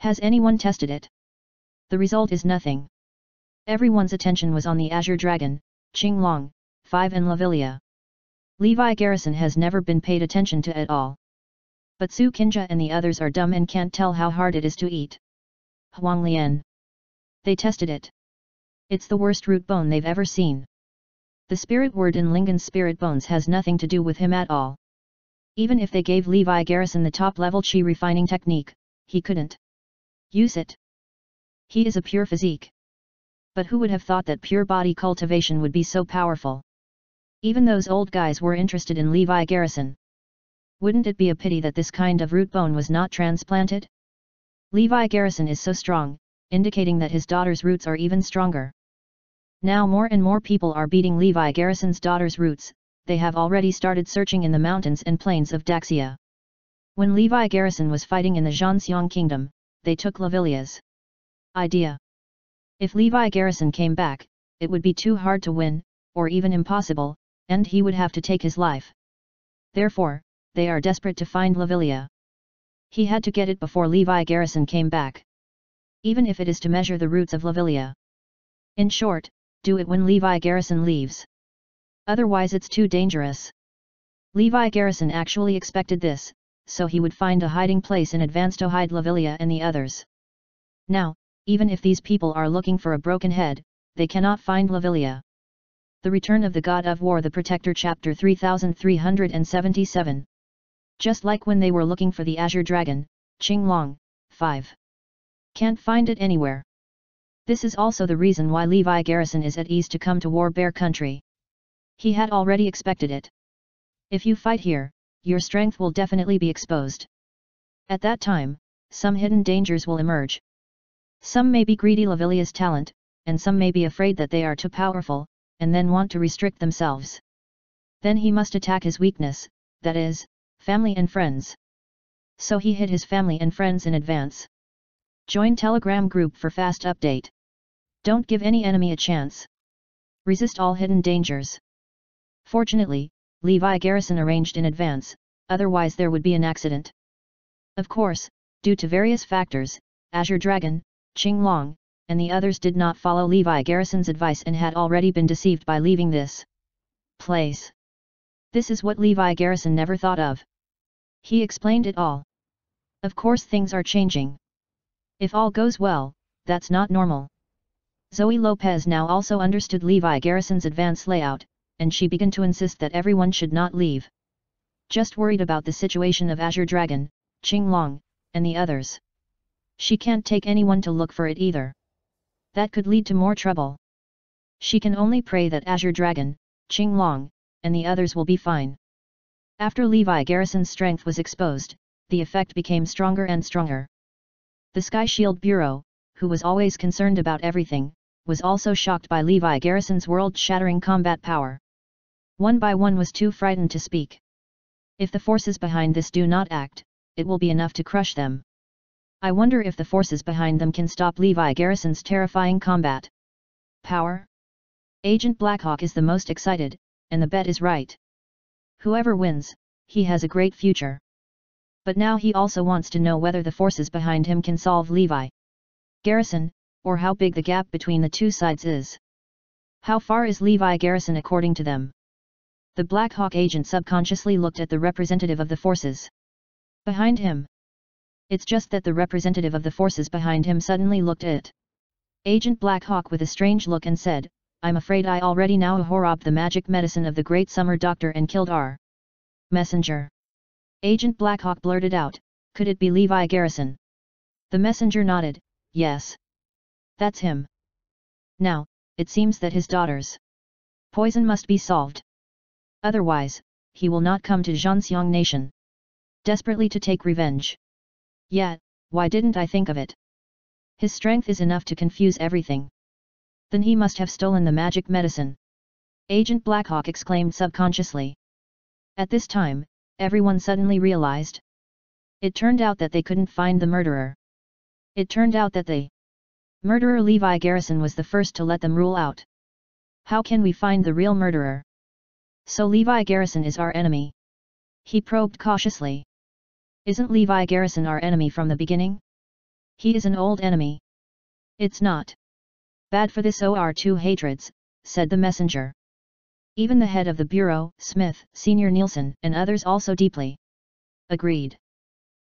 Has anyone tested it? The result is nothing. Everyone's attention was on the Azure Dragon, Qing Long, Five and Lavilia. Levi Garrison has never been paid attention to at all. But Su Kinja and the others are dumb and can't tell how hard it is to eat. Huang Lian. They tested it. It's the worst root bone they've ever seen. The spirit word in Lingan's spirit bones has nothing to do with him at all. Even if they gave Levi Garrison the top-level chi refining technique, he couldn't use it. He is a pure physique. But who would have thought that pure body cultivation would be so powerful? Even those old guys were interested in Levi Garrison. Wouldn't it be a pity that this kind of root bone was not transplanted? Levi Garrison is so strong, indicating that his daughter's roots are even stronger. Now more and more people are beating Levi Garrison's daughter's roots. They have already started searching in the mountains and plains of Daxia. When Levi Garrison was fighting in the Zhanxiang Kingdom, they took Lavilia's idea. If Levi Garrison came back, it would be too hard to win, or even impossible, and he would have to take his life. Therefore, they are desperate to find Lavilia. He had to get it before Levi Garrison came back. Even if it is to measure the roots of Lavilia. In short, do it when Levi Garrison leaves. Otherwise it's too dangerous. Levi Garrison actually expected this, so he would find a hiding place in advance to hide Lavilia and the others. Now, even if these people are looking for a broken head, they cannot find Lavilia. The Return of the God of War, the Protector, Chapter three thousand three hundred seventy-seven. Just like when they were looking for the Azure Dragon, Qing Long, five. Can't find it anywhere. This is also the reason why Levi Garrison is at ease to come to War Bear Country. He had already expected it. If you fight here, your strength will definitely be exposed. At that time, some hidden dangers will emerge. Some may be greedy Lavilia's talent, and some may be afraid that they are too powerful, and then want to restrict themselves. Then he must attack his weakness, that is, family and friends. So he hid his family and friends in advance. Join Telegram group for fast update. Don't give any enemy a chance. Resist all hidden dangers. Fortunately, Levi Garrison arranged in advance, otherwise there would be an accident. Of course, due to various factors, Azure Dragon, Qing Long, and the others did not follow Levi Garrison's advice and had already been deceived by leaving this place. This is what Levi Garrison never thought of. He explained it all. Of course things are changing. If all goes well, that's not normal. Zoe Lopez now also understood Levi Garrison's advance layout, and she began to insist that everyone should not leave. Just worried about the situation of Azure Dragon, Qing Long, and the others. She can't take anyone to look for it either. That could lead to more trouble. She can only pray that Azure Dragon, Qing Long, and the others will be fine. After Levi Garrison's strength was exposed, the effect became stronger and stronger. The Sky Shield Bureau, who was always concerned about everything, was also shocked by Levi Garrison's world-shattering combat power. One by one was too frightened to speak. If the forces behind this do not act, it will be enough to crush them. I wonder if the forces behind them can stop Levi Garrison's terrifying combat power? Agent Black Hawk is the most excited, and the bet is right. Whoever wins, he has a great future. But now he also wants to know whether the forces behind him can solve Levi Garrison, or how big the gap between the two sides is. How far is Levi Garrison according to them? The Black Hawk agent subconsciously looked at the representative of the forces behind him. It's just that the representative of the forces behind him suddenly looked at Agent Black Hawk with a strange look and said, "I'm afraid I already now horobbed the magic medicine of the great summer doctor and killed our messenger." Agent Black Hawk blurted out, "Could it be Levi Garrison?" The messenger nodded, yes. That's him. Now, it seems that his daughter's poison must be solved. Otherwise, he will not come to Zhanxiang Nation. Desperately to take revenge. Yet, why didn't I think of it? His strength is enough to confuse everything. Then he must have stolen the magic medicine. Agent Black Hawk exclaimed subconsciously. At this time, everyone suddenly realized. It turned out that they couldn't find the murderer. It turned out that the murderer Levi Garrison was the first to let them rule out. How can we find the real murderer? So Levi Garrison is our enemy. He probed cautiously. Isn't Levi Garrison our enemy from the beginning? He is an old enemy. It's not bad for this O R two hatreds, said the messenger. Even the head of the bureau, Smith, Senior Nielsen, and others also deeply agreed.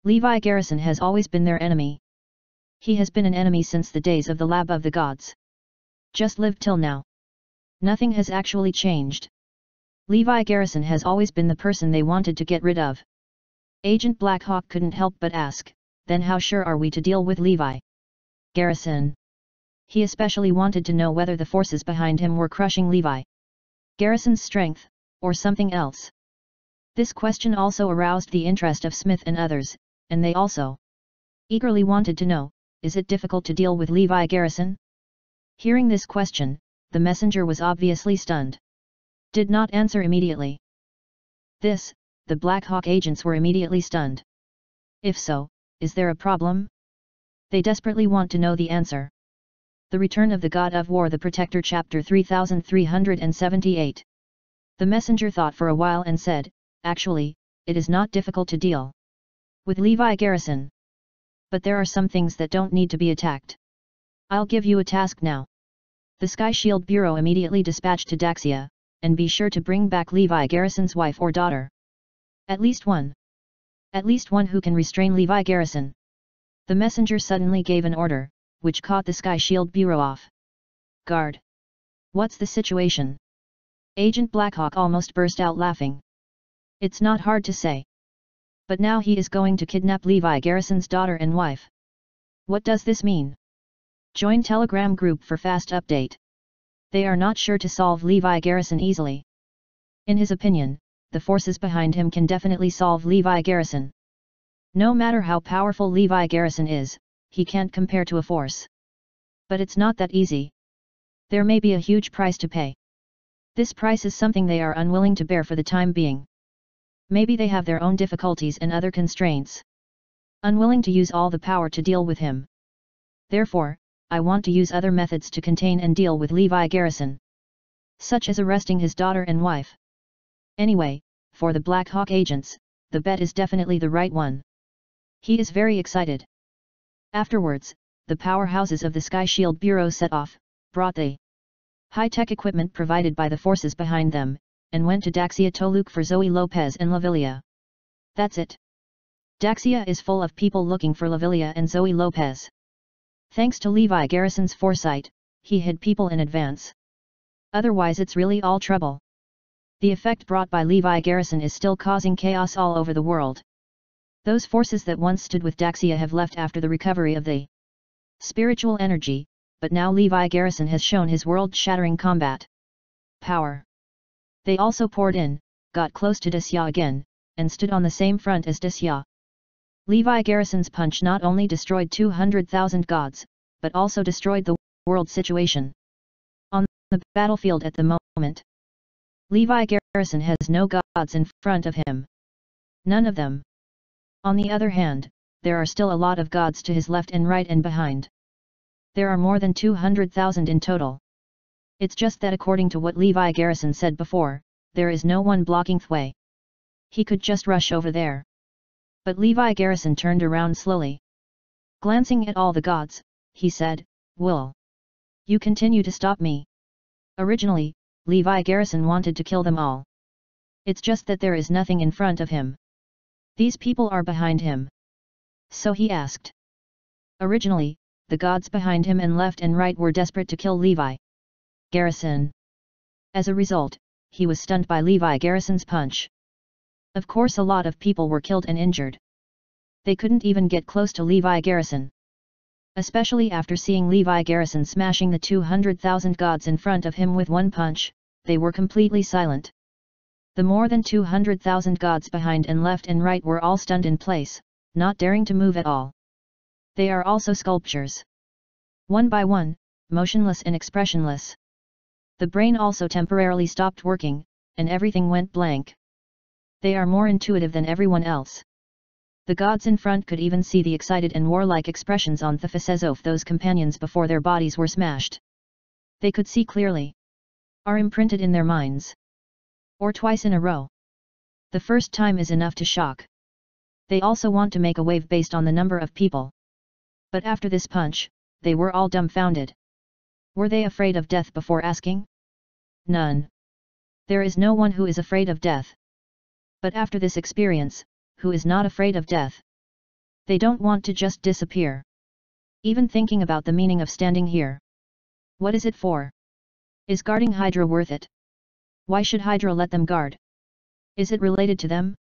Levi Garrison has always been their enemy. He has been an enemy since the days of the Lab of the Gods. Just lived till now. Nothing has actually changed. Levi Garrison has always been the person they wanted to get rid of. Agent Black Hawk couldn't help but ask, then how sure are we to deal with Levi Garrison? He especially wanted to know whether the forces behind him were crushing Levi Garrison's strength, or something else. This question also aroused the interest of Smith and others, and they also eagerly wanted to know, is it difficult to deal with Levi Garrison? Hearing this question, the messenger was obviously stunned. Did not answer immediately. This, the Black Hawk agents were immediately stunned. If so, is there a problem? They desperately want to know the answer. The Return of the God of War, the Protector, Chapter three thousand three hundred seventy-eight. The messenger thought for a while and said, actually, it is not difficult to deal with Levi Garrison. But there are some things that don't need to be attacked. I'll give you a task now. The Sky Shield Bureau immediately dispatched to Daxia, and be sure to bring back Levi Garrison's wife or daughter. At least one. At least one who can restrain Levi Garrison. The messenger suddenly gave an order, which caught the Sky Shield Bureau off guard. What's the situation? Agent Blackhawk almost burst out laughing. It's not hard to say. But now he is going to kidnap Levi Garrison's daughter and wife. What does this mean? Join Telegram group for fast update. They are not sure to solve Levi Garrison easily. In his opinion, the forces behind him can definitely solve Levi Garrison. No matter how powerful Levi Garrison is, he can't compare to a force. But it's not that easy. There may be a huge price to pay. This price is something they are unwilling to bear for the time being. Maybe they have their own difficulties and other constraints. Unwilling to use all the power to deal with him. Therefore, I want to use other methods to contain and deal with Levi Garrison. Such as arresting his daughter and wife. Anyway, for the Black Hawk agents, the bet is definitely the right one. He is very excited. Afterwards, the powerhouses of the Sky Shield Bureau set off, brought the high-tech equipment provided by the forces behind them, and went to Daxia to look for Zoe Lopez and Lavilia. That's it. Daxia is full of people looking for Lavilia and Zoe Lopez. Thanks to Levi Garrison's foresight, he hid people in advance. Otherwise it's really all trouble. The effect brought by Levi Garrison is still causing chaos all over the world. Those forces that once stood with Daxia have left after the recovery of the spiritual energy, but now Levi Garrison has shown his world-shattering combat power. They also poured in, got close to Dishya again, and stood on the same front as Dishya. Levi Garrison's punch not only destroyed two hundred thousand gods, but also destroyed the world situation. On the battlefield at the moment, Levi Garrison has no gods in front of him. None of them. On the other hand, there are still a lot of gods to his left and right and behind. There are more than two hundred thousand in total. It's just that according to what Levi Garrison said before, there is no one blocking the way. He could just rush over there. But Levi Garrison turned around slowly. Glancing at all the gods, he said, "Will you continue to stop me?" Originally, Levi Garrison wanted to kill them all. It's just that there is nothing in front of him. These people are behind him. So he asked. Originally, the gods behind him and left and right were desperate to kill Levi Garrison. As a result, he was stunned by Levi Garrison's punch. Of course a lot of people were killed and injured. They couldn't even get close to Levi Garrison. especially after seeing Levi Garrison smashing the two hundred thousand gods in front of him with one punch, they were completely silent. The more than two hundred thousand gods behind and left and right were all stunned in place, not daring to move at all. They are also sculptures. One by one, motionless and expressionless. The brain also temporarily stopped working, and everything went blank. They are more intuitive than everyone else. The gods in front could even see the excited and warlike expressions on the faces of those companions before their bodies were smashed. They could see clearly. Are imprinted in their minds. Or twice in a row. The first time is enough to shock. They also want to make a wave based on the number of people. But after this punch, they were all dumbfounded. Were they afraid of death before asking? None. There is no one who is afraid of death. But after this experience, who is not afraid of death? They don't want to just disappear. Even thinking about the meaning of standing here. What is it for? Is guarding Hydra worth it? Why should Hydra let them guard? Is it related to them?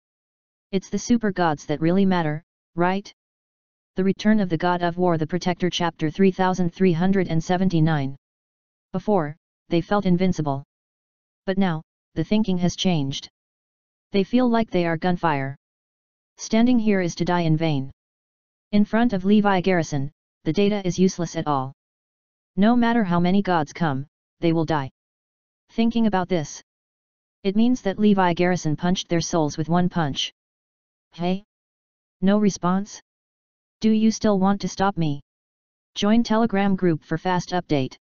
It's the super gods that really matter, right? The Return of the God of War, the Protector, Chapter three thousand three hundred seventy-nine. Before, they felt invincible. But now, the thinking has changed. They feel like they are gunfire. Standing here is to die in vain. In front of Levi Garrison, the data is useless at all. No matter how many gods come, they will die. Thinking about this, it means that Levi Garrison punched their souls with one punch. Hey? No response? Do you still want to stop me? Join Telegram group for fast update.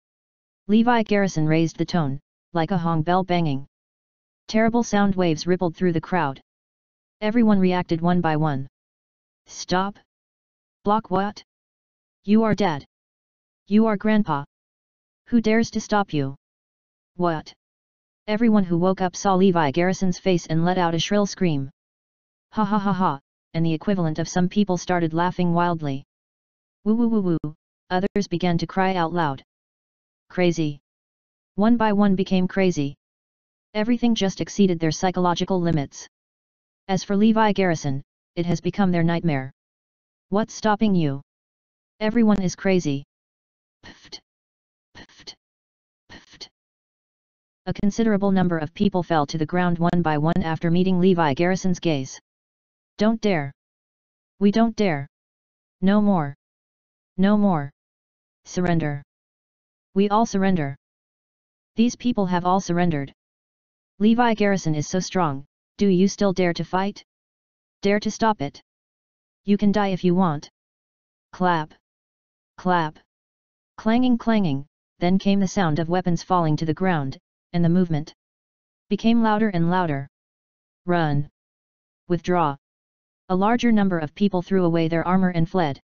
Levi Garrison raised the tone, like a gong bell banging. Terrible sound waves rippled through the crowd. Everyone reacted one by one. Stop! Block what? You are dead. You are grandpa. Who dares to stop you? What? Everyone who woke up saw Levi Garrison's face and let out a shrill scream. Ha ha ha ha, and the equivalent of some people started laughing wildly. Woo woo woo woo, others began to cry out loud. Crazy. One by one became crazy. Everything just exceeded their psychological limits. As for Levi Garrison, it has become their nightmare. What's stopping you? Everyone is crazy. Pfft. Pfft. Pfft. A considerable number of people fell to the ground one by one after meeting Levi Garrison's gaze. Don't dare. We don't dare. No more. No more. Surrender. We all surrender. These people have all surrendered. Levi Garrison is so strong. Do you still dare to fight? Dare to stop it? You can die if you want. Clap. Clap. Clanging clanging, then came the sound of weapons falling to the ground, and the movement became louder and louder. Run. Withdraw. A larger number of people threw away their armor and fled.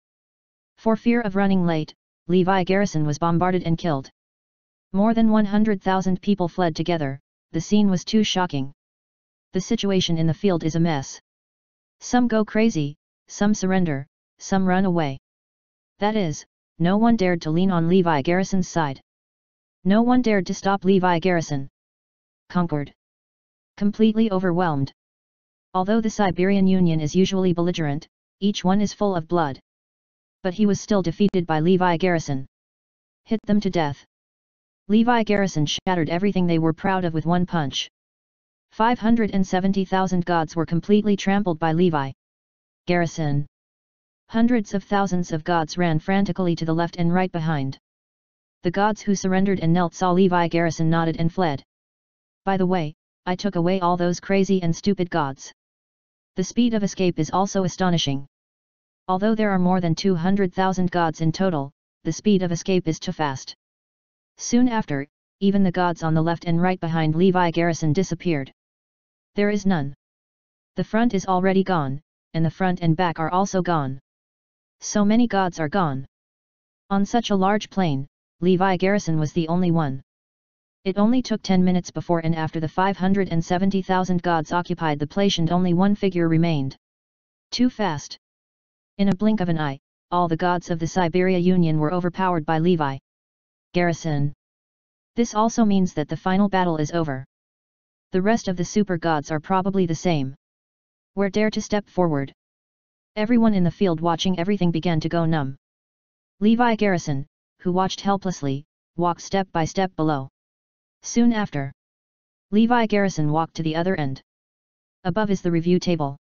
For fear of running late, Levi Garrison was bombarded and killed. More than one hundred thousand people fled together, the scene was too shocking. The situation in the field is a mess. Some go crazy, some surrender, some run away. That is, no one dared to lean on Levi Garrison's side. No one dared to stop Levi Garrison. Conquered. Completely overwhelmed. Although the Siberian Union is usually belligerent, each one is full of blood. But he was still defeated by Levi Garrison. Hit them to death. Levi Garrison shattered everything they were proud of with one punch. five hundred seventy thousand gods were completely trampled by Levi Garrison. Hundreds of thousands of gods ran frantically to the left and right behind. The gods who surrendered and knelt saw Levi Garrison nodded and fled. By the way, I took away all those crazy and stupid gods. The speed of escape is also astonishing. Although there are more than two hundred thousand gods in total, the speed of escape is too fast. Soon after, even the gods on the left and right behind Levi Garrison disappeared. There is none. The front is already gone, and the front and back are also gone. So many gods are gone. On such a large plain, Levi Garrison was the only one. It only took ten minutes before and after the five hundred seventy thousand gods occupied the place and only one figure remained. Too fast. In a blink of an eye, all the gods of the Siberia Union were overpowered by Levi Garrison. This also means that the final battle is over. The rest of the super gods are probably the same. Where dare to step forward? Everyone in the field watching everything began to go numb. Levi Garrison, who watched helplessly, walked step by step below. Soon after, Levi Garrison walked to the other end. Above is the review table.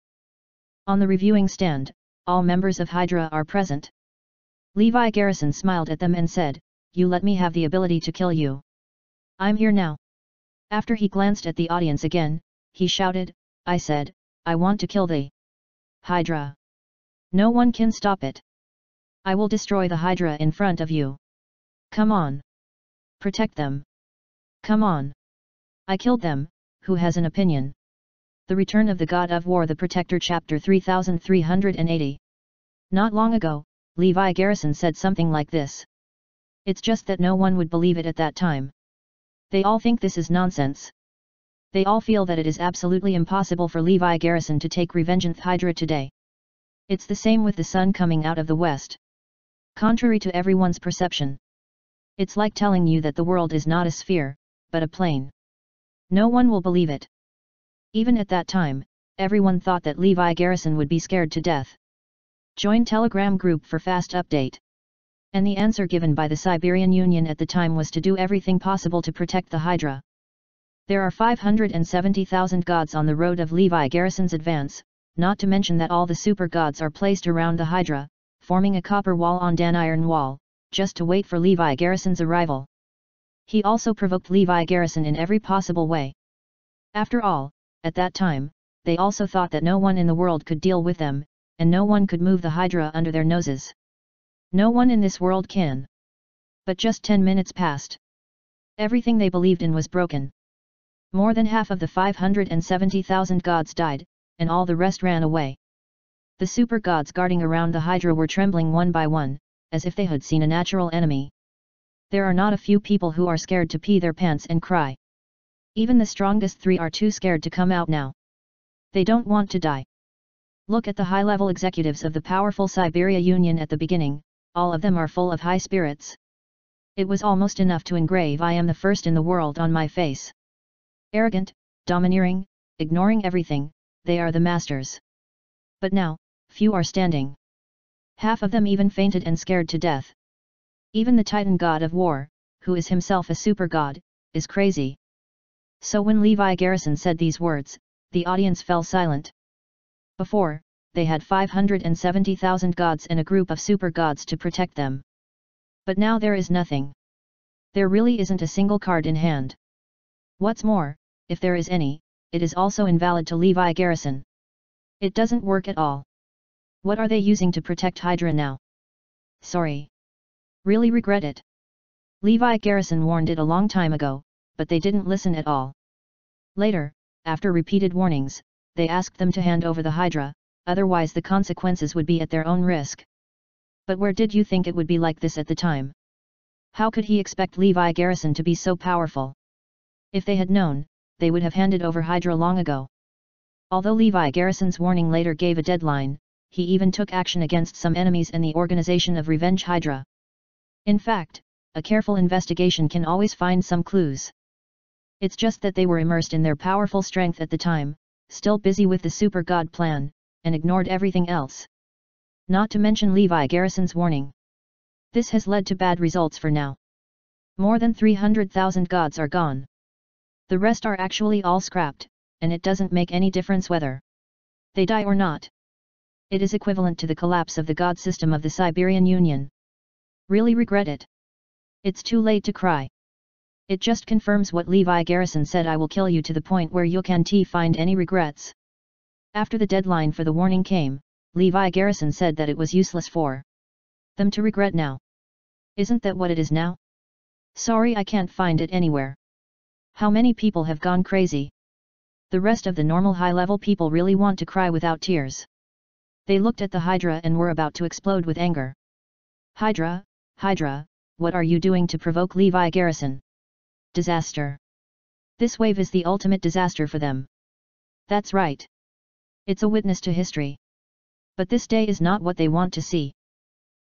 On the reviewing stand, all members of Hydra are present. Levi Garrison smiled at them and said, "You let me have the ability to kill you. I'm here now." After he glanced at the audience again, he shouted, "I said, I want to kill the Hydra. No one can stop it. I will destroy the Hydra in front of you. Come on. Protect them. Come on. I killed them, who has an opinion?" The Return of the God of War, The Protector, Chapter three thousand three hundred eighty. Not long ago, Levi Garrison said something like this. It's just that no one would believe it at that time. They all think this is nonsense. They all feel that it is absolutely impossible for Levi Garrison to take revenge on Hydra today. It's the same with the sun coming out of the west. Contrary to everyone's perception. It's like telling you that the world is not a sphere, but a plane. No one will believe it. Even at that time, everyone thought that Levi Garrison would be scared to death. Join Telegram group for fast update. And the answer given by the Siberian Union at the time was to do everything possible to protect the Hydra. There are five hundred seventy thousand gods on the road of Levi Garrison's advance, not to mention that all the super gods are placed around the Hydra, forming a copper wall on an iron wall, just to wait for Levi Garrison's arrival. He also provoked Levi Garrison in every possible way. After all, at that time, they also thought that no one in the world could deal with them, and no one could move the Hydra under their noses. No one in this world can. But just ten minutes passed. Everything they believed in was broken. More than half of the five hundred seventy thousand gods died, and all the rest ran away. The super gods guarding around the Hydra were trembling one by one, as if they had seen a natural enemy. There are not a few people who are scared to pee their pants and cry. Even the strongest three are too scared to come out now. They don't want to die. Look at the high-level executives of the powerful Siberia Union at the beginning. All of them are full of high spirits. It was almost enough to engrave "I am the first in the world" on my face. Arrogant, domineering, ignoring everything, they are the masters. But now, few are standing. Half of them even fainted and scared to death. Even the Titan God of War, who is himself a super god, is crazy. So when Levi Garrison said these words, the audience fell silent. Before, they had five hundred seventy thousand gods and a group of super gods to protect them. But now there is nothing. There really isn't a single card in hand. What's more, if there is any, it is also invalid to Levi Garrison. It doesn't work at all. What are they using to protect Hydra now? Sorry. Really regret it. Levi Garrison warned it a long time ago, but they didn't listen at all. Later, after repeated warnings, they asked them to hand over the Hydra. Otherwise the consequences would be at their own risk. But where did you think it would be like this at the time? How could he expect Levi Garrison to be so powerful? If they had known, they would have handed over Hydra long ago. Although Levi Garrison's warning later gave a deadline, he even took action against some enemies and the organization of Revenge Hydra. In fact, a careful investigation can always find some clues. It's just that they were immersed in their powerful strength at the time, still busy with the super god plan, and ignored everything else. Not to mention Levi Garrison's warning. This has led to bad results for now. More than three hundred thousand gods are gone. The rest are actually all scrapped, and it doesn't make any difference whether they die or not. It is equivalent to the collapse of the god system of the Siberian Union. Really regret it. It's too late to cry. It just confirms what Levi Garrison said, "I will kill you to the point where you can't find any regrets." After the deadline for the warning came, Levi Garrison said that it was useless for them to regret now. Isn't that what it is now? Sorry, I can't find it anywhere. How many people have gone crazy? The rest of the normal high-level people really want to cry without tears. They looked at the Hydra and were about to explode with anger. Hydra, Hydra, what are you doing to provoke Levi Garrison? Disaster. This wave is the ultimate disaster for them. That's right. It's a witness to history. But this day is not what they want to see.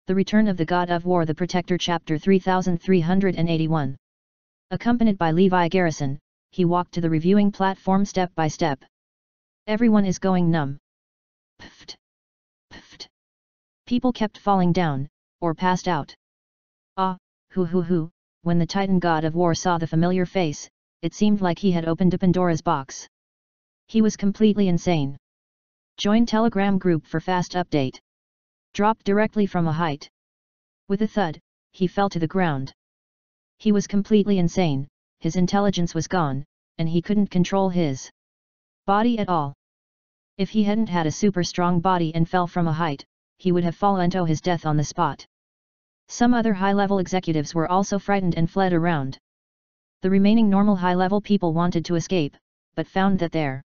The Return of the God of War, The Protector, Chapter three thousand three hundred eighty-one. Accompanied by Levi Garrison, he walked to the reviewing platform step by step. Everyone is going numb. Pfft. Pfft. People kept falling down, or passed out. Ah, hoo hoo hoo, when the Titan God of War saw the familiar face, it seemed like he had opened a Pandora's box. He was completely insane. Join Telegram group for fast update. Dropped directly from a height. With a thud, he fell to the ground. He was completely insane, his intelligence was gone, and he couldn't control his body at all. If he hadn't had a super strong body and fell from a height, he would have fallen to his death on the spot. Some other high-level executives were also frightened and fled around. The remaining normal high-level people wanted to escape, but found that their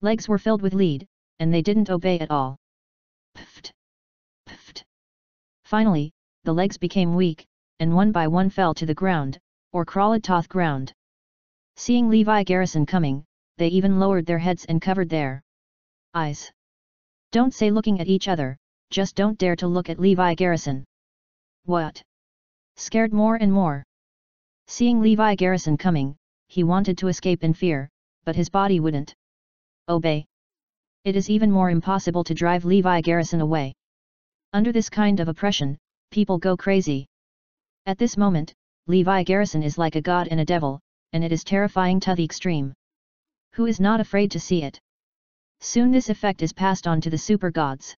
legs were filled with lead, and they didn't obey at all. Pfft. Pfft. Finally, the legs became weak, and one by one fell to the ground, or crawled toth ground. Seeing Levi Garrison coming, they even lowered their heads and covered their eyes. Don't say looking at each other, just don't dare to look at Levi Garrison. What? Scared more and more. Seeing Levi Garrison coming, he wanted to escape in fear, but his body wouldn't obey. It is even more impossible to drive Levi Garrison away. Under this kind of oppression, people go crazy. At this moment, Levi Garrison is like a god and a devil, and it is terrifying to the extreme. Who is not afraid to see it? Soon this effect is passed on to the super gods.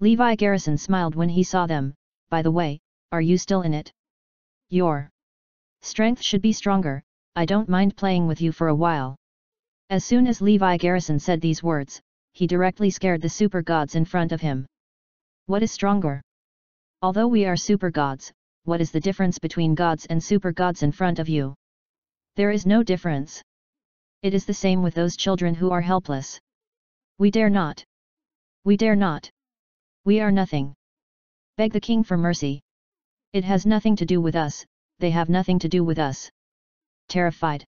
Levi Garrison smiled when he saw them. By the way, are you still in it? Your strength should be stronger, I don't mind playing with you for a while. As soon as Levi Garrison said these words, he directly scared the super gods in front of him. What is stronger? Although we are super gods, what is the difference between gods and super gods in front of you? There is no difference. It is the same with those children who are helpless. We dare not. We dare not. We are nothing. Beg the king for mercy. It has nothing to do with us, they have nothing to do with us. Terrified.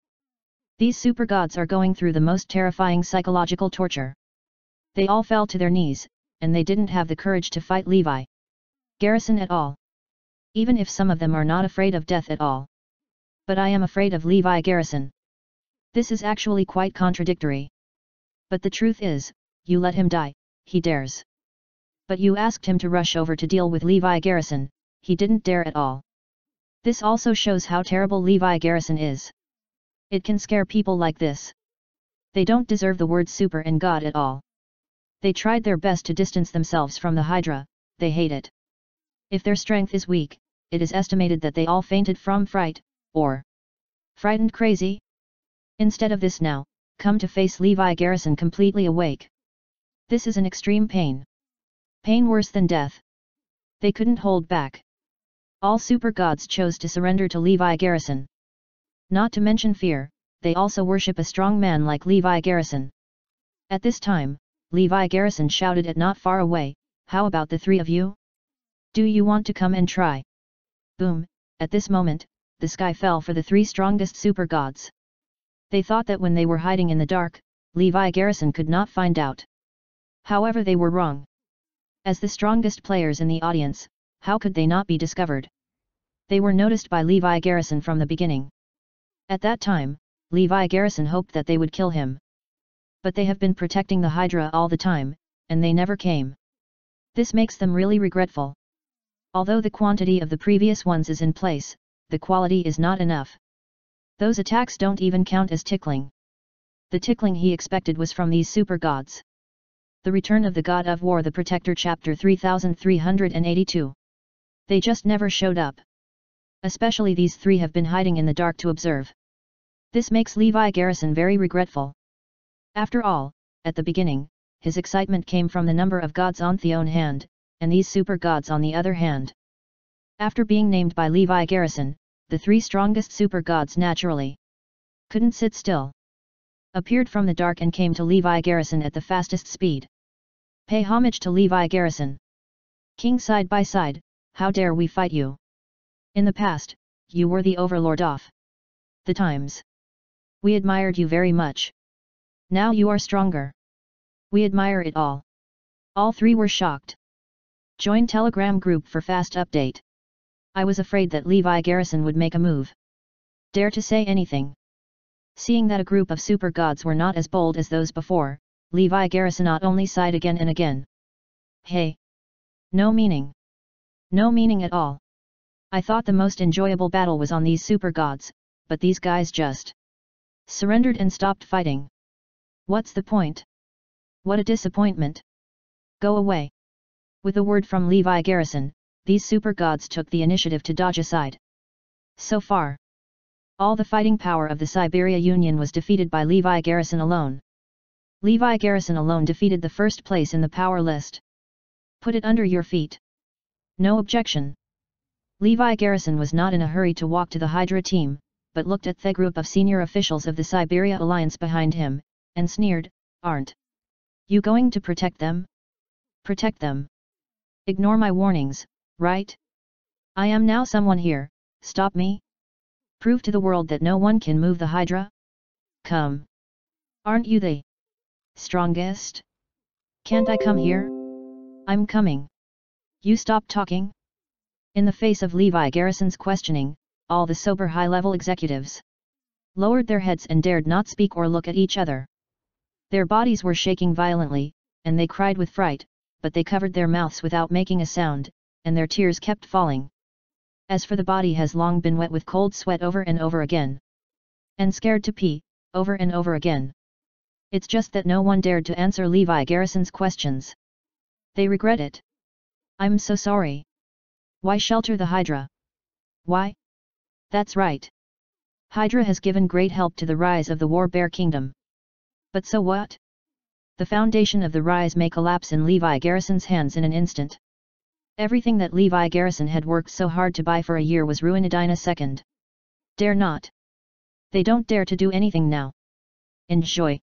These super gods are going through the most terrifying psychological torture. They all fell to their knees, and they didn't have the courage to fight Levi Garrison at all. Even if some of them are not afraid of death at all. But I am afraid of Levi Garrison. This is actually quite contradictory. But the truth is, you let him die, he dares. But you asked him to rush over to deal with Levi Garrison, he didn't dare at all. This also shows how terrible Levi Garrison is. It can scare people like this. They don't deserve the word super and god at all. They tried their best to distance themselves from the Hydra, they hate it. If their strength is weak, it is estimated that they all fainted from fright, or frightened crazy. Instead of this now, come to face Levi Garrison completely awake. This is an extreme pain. Pain worse than death. They couldn't hold back. All super gods chose to surrender to Levi Garrison. Not to mention fear, they also worship a strong man like Levi Garrison. At this time, Levi Garrison shouted at not far away, "How about the three of you? Do you want to come and try?" Boom, at this moment, the sky fell for the three strongest super gods. They thought that when they were hiding in the dark, Levi Garrison could not find out. However, they were wrong. As the strongest players in the audience, how could they not be discovered? They were noticed by Levi Garrison from the beginning. At that time, Levi Garrison hoped that they would kill him. But they have been protecting the Hydra all the time, and they never came. This makes them really regretful. Although the quantity of the previous ones is in place, the quality is not enough. Those attacks don't even count as tickling. The tickling he expected was from these super gods. The Return of the God of War, the Protector, Chapter three thousand three hundred eighty-two. They just never showed up. Especially these three have been hiding in the dark to observe. This makes Levi Garrison very regretful. After all, at the beginning, his excitement came from the number of gods on the one hand, and these super gods on the other hand. After being named by Levi Garrison, the three strongest super gods naturally couldn't sit still. Appeared from the dark and came to Levi Garrison at the fastest speed. Pay homage to Levi Garrison. King, side by side, how dare we fight you? In the past, you were the overlord of the times. We admired you very much. Now you are stronger. We admire it all. All three were shocked. Join Telegram group for fast update. I was afraid that Levi Garrison would make a move. Dare to say anything. Seeing that a group of super gods were not as bold as those before, Levi Garrison not only sighed again and again. Hey! No meaning. No meaning at all. I thought the most enjoyable battle was on these super gods, but these guys just surrendered and stopped fighting. What's the point? What a disappointment. Go away. With a word from Levi Garrison, these super gods took the initiative to dodge aside. So far, all the fighting power of the Siberia Union was defeated by Levi Garrison alone. Levi Garrison alone defeated the first place in the power list. Put it under your feet. No objection. Levi Garrison was not in a hurry to walk to the Hydra team, but looked at the group of senior officials of the Siberia Alliance behind him, and sneered, "Aren't you going to protect them? Protect them. Ignore my warnings, right? I am now someone here, stop me? Prove to the world that no one can move the Hydra? Come. Aren't you the strongest? Can't I come here? I'm coming. You stop talking?" In the face of Levi Garrison's questioning, all the sober high-level executives lowered their heads and dared not speak or look at each other. Their bodies were shaking violently, and they cried with fright, but they covered their mouths without making a sound, and their tears kept falling. As for the body has long been wet with cold sweat over and over again. And scared to pee, over and over again. It's just that no one dared to answer Levi Garrison's questions. They regret it. I'm so sorry. Why shelter the Hydra? Why? That's right. Hydra has given great help to the rise of the War Bear Kingdom. But so what? The foundation of the rise may collapse in Levi Garrison's hands in an instant. Everything that Levi Garrison had worked so hard to buy for a year was ruined in a second. Dare not. They don't dare to do anything now. Enjoy.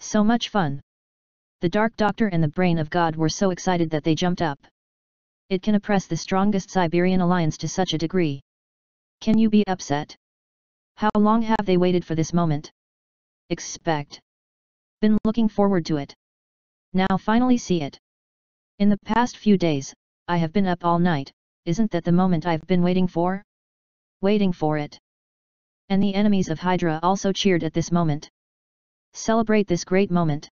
So much fun. The Dark Doctor and the Brain of God were so excited that they jumped up. It can oppress the strongest Siberian alliance to such a degree. Can you be upset? How long have they waited for this moment? Expect. Been looking forward to it. Now finally see it. In the past few days, I have been up all night, isn't that the moment I've been waiting for? Waiting for it. And the enemies of Hydra also cheered at this moment. Celebrate this great moment.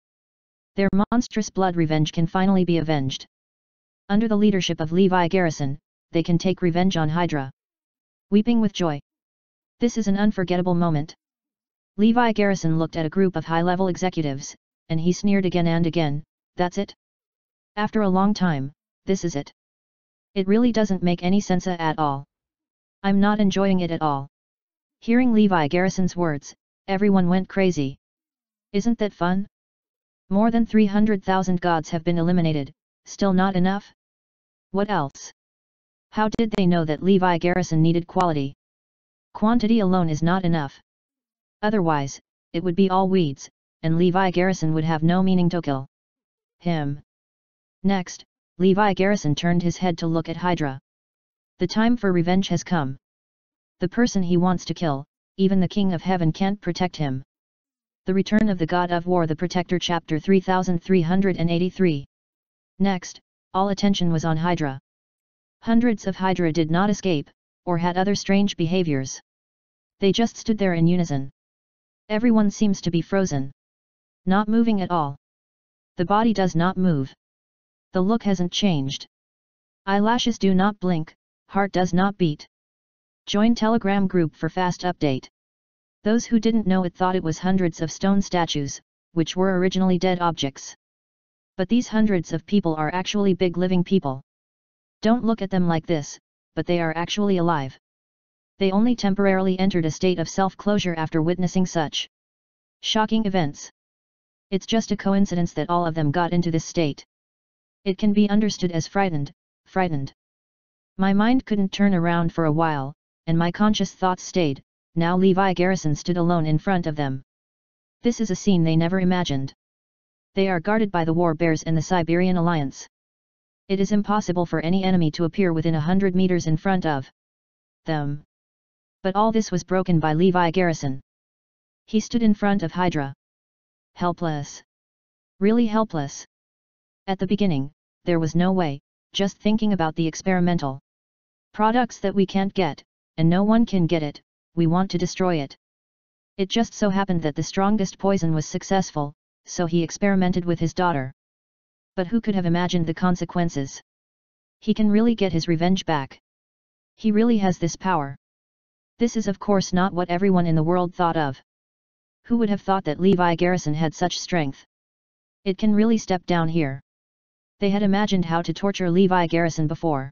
Their monstrous blood revenge can finally be avenged. Under the leadership of Levi Garrison, they can take revenge on Hydra. Weeping with joy. This is an unforgettable moment. Levi Garrison looked at a group of high-level executives, and he sneered again and again, "That's it? After a long time, this is it. It really doesn't make any sense at all. I'm not enjoying it at all." Hearing Levi Garrison's words, everyone went crazy. Isn't that fun? More than three hundred thousand gods have been eliminated, still not enough? What else? How did they know that Levi Garrison needed quality? Quantity alone is not enough. Otherwise, it would be all weeds, and Levi Garrison would have no meaning to kill him. Next, Levi Garrison turned his head to look at Hydra. The time for revenge has come. The person he wants to kill, even the King of Heaven can't protect him. The Return of the God of War, the Protector, Chapter three thousand three hundred eighty-three. Next, all attention was on Hydra. Hundreds of Hydra did not escape, or had other strange behaviors. They just stood there in unison. Everyone seems to be frozen. Not moving at all. The body does not move. The look hasn't changed. Eyelashes do not blink, heart does not beat. Join Telegram group for fast update. Those who didn't know it thought it was hundreds of stone statues, which were originally dead objects. But these hundreds of people are actually big living people. Don't look at them like this, but they are actually alive. They only temporarily entered a state of self-closure after witnessing such shocking events. It's just a coincidence that all of them got into this state. It can be understood as frightened, frightened. My mind couldn't turn around for a while, and my conscious thoughts stayed. Now Levi Garrison stood alone in front of them. This is a scene they never imagined. They are guarded by the War Bears and the Siberian Alliance. It is impossible for any enemy to appear within a hundred meters in front of them. But all this was broken by Levi Garrison. He stood in front of Hydra. Helpless. Really helpless. At the beginning, there was no way, just thinking about the experimental products that we can't get, and no one can get it, we want to destroy it. It just so happened that the strongest poison was successful, so he experimented with his daughter. But who could have imagined the consequences? He can really get his revenge back. He really has this power. This is of course not what everyone in the world thought of. Who would have thought that Levi Garrison had such strength? It can really step down here. They had imagined how to torture Levi Garrison before.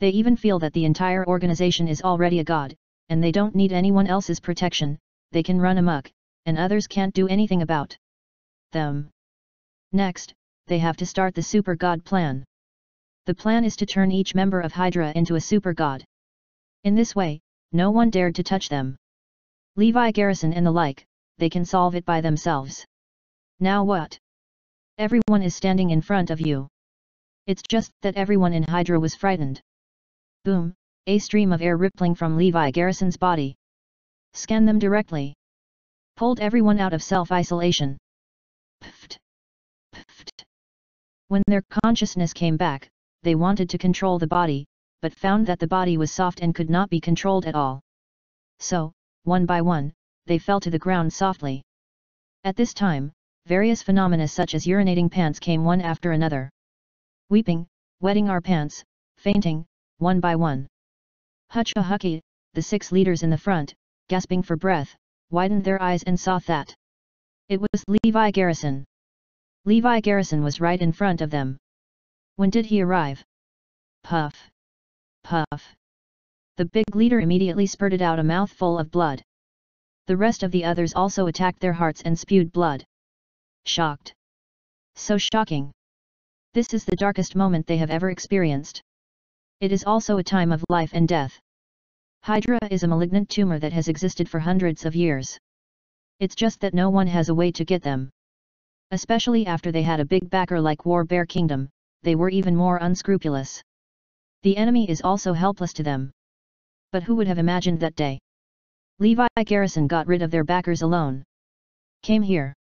They even feel that the entire organization is already a god, and they don't need anyone else's protection. They can run amok, and others can't do anything about them. Next, they have to start the Super God plan. The plan is to turn each member of Hydra into a Super God. In this way, no one dared to touch them. Levi Garrison and the like, they can solve it by themselves. Now what? Everyone is standing in front of you. It's just that everyone in Hydra was frightened. Boom, a stream of air rippling from Levi Garrison's body. Scan them directly. Pulled everyone out of self-isolation. Pfft. Pfft. When their consciousness came back, they wanted to control the body, but found that the body was soft and could not be controlled at all. So, one by one, they fell to the ground softly. At this time, various phenomena such as urinating pants came one after another. Weeping, wetting our pants, fainting, one by one. Huchahuki, the six leaders in the front, gasping for breath, widened their eyes and saw that it was Levi Garrison. Levi Garrison was right in front of them. When did he arrive? Puff. Puff. The big leader immediately spurted out a mouthful of blood. The rest of the others also attacked their hearts and spewed blood. Shocked. So shocking. This is the darkest moment they have ever experienced. It is also a time of life and death. Hydra is a malignant tumor that has existed for hundreds of years. It's just that no one has a way to get them. Especially after they had a big backer like War Bear Kingdom, they were even more unscrupulous. The enemy is also helpless to them. But who would have imagined that day? Levi Garrison got rid of their backers alone. Came here.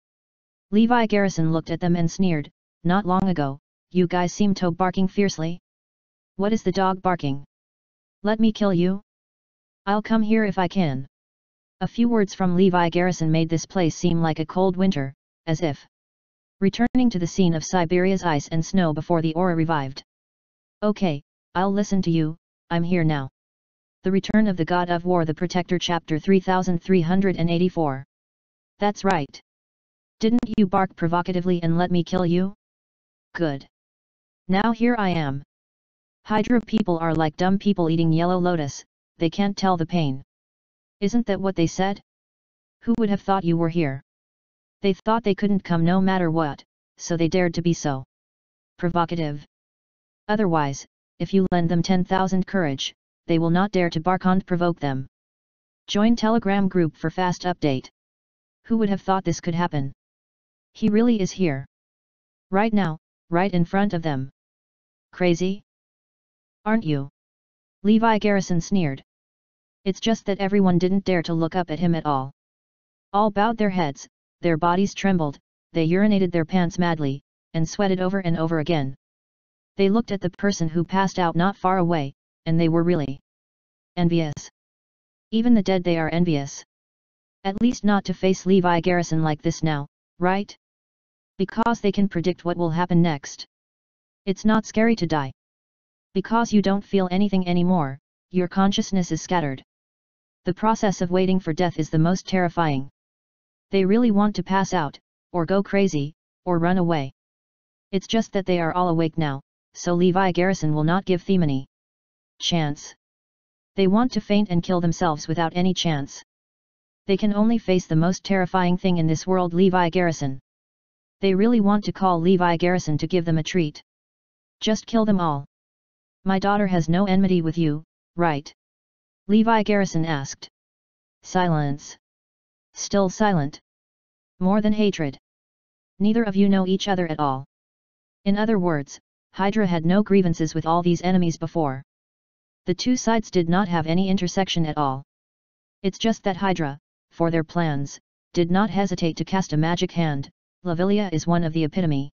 Levi Garrison looked at them and sneered, "Not long ago, you guys seemed to be barking fiercely. What is the dog barking? Let me kill you? I'll come here if I can." A few words from Levi Garrison made this place seem like a cold winter, as if returning to the scene of Siberia's ice and snow before the aura revived. "Okay, I'll listen to you, I'm here now." The Return of the God of War, the Protector, Chapter three thousand three hundred eighty-four. That's right. Didn't you bark provocatively and let me kill you? Good. Now here I am. Hydra people are like dumb people eating yellow lotus. They can't tell the pain. Isn't that what they said? Who would have thought you were here? They thought they couldn't come no matter what, so they dared to be so provocative. Otherwise, if you lend them ten thousand courage, they will not dare to bark and provoke them. Join Telegram group for fast update. Who would have thought this could happen? He really is here. Right now, right in front of them. Crazy? Aren't you? Levi Garrison sneered. It's just that everyone didn't dare to look up at him at all. All bowed their heads, their bodies trembled, they urinated their pants madly, and sweated over and over again. They looked at the person who passed out not far away, and they were really envious. Even the dead, they are envious. At least not to face Levi Garrison like this now, right? Because they can predict what will happen next. It's not scary to die. Because you don't feel anything anymore, your consciousness is scattered. The process of waiting for death is the most terrifying. They really want to pass out, or go crazy, or run away. It's just that they are all awake now, so Levi Garrison will not give them any chance. They want to faint and kill themselves without any chance. They can only face the most terrifying thing in this world, Levi Garrison. They really want to call Levi Garrison to give them a treat. Just kill them all. "My daughter has no enmity with you, right?" Levi Garrison asked. Silence. Still silent. More than hatred. Neither of you know each other at all. In other words, Hydra had no grievances with all these enemies before. The two sides did not have any intersection at all. It's just that Hydra, for their plans, did not hesitate to cast a magic hand. Lavilia is one of the epitome.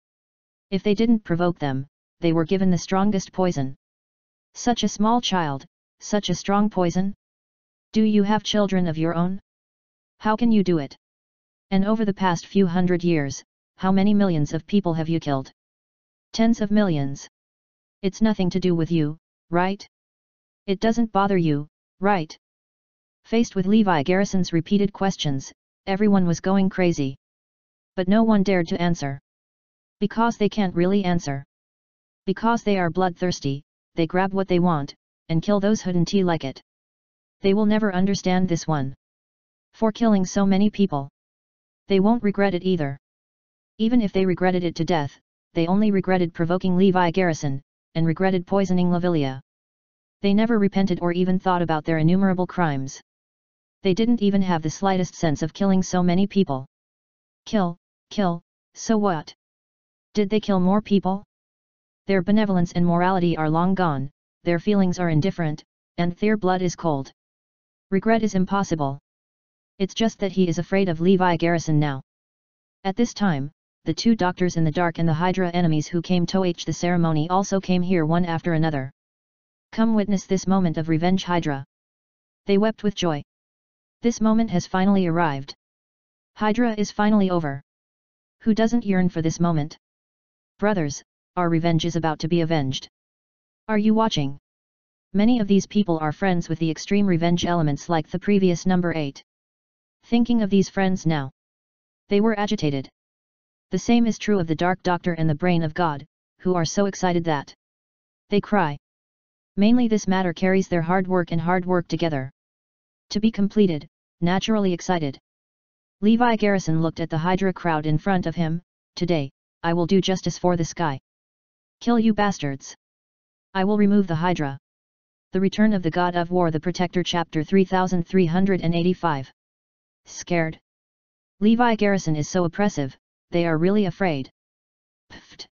If they didn't provoke them, they were given the strongest poison. Such a small child, such a strong poison? Do you have children of your own? How can you do it? And over the past few hundred years, how many millions of people have you killed? Tens of millions. It's nothing to do with you, right? It doesn't bother you, right? Faced with Levi Garrison's repeated questions, everyone was going crazy. But no one dared to answer. Because they can't really answer. Because they are bloodthirsty, they grab what they want, and kill those who don't like it. They will never understand this one. For killing so many people. They won't regret it either. Even if they regretted it to death, they only regretted provoking Levi Garrison, and regretted poisoning Lavilia. They never repented or even thought about their innumerable crimes. They didn't even have the slightest sense of killing so many people. Kill, kill, so what? Did they kill more people? Their benevolence and morality are long gone, their feelings are indifferent, and their blood is cold. Regret is impossible. It's just that he is afraid of Levi Garrison now. At this time, the two doctors in the dark and the Hydra enemies who came to watch the ceremony also came here one after another. Come witness this moment of revenge, Hydra. They wept with joy. This moment has finally arrived. Hydra is finally over. Who doesn't yearn for this moment? Brothers, our revenge is about to be avenged. Are you watching? Many of these people are friends with the extreme revenge elements like the previous number eight. Thinking of these friends now. They were agitated. The same is true of the Dark Doctor and the Brain of God, who are so excited that they cry. Mainly this matter carries their hard work and hard work together. To be completed, naturally excited. Levi Garrison looked at the Hydra crowd in front of him. Today, I will do justice for the sky. Kill you bastards. I will remove the Hydra. The Return of the God of War, the Protector, Chapter three thousand three hundred eighty-five. Scared. Levi Garrison is so oppressive, they are really afraid. Pfft.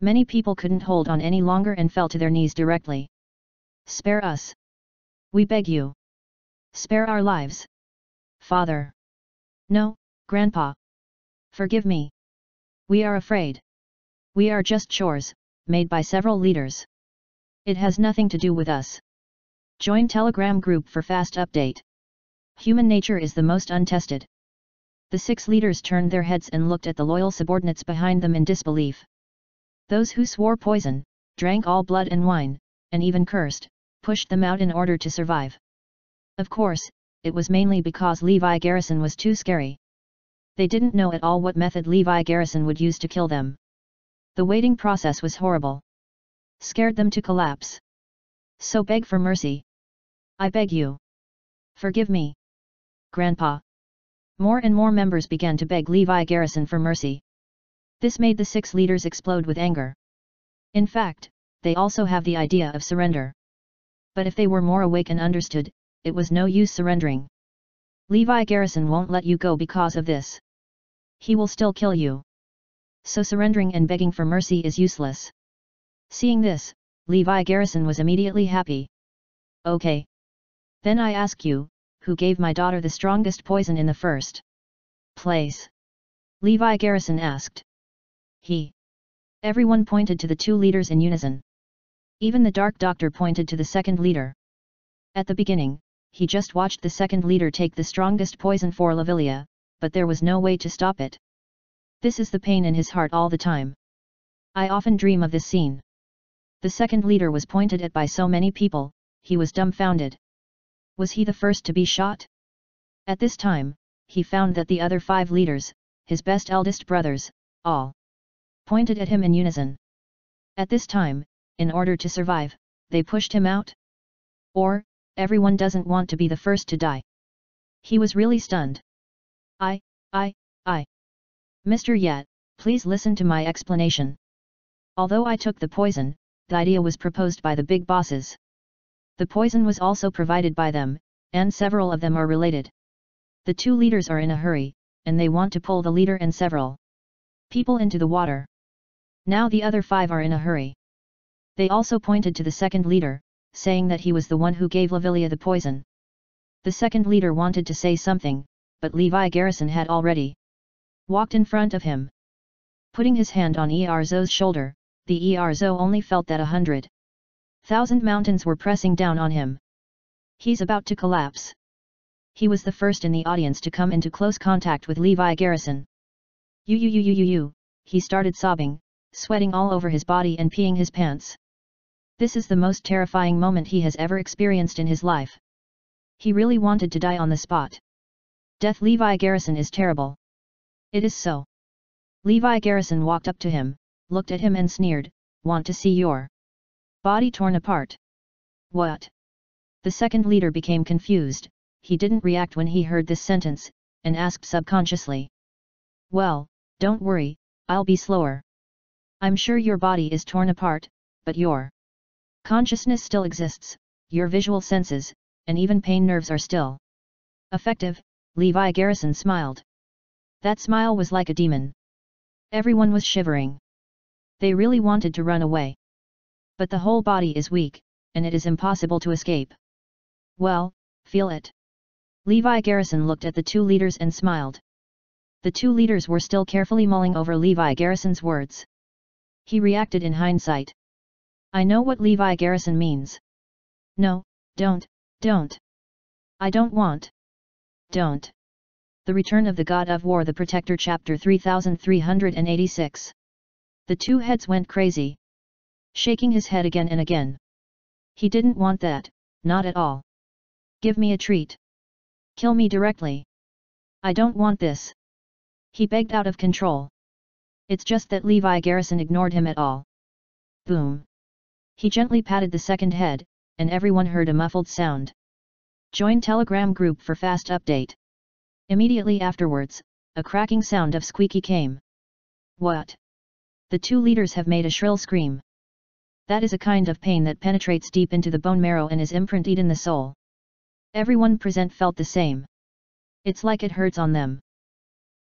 Many people couldn't hold on any longer and fell to their knees directly. Spare us. We beg you. Spare our lives. Father. No, Grandpa. Forgive me. We are afraid. We are just chores, made by several leaders. It has nothing to do with us. Join Telegram group for fast update. Human nature is the most untested. The six leaders turned their heads and looked at the loyal subordinates behind them in disbelief. Those who swore poison, drank all blood and wine, and even cursed, pushed them out in order to survive. Of course, it was mainly because Levi Garrison was too scary. They didn't know at all what method Levi Garrison would use to kill them. The waiting process was horrible. Scared them to collapse. So beg for mercy. I beg you. Forgive me. Grandpa. More and more members began to beg Levi Garrison for mercy. This made the six leaders explode with anger. In fact, they also have the idea of surrender. But if they were more awake and understood, it was no use surrendering. Levi Garrison won't let you go because of this. He will still kill you. So surrendering and begging for mercy is useless. Seeing this, Levi Garrison was immediately happy. Okay. Then I ask you, who gave my daughter the strongest poison in the first place? Levi Garrison asked. He. Everyone pointed to the two leaders in unison. Even the Dark Doctor pointed to the second leader. At the beginning, he just watched the second leader take the strongest poison for Lavilia, but there was no way to stop it. This is the pain in his heart all the time. I often dream of this scene. The second leader was pointed at by so many people, he was dumbfounded. Was he the first to be shot? At this time, he found that the other five leaders, his best eldest brothers, all pointed at him in unison. At this time, in order to survive, they pushed him out. Or, everyone doesn't want to be the first to die. He was really stunned. I, I, I. Mister Yat, please listen to my explanation. Although I took the poison, the idea was proposed by the big bosses. The poison was also provided by them, and several of them are related. The two leaders are in a hurry, and they want to pull the leader and several people into the water. Now the other five are in a hurry. They also pointed to the second leader, saying that he was the one who gave Lavilia the poison. The second leader wanted to say something, but Levi Garrison had already walked in front of him. Putting his hand on Erzo's shoulder, the Erzo only felt that a hundred thousand mountains were pressing down on him. He's about to collapse. He was the first in the audience to come into close contact with Levi Garrison. You you you you you you, he started sobbing, sweating all over his body and peeing his pants. This is the most terrifying moment he has ever experienced in his life. He really wanted to die on the spot. Death Levi Garrison is terrible. It is so. Levi Garrison walked up to him, looked at him and sneered, "Want to see your body torn apart?" What? The second leader became confused. He didn't react when he heard this sentence, and asked subconsciously. "Well, don't worry, I'll be slower. I'm sure your body is torn apart, but your consciousness still exists, your visual senses, and even pain nerves are still effective." Levi Garrison smiled. That smile was like a demon. Everyone was shivering. They really wanted to run away. But the whole body is weak, and it is impossible to escape. "Well, feel it." Levi Garrison looked at the two leaders and smiled. The two leaders were still carefully mulling over Levi Garrison's words. He reacted in hindsight. "I know what Levi Garrison means. No, don't, don't. I don't want. Don't." The Return of the God of War, The Protector, Chapter three thousand three hundred eighty-six. The two heads went crazy, shaking his head again and again. He didn't want that, not at all. "Give me a treat. Kill me directly. I don't want this," he begged out of control. It's just that Levi Garrison ignored him at all. Boom. He gently patted the second head, and everyone heard a muffled sound. Join Telegram group for fast update. Immediately afterwards, a cracking sound of squeaky came. What? The two leaders have made a shrill scream. That is a kind of pain that penetrates deep into the bone marrow and is imprinted in the soul. Everyone present felt the same. It's like it hurts on them.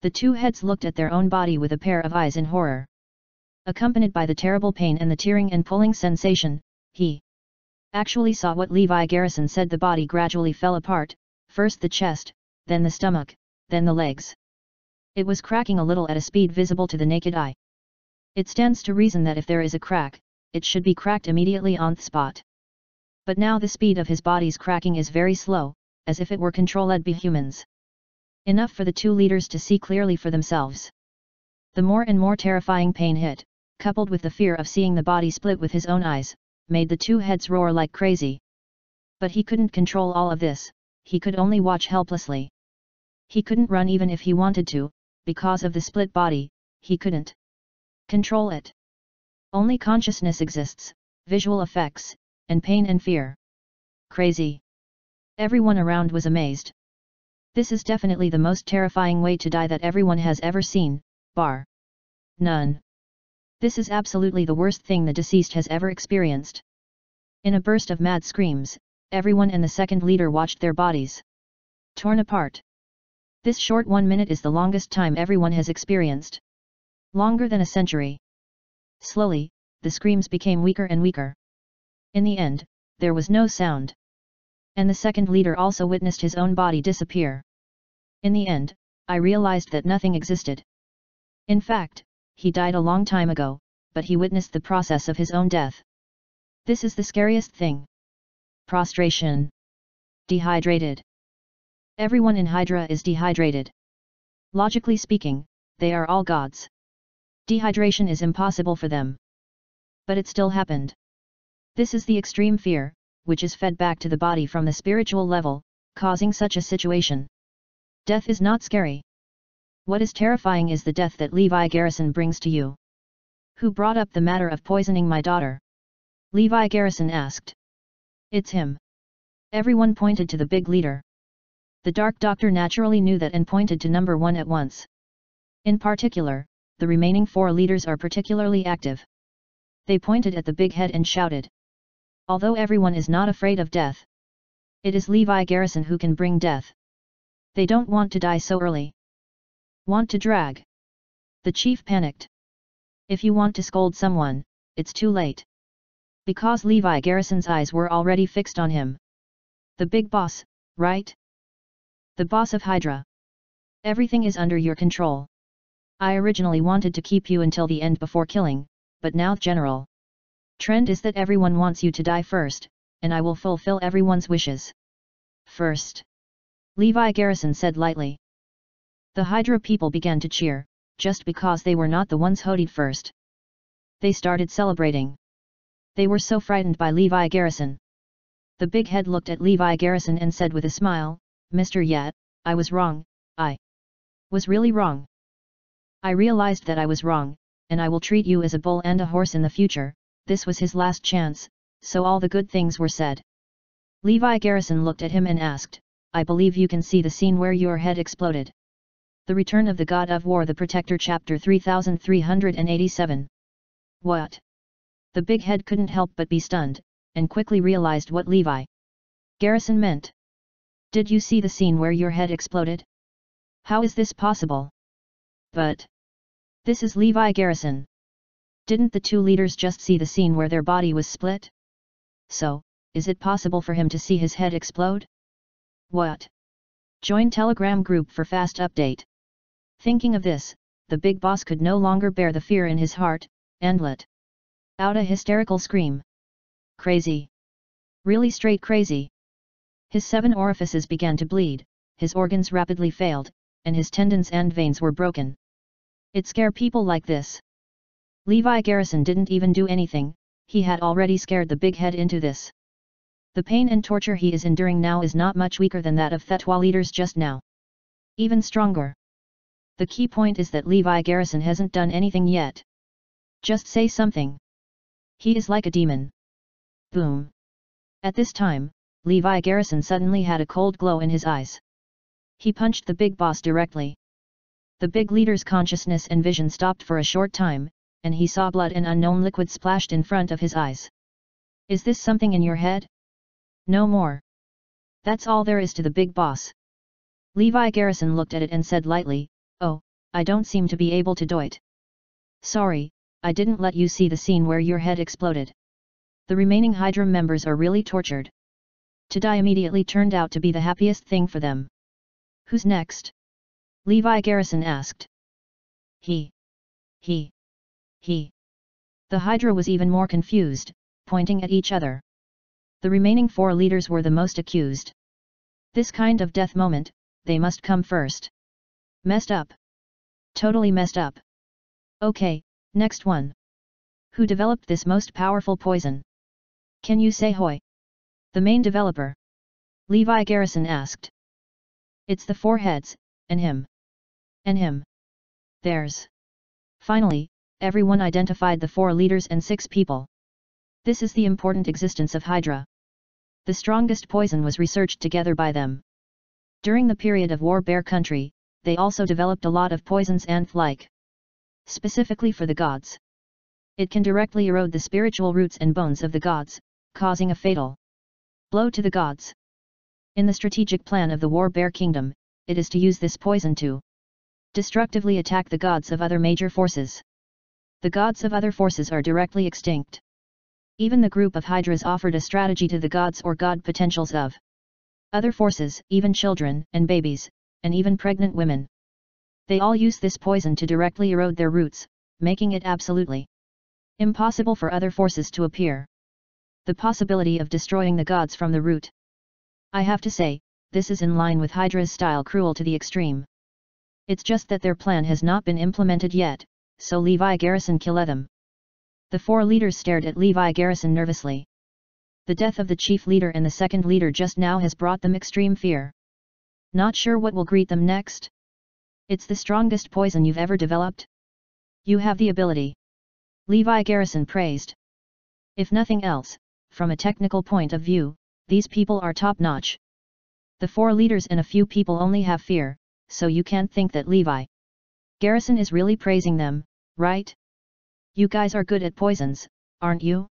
The two heads looked at their own body with a pair of eyes in horror. Accompanied by the terrible pain and the tearing and pulling sensation, he actually saw what Levi Garrison said. The body gradually fell apart, first the chest, then the stomach, then the legs. It was cracking a little at a speed visible to the naked eye. It stands to reason that if there is a crack, it should be cracked immediately on the spot. But now the speed of his body's cracking is very slow, as if it were controlled by humans. Enough for the two leaders to see clearly for themselves. The more and more terrifying pain hit, coupled with the fear of seeing the body split with his own eyes, made the two heads roar like crazy. But he couldn't control all of this, he could only watch helplessly. He couldn't run even if he wanted to, because of the split body, he couldn't control it. Only consciousness exists, visual effects, and pain and fear. Crazy. Everyone around was amazed. This is definitely the most terrifying way to die that everyone has ever seen, bar none. This is absolutely the worst thing the deceased has ever experienced. In a burst of mad screams, everyone and the second leader watched their bodies torn apart. This short one minute is the longest time everyone has experienced. Longer than a century. Slowly, the screams became weaker and weaker. In the end, there was no sound. And the second leader also witnessed his own body disappear. In the end, I realized that nothing existed. In fact, he died a long time ago, but he witnessed the process of his own death. This is the scariest thing. Prostration. Dehydrated. Everyone in Hydra is dehydrated. Logically speaking, they are all gods. Dehydration is impossible for them. But it still happened. This is the extreme fear, which is fed back to the body from the spiritual level, causing such a situation. Death is not scary. What is terrifying is the death that Levi Garrison brings to you. Who brought up the matter of poisoning my daughter? Levi Garrison asked. It's him. Everyone pointed to the big leader. The Dark Doctor naturally knew that and pointed to number one at once. In particular, the remaining four leaders are particularly active. They pointed at the big head and shouted. Although everyone is not afraid of death, it is Levi Garrison who can bring death. They don't want to die so early. Want to drag? The chief panicked. If you want to scold someone, it's too late. Because Levi Garrison's eyes were already fixed on him. The big boss, right? The boss of Hydra. Everything is under your control. I originally wanted to keep you until the end before killing, but now the general trend is that everyone wants you to die first, and I will fulfill everyone's wishes. First. Levi Garrison said lightly. The Hydra people began to cheer, just because they were not the ones hooded first. They started celebrating. they were so frightened by Levi Garrison. The big head looked at Levi Garrison and said with a smile, "Mister Yet, I was wrong, I was really wrong. I realized that I was wrong, and I will treat you as a bull and a horse in the future." This was his last chance, so all the good things were said. Levi Garrison looked at him and asked, "I believe you can see the scene where your head exploded." The Return of the God of War, the Protector, Chapter three thousand three hundred eighty-seven. What? The big head couldn't help but be stunned, and quickly realized what Levi Garrison meant. "Did you see the scene where your head exploded? How is this possible? But this is Levi Garrison. Didn't the two leaders just see the scene where their body was split? So, is it possible for him to see his head explode?" What? Join Telegram group for fast update. Thinking of this, the big boss could no longer bear the fear in his heart, and let out a hysterical scream. Crazy. Really straight crazy. His seven orifices began to bleed, his organs rapidly failed, and his tendons and veins were broken. It scared people like this. Levi Garrison didn't even do anything, he had already scared the big head into this. The pain and torture he is enduring now is not much weaker than that of Thetwa leaders just now. Even stronger. The key point is that Levi Garrison hasn't done anything yet. Just say something. He is like a demon. Boom. At this time, Levi Garrison suddenly had a cold glow in his eyes. He punched the big boss directly. The big leader's consciousness and vision stopped for a short time, and he saw blood and unknown liquid splashed in front of his eyes. "Is this something in your head? No more." That's all there is to the big boss. Levi Garrison looked at it and said lightly, "Oh, I don't seem to be able to do it. Sorry, I didn't let you see the scene where your head exploded." The remaining Hydra members are really tortured. To die immediately turned out to be the happiest thing for them. "Who's next?" Levi Garrison asked. He. He. He. The Hydra was even more confused, pointing at each other. The remaining four leaders were the most accused. This kind of death moment, they must come first. Messed up. Totally messed up. Okay, next one. Who developed this most powerful poison? Can you say Hoi? The main developer? Levi Garrison asked. It's the four heads, and him. And him. There's. Finally, everyone identified the four leaders and six people. This is the important existence of Hydra. The strongest poison was researched together by them. During the period of War Bear Country, they also developed a lot of poisons and like. Specifically for the gods. It can directly erode the spiritual roots and bones of the gods, causing a fatal blow to the gods. In the strategic plan of the War Bear Kingdom, it is to use this poison to destructively attack the gods of other major forces. The gods of other forces are directly extinct. Even the group of Hydras offered a strategy to the gods or god potentials of other forces, even children and babies, and even pregnant women. They all use this poison to directly erode their roots, making it absolutely impossible for other forces to appear. The possibility of destroying the gods from the root. I have to say, this is in line with Hydra's style, cruel to the extreme. It's just that their plan has not been implemented yet, so Levi Garrison kill them. The four leaders stared at Levi Garrison nervously. The death of the chief leader and the second leader just now has brought them extreme fear. Not sure what will greet them next? It's the strongest poison you've ever developed? You have the ability. Levi Garrison praised. If nothing else, from a technical point of view, these people are top-notch. The four leaders and a few people only have fear, so you can't think that Levi Garrison is really praising them, right? You guys are good at poisons, aren't you?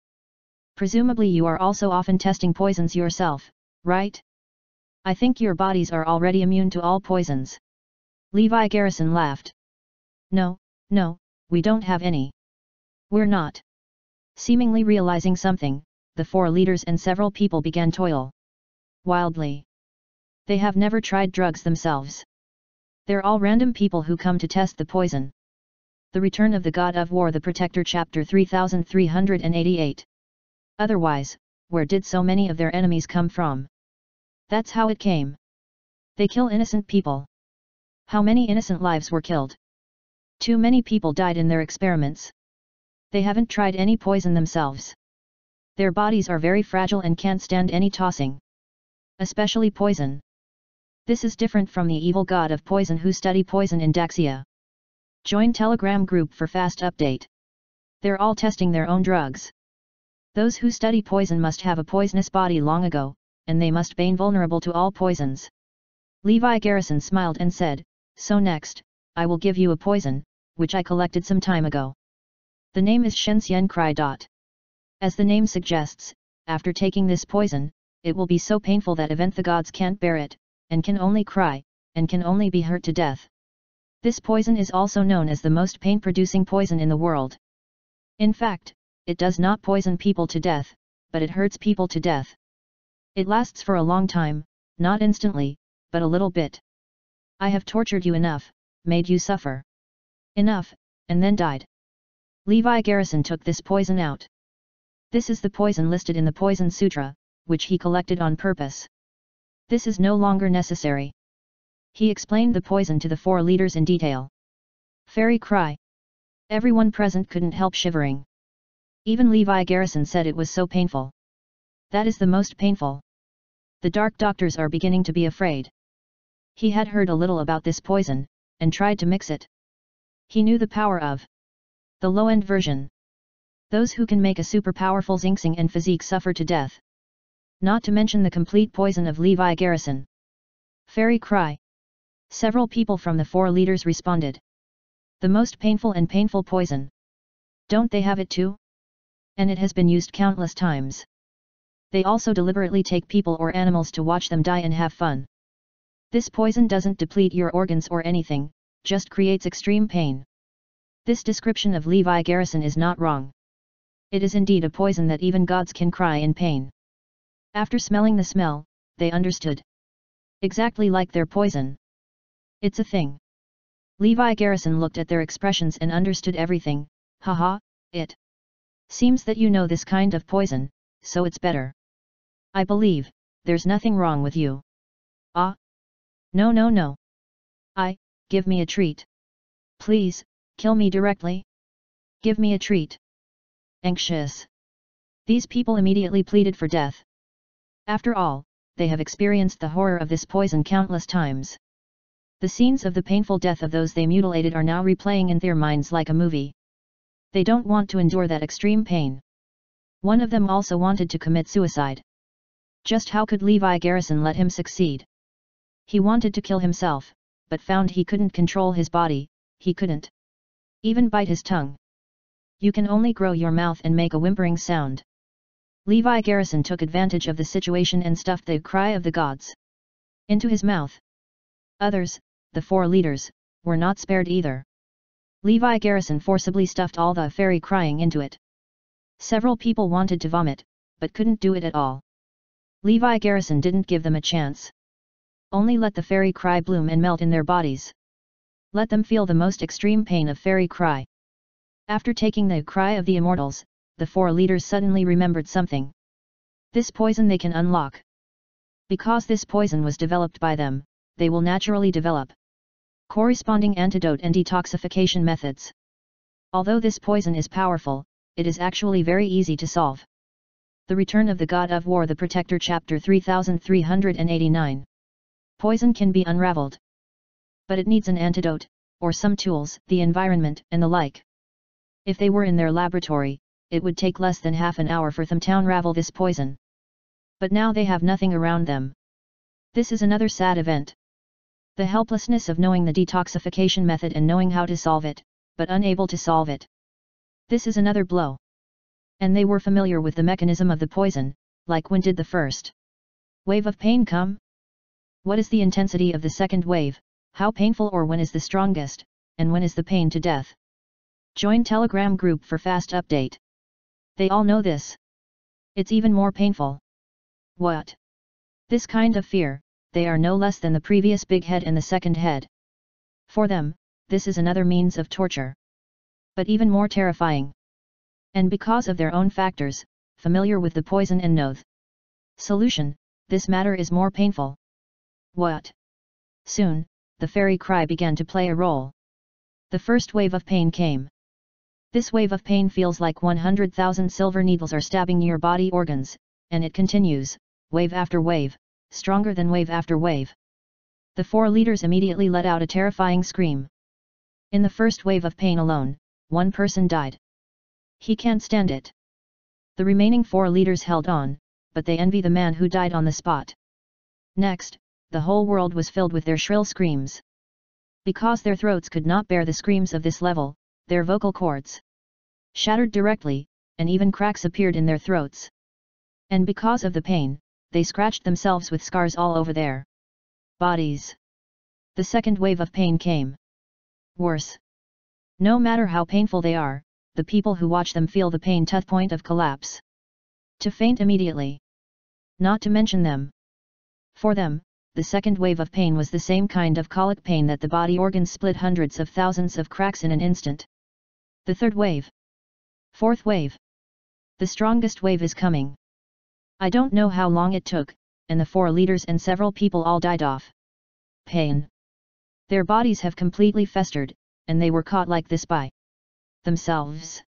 Presumably you are also often testing poisons yourself, right? I think your bodies are already immune to all poisons. Levi Garrison laughed. No, no, we don't have any. We're not. Seemingly realizing something, the four leaders and several people began toil. Wildly. They have never tried drugs themselves. They're all random people who come to test the poison. The Return of the God of War, the Protector, Chapter three thousand three hundred eighty-eight. Otherwise, where did so many of their enemies come from? That's how it came. They kill innocent people. How many innocent lives were killed? Too many people died in their experiments. They haven't tried any poison themselves. Their bodies are very fragile and can't stand any tossing. Especially poison. This is different from the evil god of poison who study poison in Daxia. Join Telegram group for fast update. They're all testing their own drugs. Those who study poison must have a poisonous body long ago, and they must be vulnerable to all poisons. Levi Garrison smiled and said, "So next, I will give you a poison, which I collected some time ago. The name is Shenxian Cry. As the name suggests, after taking this poison, it will be so painful that even the gods can't bear it, and can only cry, and can only be hurt to death. This poison is also known as the most pain-producing poison in the world. In fact, it does not poison people to death, but it hurts people to death. It lasts for a long time, not instantly, but a little bit. I have tortured you enough, made you suffer enough, and then died." Levi Garrison took this poison out. This is the poison listed in the Poison Sutra, which he collected on purpose. This is no longer necessary. He explained the poison to the four leaders in detail. Fairy cry. Everyone present couldn't help shivering. Even Levi Garrison said it was so painful. That is the most painful. The Dark Doctors are beginning to be afraid. He had heard a little about this poison, and tried to mix it. He knew the power of the low-end version. Those who can make a super-powerful Xingxing and physique suffer to death. Not to mention the complete poison of Levi Garrison. Fairy cry. Several people from the four leaders responded. The most painful and painful poison. Don't they have it too? And it has been used countless times. They also deliberately take people or animals to watch them die and have fun. This poison doesn't deplete your organs or anything, just creates extreme pain. This description of Levi Garrison is not wrong. It is indeed a poison that even gods can cry in pain. After smelling the smell, they understood. Exactly like their poison. It's a thing. Levi Garrison looked at their expressions and understood everything. Haha, it seems that you know this kind of poison, so it's better. I believe, there's nothing wrong with you. Ah. No no no. I, give me a treat. Please, kill me directly. Give me a treat. Anxious. These people immediately pleaded for death. After all, they have experienced the horror of this poison countless times. The scenes of the painful death of those they mutilated are now replaying in their minds like a movie. They don't want to endure that extreme pain. One of them also wanted to commit suicide. Just how could Levi Garrison let him succeed? He wanted to kill himself, but found he couldn't control his body, he couldn't even bite his tongue. You can only grow your mouth and make a whimpering sound. Levi Garrison took advantage of the situation and stuffed the cry of the gods into his mouth. Others, the four leaders, were not spared either. Levi Garrison forcibly stuffed all the fairy crying into it. Several people wanted to vomit, but couldn't do it at all. Levi Garrison didn't give them a chance. Only let the fairy cry bloom and melt in their bodies. Let them feel the most extreme pain of fairy cry. After taking the cry of the immortals, the four leaders suddenly remembered something. This poison they can unlock. Because this poison was developed by them, they will naturally develop corresponding antidote and detoxification methods. Although this poison is powerful, it is actually very easy to solve. The Return of the God of War, the Protector, Chapter three thousand three hundred eighty-nine. Poison can be unraveled. But it needs an antidote, or some tools, the environment, and the like. If they were in their laboratory, it would take less than half an hour for them to unravel this poison. But now they have nothing around them. This is another sad event. The helplessness of knowing the detoxification method and knowing how to solve it, but unable to solve it. This is another blow. And they were familiar with the mechanism of the poison, like when did the first wave of pain come? What is the intensity of the second wave, how painful or when is the strongest, and when is the pain to death? Join Telegram group for fast update. They all know this. It's even more painful. What? This kind of fear, they are no less than the previous big head and the second head. For them, this is another means of torture. But even more terrifying. And because of their own factors, familiar with the poison and know the solution, this matter is more painful. What? Soon, the fairy cry began to play a role. The first wave of pain came. This wave of pain feels like one hundred thousand silver needles are stabbing your body organs, and it continues, wave after wave, stronger than wave after wave. The four leaders immediately let out a terrifying scream. In the first wave of pain alone, one person died. He can't stand it. The remaining four leaders held on, but they envy the man who died on the spot. Next, the whole world was filled with their shrill screams. Because their throats could not bear the screams of this level, their vocal cords shattered directly, and even cracks appeared in their throats. And because of the pain, they scratched themselves with scars all over their bodies. The second wave of pain came. Worse. No matter how painful they are, the people who watch them feel the pain to the point of collapse. To faint immediately. Not to mention them. For them, the second wave of pain was the same kind of colic pain that the body organs split hundreds of thousands of cracks in an instant. The third wave. Fourth wave. The strongest wave is coming. I don't know how long it took, and the four leaders and several people all died off. Pain. Their bodies have completely festered, and they were caught like this by themselves.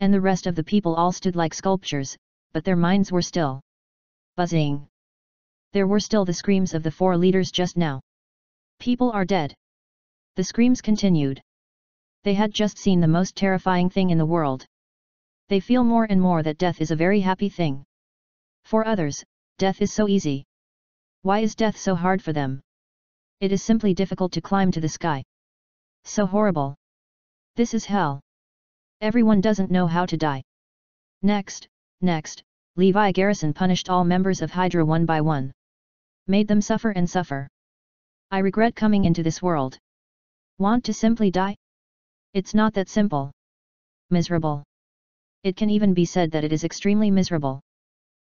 And the rest of the people all stood like sculptures, but their minds were still buzzing. There were still the screams of the four leaders just now. People are dead. The screams continued. They had just seen the most terrifying thing in the world. They feel more and more that death is a very happy thing. For others, death is so easy. Why is death so hard for them? It is simply difficult to climb to the sky. So horrible. This is hell. Everyone doesn't know how to die. Next, next, Levi Garrison punished all members of Hydra one by one. Made them suffer and suffer. I regret coming into this world. Want to simply die? It's not that simple. Miserable. It can even be said that it is extremely miserable.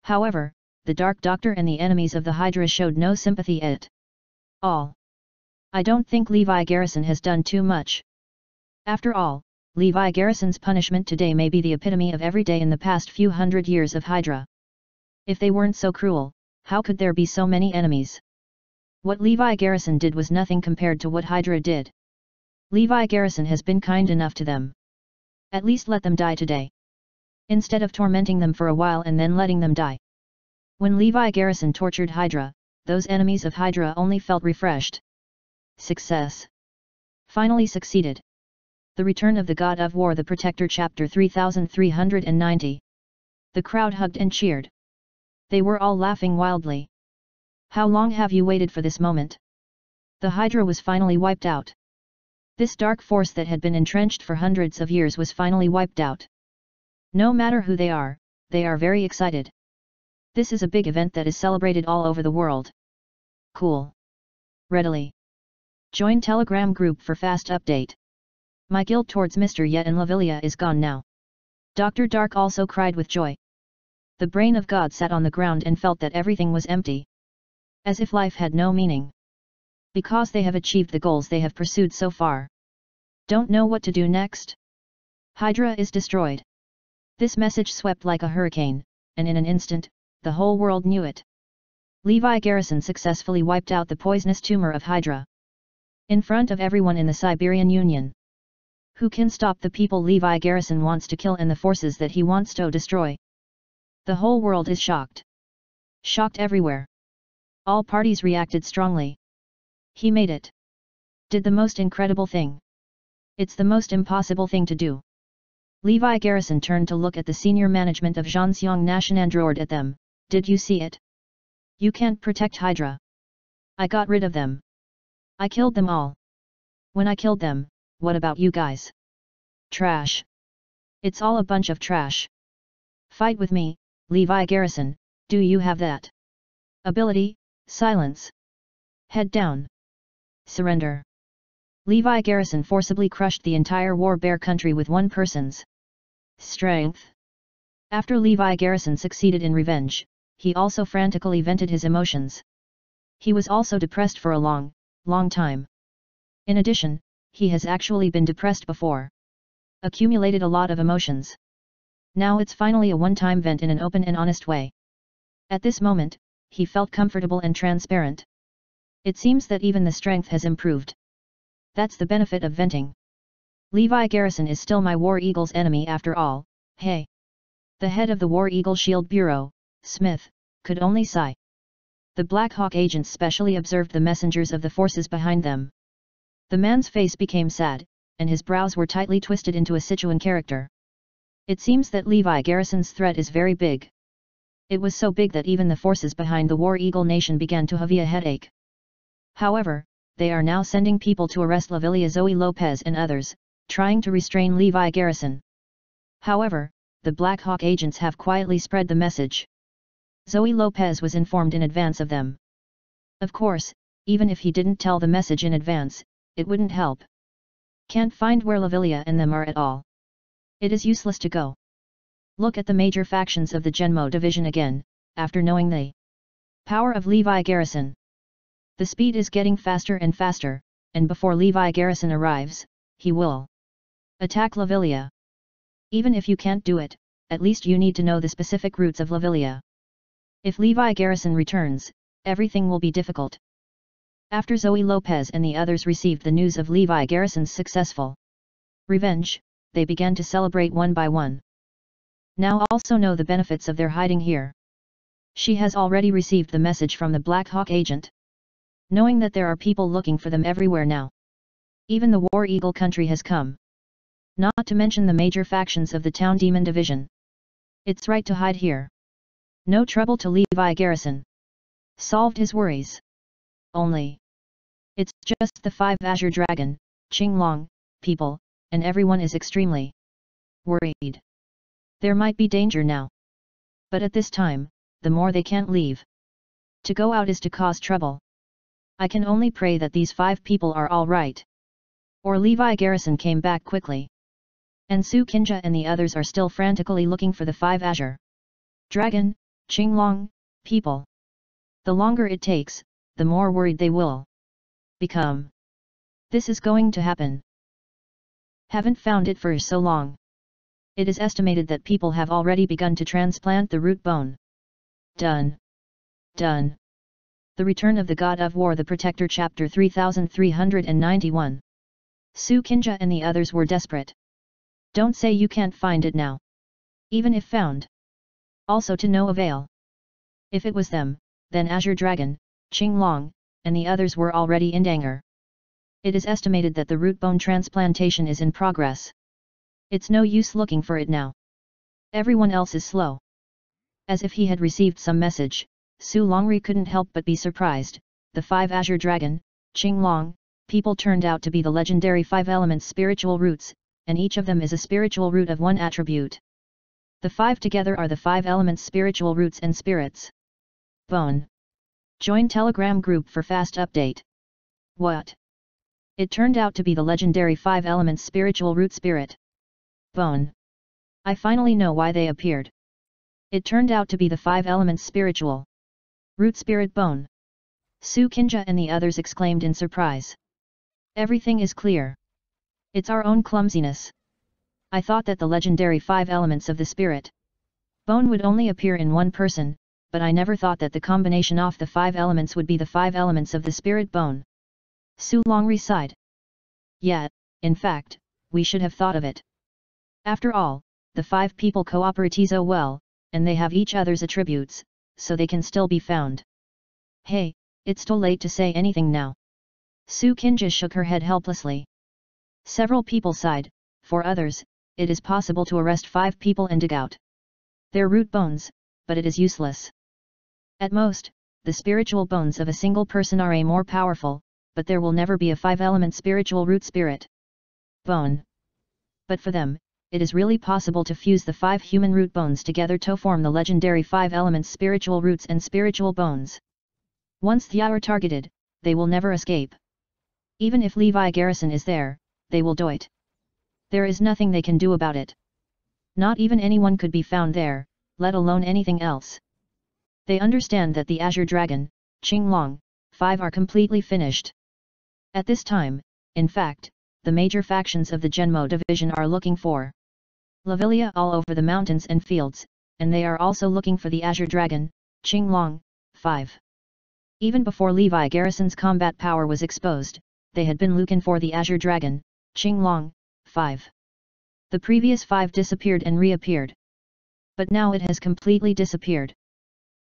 However, the Dark Doctor and the enemies of the Hydra showed no sympathy at all. I don't think Levi Garrison has done too much. After all, Levi Garrison's punishment today may be the epitome of every day in the past few hundred years of Hydra. If they weren't so cruel, how could there be so many enemies? What Levi Garrison did was nothing compared to what Hydra did. Levi Garrison has been kind enough to them. At least let them die today. Instead of tormenting them for a while and then letting them die. When Levi Garrison tortured Hydra, those enemies of Hydra only felt refreshed. Success. Finally succeeded. The Return of the God of War, The Protector, Chapter three thousand three hundred ninety. The crowd hugged and cheered. They were all laughing wildly. How long have you waited for this moment? The Hydra was finally wiped out. This dark force that had been entrenched for hundreds of years was finally wiped out. No matter who they are, they are very excited. This is a big event that is celebrated all over the world. Cool. Readily. Join Telegram group for fast update. My guilt towards Mister Ye and Lavilia is gone now. Doctor Dark also cried with joy. The Brain of God sat on the ground and felt that everything was empty. As if life had no meaning. Because they have achieved the goals they have pursued so far. Don't know what to do next. Hydra is destroyed. This message swept like a hurricane, and in an instant, the whole world knew it. Levi Garrison successfully wiped out the poisonous tumor of Hydra. In front of everyone in the Siberian Union. Who can stop the people Levi Garrison wants to kill and the forces that he wants to destroy? The whole world is shocked. Shocked everywhere. All parties reacted strongly. He made it. Did the most incredible thing. It's the most impossible thing to do. Levi Garrison turned to look at the senior management of Zhangxiang Nationand roared at them, "Did you see it? You can't protect Hydra. I got rid of them. I killed them all. When I killed them, what about you guys? Trash. It's all a bunch of trash. Fight with me, Levi Garrison, do you have that? Ability, silence. Head down. Surrender." Levi Garrison forcibly crushed the entire War Bear country with one person's strength. After Levi Garrison succeeded in revenge, he also frantically vented his emotions. He was also depressed for a long, long time. In addition, he has actually been depressed before. Accumulated a lot of emotions. Now it's finally a one-time vent in an open and honest way. At this moment, he felt comfortable and transparent. It seems that even the strength has improved. That's the benefit of venting. Levi Garrison is still my War Eagle's enemy after all, hey. The head of the War Eagle Shield Bureau, Smith, could only sigh. The Black Hawk agents specially observed the messengers of the forces behind them. The man's face became sad, and his brows were tightly twisted into a Sichuan character. It seems that Levi Garrison's threat is very big. It was so big that even the forces behind the War Eagle Nation began to have a headache. However, they are now sending people to arrest Lavilia, Zoe Lopez and others, trying to restrain Levi Garrison. However, the Black Hawk agents have quietly spread the message. Zoe Lopez was informed in advance of them. Of course, even if he didn't tell the message in advance, it wouldn't help. Can't find where Lavilia and them are at all. It is useless to go. Look at the major factions of the Genmo division again, after knowing the power of Levi Garrison. The speed is getting faster and faster, and before Levi Garrison arrives, he will attack Lavilia. Even if you can't do it, at least you need to know the specific routes of Lavilia. If Levi Garrison returns, everything will be difficult. After Zoe Lopez and the others received the news of Levi Garrison's successful revenge, they began to celebrate one by one. Now also know the benefits of their hiding here. She has already received the message from the Black Hawk agent. Knowing that there are people looking for them everywhere now. Even the War Eagle country has come. Not to mention the major factions of the Town Demon Division. It's right to hide here. No trouble to Levi Garrison. Solved his worries. Only. It's just the five Azure Dragon, Qinglong, people, and everyone is extremely worried. There might be danger now. But at this time, the more they can't leave. To go out is to cause trouble. I can only pray that these five people are all right. Or Levi Garrison came back quickly. And Su Kinja and the others are still frantically looking for the five Azure Dragon, Qinglong, people. The longer it takes, the more worried they will become. This is going to happen. Haven't found it for so long. It is estimated that people have already begun to transplant the root bone. Done. Done. The Return of the God of War, the Protector, Chapter three thousand three hundred ninety-one. Su Kinja and the others were desperate. Don't say you can't find it now. Even if found. Also to no avail. If it was them, then Azure Dragon, Qinglong, and the others were already in danger. It is estimated that the root bone transplantation is in progress. It's no use looking for it now. Everyone else is slow. As if he had received some message, Su Longri couldn't help but be surprised. The five Azure Dragon, Qinglong, people turned out to be the legendary five elements spiritual roots, and each of them is a spiritual root of one attribute. The five together are the five elements spiritual roots and spirits. Bone. Join Telegram group for fast update. What? It turned out to be the legendary five elements spiritual root spirit. Bone. I finally know why they appeared. It turned out to be the five elements spiritual root spirit bone. Su Kinja and the others exclaimed in surprise. Everything is clear. It's our own clumsiness. I thought that the legendary five elements of the spirit bone would only appear in one person, but I never thought that the combination of the five elements would be the five elements of the spirit bone. Su Longri sighed. Yeah, in fact, we should have thought of it. After all, the five people cooperate so well, and they have each other's attributes, so they can still be found. Hey, it's too late to say anything now. Su Kinja shook her head helplessly. Several people sighed. For others, it is possible to arrest five people and dig out their root bones, but it is useless. At most, the spiritual bones of a single person are a more powerful, but there will never be a five-element spiritual root spirit bone. But for them, it is really possible to fuse the five human root bones together to form the legendary five-element spiritual roots and spiritual bones. Once they are targeted, they will never escape. Even if Levi Garrison is there, they will do it. There is nothing they can do about it. Not even anyone could be found there, let alone anything else. They understand that the Azure Dragon, Qinglong, five are completely finished. At this time, in fact, the major factions of the Genmo division are looking for Lavilia all over the mountains and fields, and they are also looking for the Azure Dragon, Qinglong, five. Even before Levi Garrison's combat power was exposed, they had been looking for the Azure Dragon, Qinglong, five. The previous five disappeared and reappeared. But now it has completely disappeared.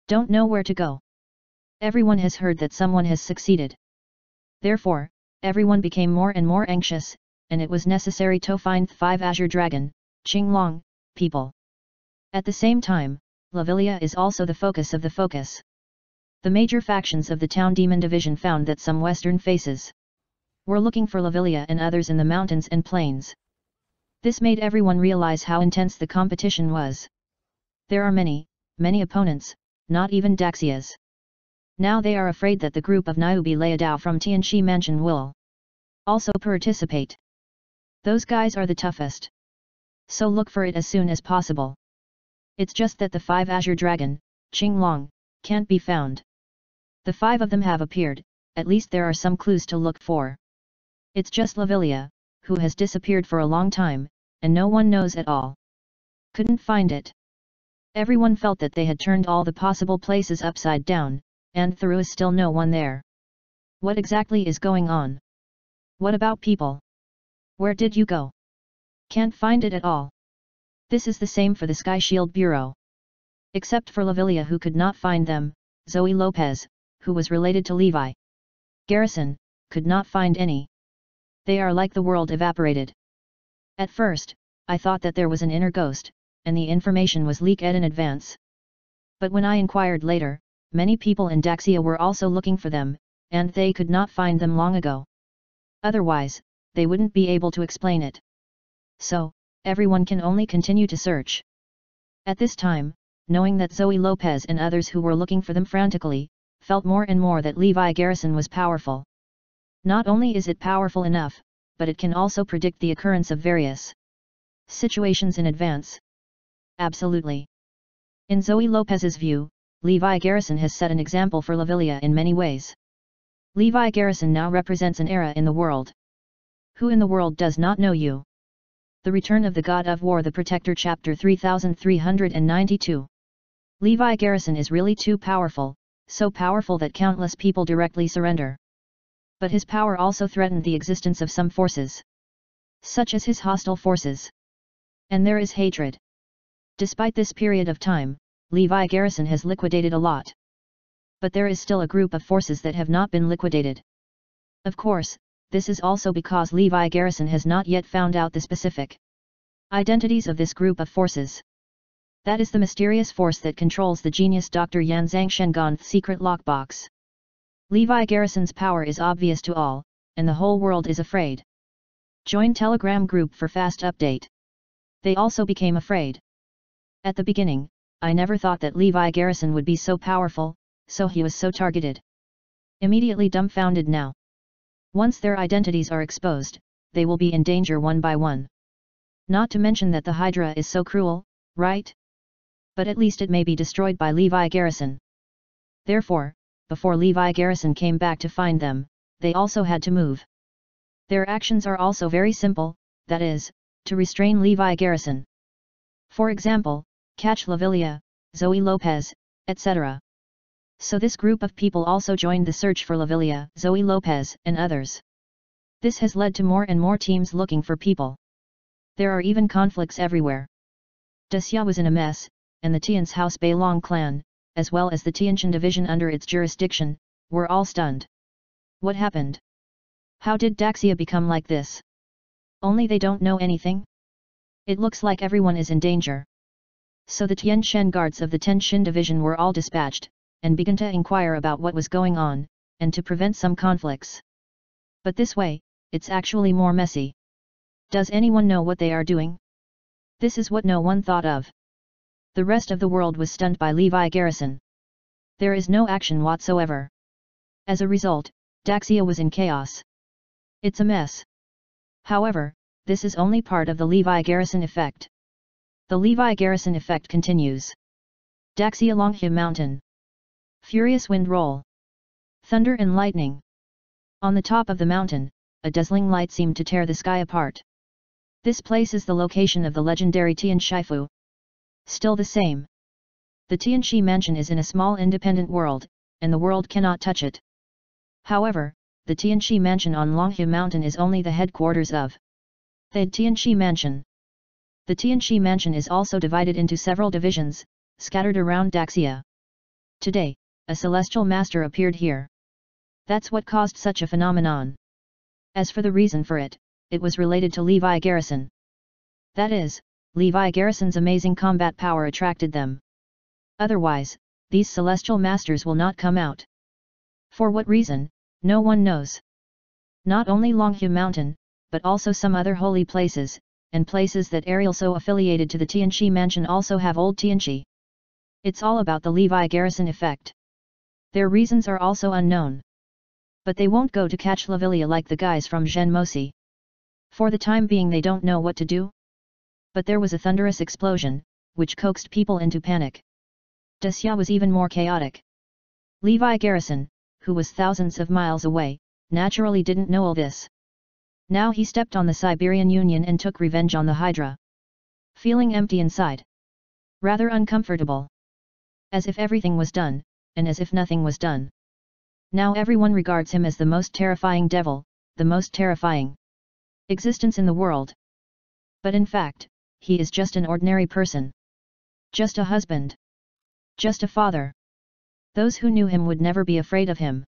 Don't know where to go. Everyone has heard that someone has succeeded. Therefore, everyone became more and more anxious, and it was necessary to find the five Azure Dragon, Qinglong, people. At the same time, Lavilia is also the focus of the focus. The major factions of the Town Demon Division found that some western faces were looking for Lavilia and others in the mountains and plains. This made everyone realize how intense the competition was. There are many, many opponents, not even Daxias. Now they are afraid that the group of Niubi Laidao from Tian Shi Mansion will also participate. Those guys are the toughest. So look for it as soon as possible. It's just that the five Azure Dragon, Qinglong, can't be found. The five of them have appeared, at least there are some clues to look for. It's just Lavilia, who has disappeared for a long time, and no one knows at all. Couldn't find it. Everyone felt that they had turned all the possible places upside down, and there is still no one there. What exactly is going on? What about people? Where did you go? Can't find it at all. This is the same for the Sky Shield Bureau. Except for Lavilia, who could not find them, Zoe Lopez, who was related to Levi Garrison, could not find any. They are like the world evaporated. At first, I thought that there was an inner ghost, and the information was leaked in advance. But when I inquired later, many people in Daxia were also looking for them, and they could not find them long ago. Otherwise, they wouldn't be able to explain it. So, everyone can only continue to search. At this time, knowing that Zoe Lopez and others who were looking for them frantically, felt more and more that Levi Garrison was powerful. Not only is it powerful enough, but it can also predict the occurrence of various situations in advance. Absolutely. In Zoe Lopez's view, Levi Garrison has set an example for Lavilia in many ways. Levi Garrison now represents an era in the world. Who in the world does not know you? The Return of the God of War, The Protector, Chapter three thousand three hundred ninety-two. Levi Garrison is really too powerful, so powerful that countless people directly surrender. But his power also threatened the existence of some forces, such as his hostile forces. And there is hatred. Despite this period of time, Levi Garrison has liquidated a lot. But there is still a group of forces that have not been liquidated. Of course, this is also because Levi Garrison has not yet found out the specific identities of this group of forces. That is the mysterious force that controls the genius Doctor Yan Zhangshengon's secret lockbox. Levi Garrison's power is obvious to all, and the whole world is afraid. Join Telegram group for fast update. They also became afraid. At the beginning, I never thought that Levi Garrison would be so powerful, so he was so targeted. Immediately dumbfounded now. Once their identities are exposed, they will be in danger one by one. Not to mention that the Hydra is so cruel, right? But at least it may be destroyed by Levi Garrison. Therefore, before Levi Garrison came back to find them, they also had to move. Their actions are also very simple, that is, to restrain Levi Garrison. For example, catch Lavilia, Zoe Lopez, et cetera. So this group of people also joined the search for Lavilia, Zoe Lopez, and others. This has led to more and more teams looking for people. There are even conflicts everywhere. Dishya was in a mess, and the Tian's House Beilong clan, as well as the Tianchen Division under its jurisdiction, were all stunned. What happened? How did Daxia become like this? Only they don't know anything? It looks like everyone is in danger. So the Tian Shen guards of the Tianchen Division were all dispatched, and began to inquire about what was going on, and to prevent some conflicts. But this way, it's actually more messy. Does anyone know what they are doing? This is what no one thought of. The rest of the world was stunned by Levi Garrison. There is no action whatsoever. As a result, Daxia was in chaos. It's a mess. However, this is only part of the Levi Garrison effect. The Levi Garrison effect continues. Daxia Longhya Mountain. Furious wind roll. Thunder and lightning. On the top of the mountain, a dazzling light seemed to tear the sky apart. This place is the location of the legendary Tian Shifu. Still the same. The Tian Shi Mansion is in a small independent world, and the world cannot touch it. However, the Tian Shi Mansion on Longhya Mountain is only the headquarters of The Tian Shi Mansion. The Tian Shi Mansion is also divided into several divisions, scattered around Daxia. Today, a celestial master appeared here. That's what caused such a phenomenon. As for the reason for it, it was related to Levi Garrison. That is, Levi Garrison's amazing combat power attracted them. Otherwise, these celestial masters will not come out. For what reason, no one knows. Not only Longhu Mountain, but also some other holy places, and places that are so affiliated to the Tian Shi Mansion also have old Tian Shi. It's all about the Levi Garrison effect. Their reasons are also unknown. But they won't go to catch Lavilia like the guys from Zhenmosi. For the time being they don't know what to do. But there was a thunderous explosion, which coaxed people into panic. Dishya was even more chaotic. Levi Garrison, who was thousands of miles away, naturally didn't know all this. Now he stepped on the Siberian Union and took revenge on the Hydra. Feeling empty inside. Rather uncomfortable. As if everything was done, and as if nothing was done. Now everyone regards him as the most terrifying devil, the most terrifying existence in the world. But in fact, he is just an ordinary person. Just a husband. Just a father. Those who knew him would never be afraid of him.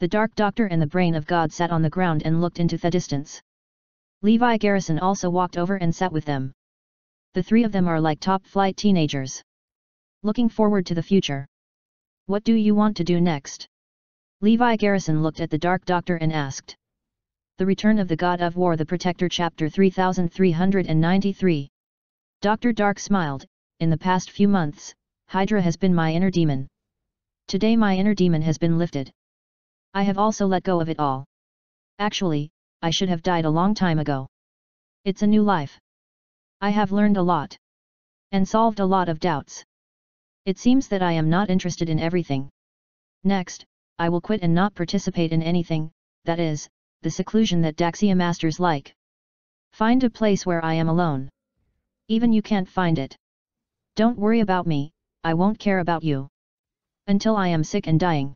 The Dark Doctor and the Brain of God sat on the ground and looked into the distance. Levi Garrison also walked over and sat with them. The three of them are like top-flight teenagers. Looking forward to the future. What do you want to do next? Levi Garrison looked at the Dark Doctor and asked. The Return of the God of War, the Protector, Chapter three thousand three hundred ninety-three. Doctor Dark smiled. In the past few months, Hydra has been my inner demon. Today my inner demon has been lifted. I have also let go of it all. Actually, I should have died a long time ago. It's a new life. I have learned a lot. And solved a lot of doubts. It seems that I am not interested in everything. Next, I will quit and not participate in anything, that is, the seclusion that Daxia masters like. Find a place where I am alone. Even you can't find it. Don't worry about me, I won't care about you. Until I am sick and dying.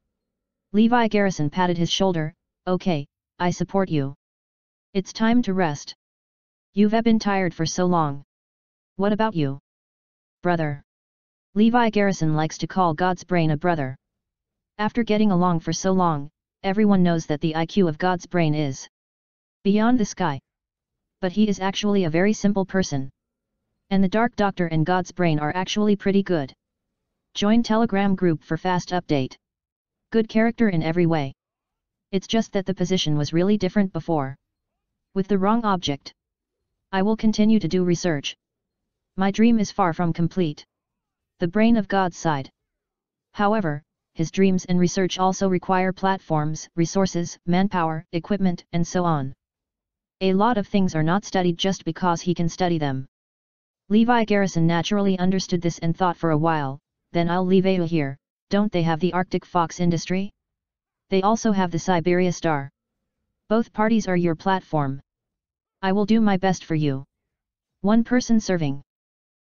Levi Garrison patted his shoulder. Okay, I support you. It's time to rest. You've been tired for so long. What about you? Brother. Levi Garrison likes to call God's brain a brother. After getting along for so long, everyone knows that the I Q of God's brain is beyond the sky. But he is actually a very simple person. And the Dark Doctor and God's brain are actually pretty good. Join Telegram group for fast update. Good character in every way. It's just that the position was really different before. With the wrong object. I will continue to do research. My dream is far from complete. The Brain of God sighed. However, his dreams and research also require platforms, resources, manpower, equipment, and so on. A lot of things are not studied just because he can study them. Levi Garrison naturally understood this and thought for a while. Then I'll leave you here. Don't they have the Arctic Fox Industry? They also have the Siberia Star. Both parties are your platform. I will do my best for you. One person serving.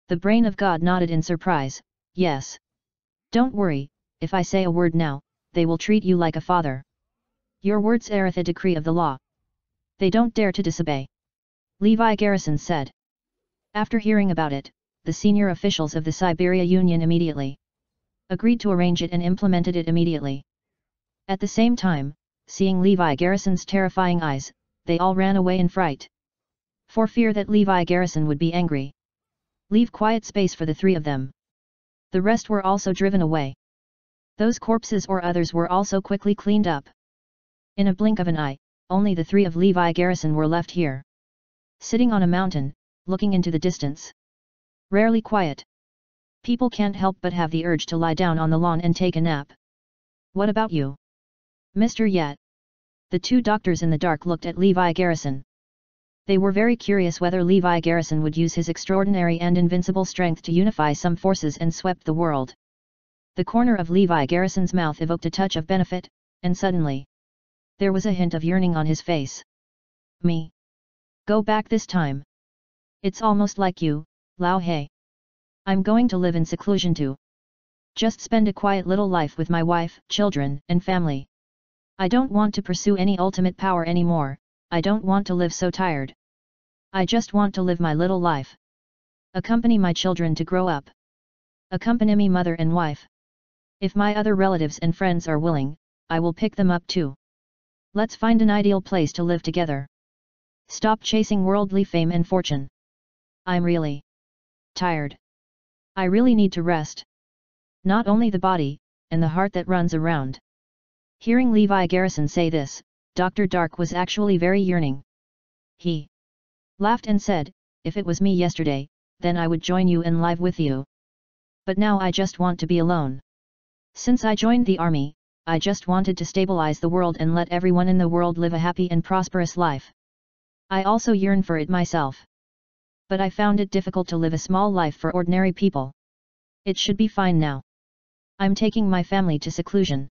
The Brain of God nodded in surprise. Yes. Don't worry, if I say a word now, they will treat you like a father. Your words are the decree of the law. They don't dare to disobey. Levi Garrison said. After hearing about it, the senior officials of the Siberia Union immediately agreed to arrange it and implemented it immediately. At the same time, seeing Levi Garrison's terrifying eyes, they all ran away in fright. For fear that Levi Garrison would be angry. Leave quiet space for the three of them. The rest were also driven away. Those corpses or others were also quickly cleaned up. In a blink of an eye, only the three of Levi Garrison were left here. Sitting on a mountain, looking into the distance. Rarely quiet. People can't help but have the urge to lie down on the lawn and take a nap. What about you? Mister Yat. The two doctors in the dark looked at Levi Garrison. They were very curious whether Levi Garrison would use his extraordinary and invincible strength to unify some forces and sweep the world. The corner of Levi Garrison's mouth evoked a touch of benefit, and suddenly, there was a hint of yearning on his face. Me. Go back this time. It's almost like you, Lao He. I'm going to live in seclusion too. Just spend a quiet little life with my wife, children, and family. I don't want to pursue any ultimate power anymore, I don't want to live so tired. I just want to live my little life. Accompany my children to grow up. Accompany me mother and wife. If my other relatives and friends are willing, I will pick them up too. Let's find an ideal place to live together. Stop chasing worldly fame and fortune. I'm really tired. I really need to rest. Not only the body, and the heart that runs around. Hearing Levi Garrison say this, Doctor Dark was actually very yearning. He laughed and said, if it was me yesterday, then I would join you and live with you. But now I just want to be alone. Since I joined the army, I just wanted to stabilize the world and let everyone in the world live a happy and prosperous life. I also yearn for it myself. But I found it difficult to live a small life for ordinary people. It should be fine now. I'm taking my family to seclusion.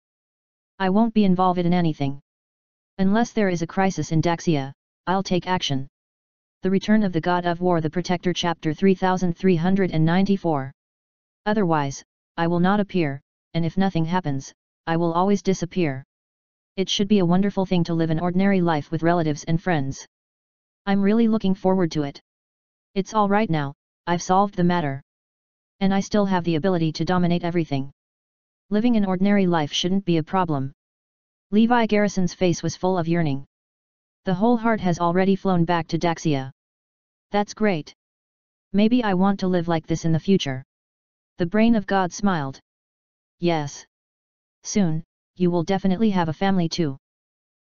I won't be involved in anything. Unless there is a crisis in Daxia, I'll take action. The Return of the God of War, the Protector, Chapter three thousand three hundred ninety-four. Otherwise, I will not appear, and if nothing happens, I will always disappear. It should be a wonderful thing to live an ordinary life with relatives and friends. I'm really looking forward to it. It's all right now, I've solved the matter. And I still have the ability to dominate everything. Living an ordinary life shouldn't be a problem. Levi Garrison's face was full of yearning. The whole heart has already flown back to Daxia. That's great. Maybe I want to live like this in the future. The Brain of God smiled. Yes. Soon, you will definitely have a family too.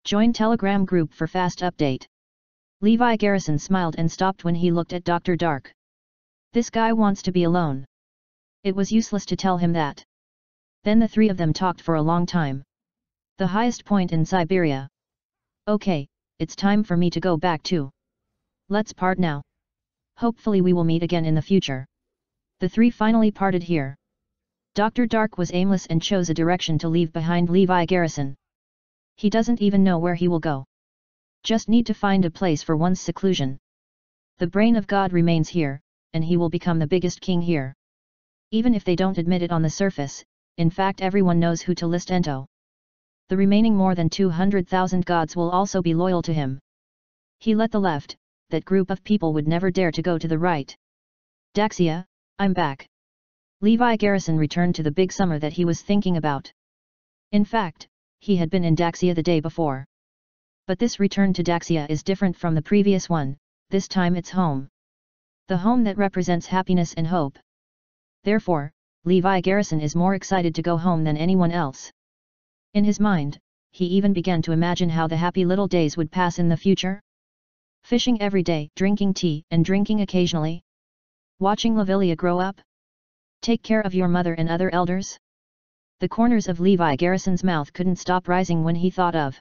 Join Telegram group for fast update. Levi Garrison smiled and stopped when he looked at Doctor Dark. This guy wants to be alone. It was useless to tell him that. Then the three of them talked for a long time. The highest point in Siberia. Okay, it's time for me to go back too. Let's part now. Hopefully we will meet again in the future. The three finally parted here. Doctor Dark was aimless and chose a direction to leave behind Levi Garrison. He doesn't even know where he will go. Just need to find a place for one's seclusion. The Brain of God remains here, and he will become the biggest king here. Even if they don't admit it on the surface, in fact everyone knows who to list Ento. The remaining more than two hundred thousand gods will also be loyal to him. He let the left, that group of people would never dare to go to the right. Daxia, I'm back. Levi Garrison returned to the big summer that he was thinking about. In fact, he had been in Daxia the day before. But this return to Daxia is different from the previous one, this time it's home. The home that represents happiness and hope. Therefore, Levi Garrison is more excited to go home than anyone else. In his mind, he even began to imagine how the happy little days would pass in the future. Fishing every day, drinking tea and drinking occasionally. Watching Lavilia grow up. Take care of your mother and other elders. The corners of Levi Garrison's mouth couldn't stop rising when he thought of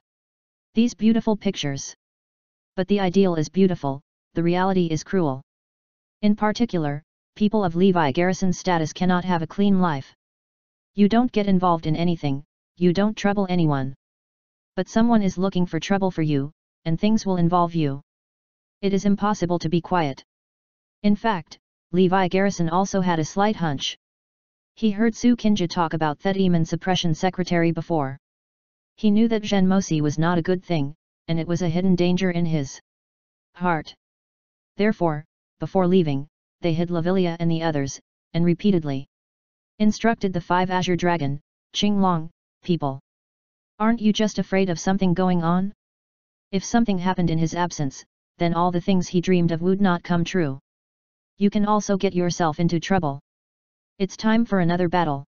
these beautiful pictures. But the ideal is beautiful, the reality is cruel. In particular, people of Levi Garrison's status cannot have a clean life. You don't get involved in anything, you don't trouble anyone. But someone is looking for trouble for you, and things will involve you. It is impossible to be quiet. In fact, Levi Garrison also had a slight hunch. He heard Su Kinja talk about that Eamon suppression secretary before. He knew that Genmosi was not a good thing, and it was a hidden danger in his heart. Therefore, before leaving, they hid Lavilia and the others, and repeatedly instructed the five Azure Dragon, Qinglong, people. Aren't you just afraid of something going on? If something happened in his absence, then all the things he dreamed of would not come true. You can also get yourself into trouble. It's time for another battle.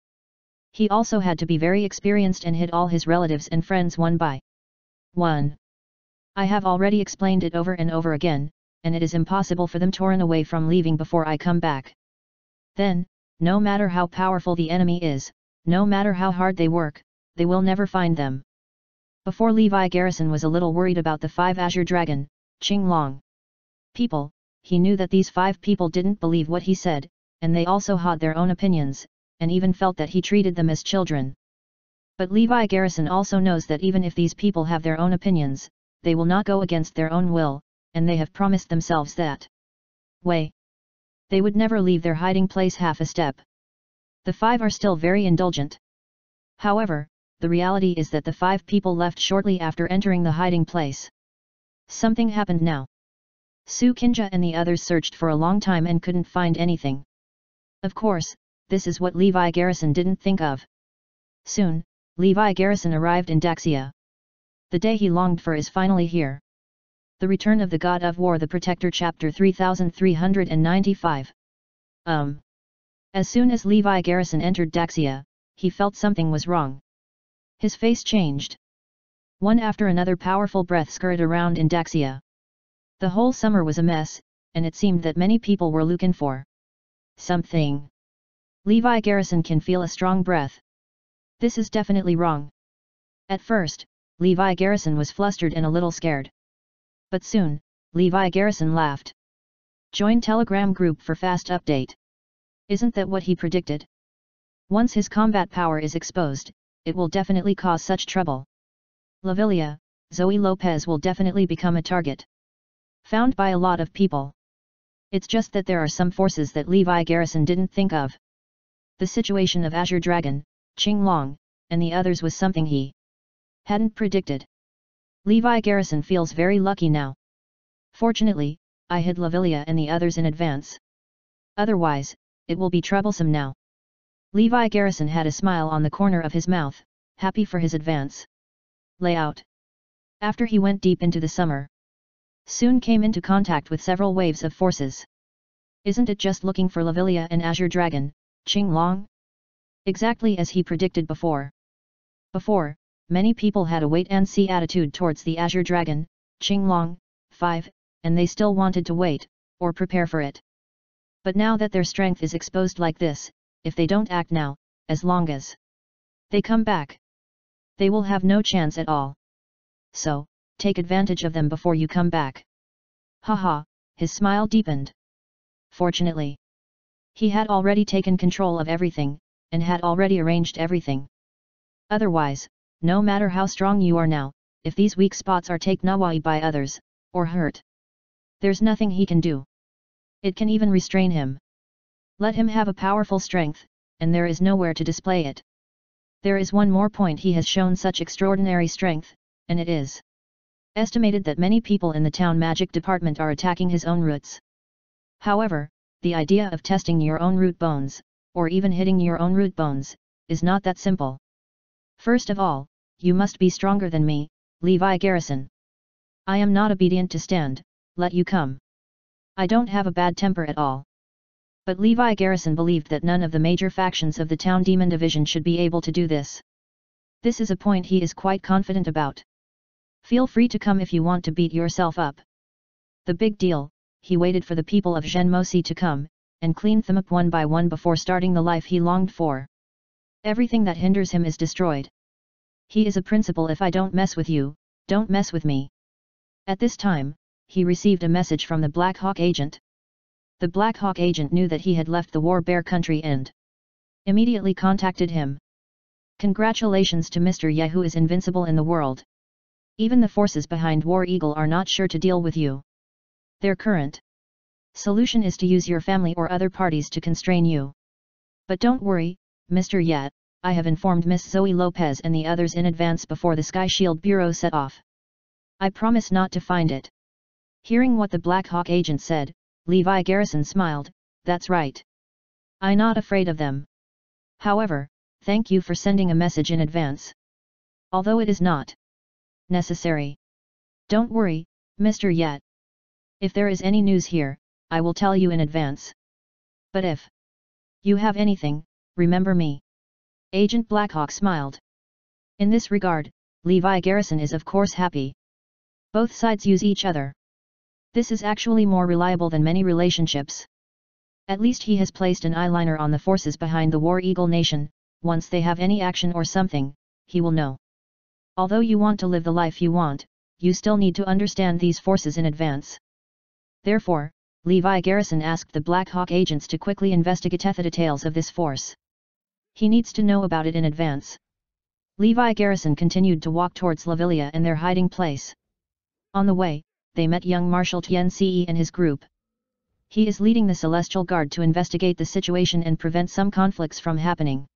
He also had to be very experienced and hid all his relatives and friends one by one. I have already explained it over and over again, and it is impossible for them to run away from leaving before I come back. Then, no matter how powerful the enemy is, no matter how hard they work, they will never find them. Before Levi Garrison was a little worried about the five Azure Dragon, Qinglong people. He knew that these five people didn't believe what he said, and they also had their own opinions, and even felt that he treated them as children. But Levi Garrison also knows that even if these people have their own opinions, they will not go against their own will, and they have promised themselves that way. They would never leave their hiding place half a step. The five are still very indulgent. However, the reality is that the five people left shortly after entering the hiding place. Something happened now. Su Kinja and the others searched for a long time and couldn't find anything. Of course, this is what Levi Garrison didn't think of. Soon, Levi Garrison arrived in Daxia. The day he longed for is finally here. The Return of the God of War, the Protector, Chapter three thousand three hundred ninety-five. Um. As soon as Levi Garrison entered Daxia, he felt something was wrong. His face changed. One after another powerful breath scurried around in Daxia. The whole summer was a mess, and it seemed that many people were looking for something. Levi Garrison can feel a strong breath. This is definitely wrong. At first, Levi Garrison was flustered and a little scared. But soon, Levi Garrison laughed. Join Telegram group for fast update. Isn't that what he predicted? Once his combat power is exposed, it will definitely cause such trouble. Lavilia, Zoe Lopez will definitely become a target. Found by a lot of people. It's just that there are some forces that Levi Garrison didn't think of. The situation of Azure Dragon, Ching Long, and the others was something he hadn't predicted. Levi Garrison feels very lucky now. Fortunately, I hid Lavilia and the others in advance. Otherwise, it will be troublesome now. Levi Garrison had a smile on the corner of his mouth, happy for his advance. Layout. After he went deep into the summer, soon came into contact with several waves of forces. Isn't it just looking for Lavilia and Azure Dragon, Ching Long? Exactly as he predicted before. Before, many people had a wait-and-see attitude towards the Azure Dragon, Ching Long, five, and they still wanted to wait, or prepare for it. But now that their strength is exposed like this, if they don't act now, as long as they come back, they will have no chance at all. So, take advantage of them before you come back. Haha, his smile deepened. Fortunately, he had already taken control of everything, and had already arranged everything. Otherwise, no matter how strong you are now, if these weak spots are taken away by others, or hurt, there's nothing he can do. It can even restrain him. Let him have a powerful strength, and there is nowhere to display it. There is one more point: he has shown such extraordinary strength, and it is estimated that many people in the town magic department are attacking his own roots. However, the idea of testing your own root bones, or even hitting your own root bones, is not that simple. First of all, you must be stronger than me, Levi Garrison. I am not obedient to stand, let you come. I don't have a bad temper at all. But Levi Garrison believed that none of the major factions of the Town Demon Division should be able to do this. This is a point he is quite confident about. Feel free to come if you want to beat yourself up. The big deal, he waited for the people of Zhenmosi to come, and cleaned them up one by one before starting the life he longed for. Everything that hinders him is destroyed. He is a principle: if I don't mess with you, don't mess with me. At this time, he received a message from the Black Hawk agent. The Black Hawk agent knew that he had left the War Bear country and immediately contacted him. Congratulations to Mister Ye, who is invincible in the world. Even the forces behind War Eagle are not sure to deal with you. Their current solution is to use your family or other parties to constrain you. But don't worry, Mister Ye, I have informed Miss Zoe Lopez and the others in advance before the Sky Shield Bureau set off. I promise not to find it. Hearing what the Black Hawk agent said, Levi Garrison smiled. That's right. I'm not afraid of them. However, thank you for sending a message in advance. Although it is not necessary. Don't worry, Mister Ye. If there is any news here, I will tell you in advance. But if you have anything, remember me. Agent Blackhawk smiled. In this regard, Levi Garrison is of course happy. Both sides use each other. This is actually more reliable than many relationships. At least he has placed an eyeliner on the forces behind the War Eagle Nation. Once they have any action or something, he will know. Although you want to live the life you want, you still need to understand these forces in advance. Therefore, Levi Garrison asked the Black Hawk agents to quickly investigate the details of this force. He needs to know about it in advance. Levi Garrison continued to walk towards Lavilia and their hiding place. On the way, they met young Marshal Tian Ce and his group. He is leading the Celestial Guard to investigate the situation and prevent some conflicts from happening.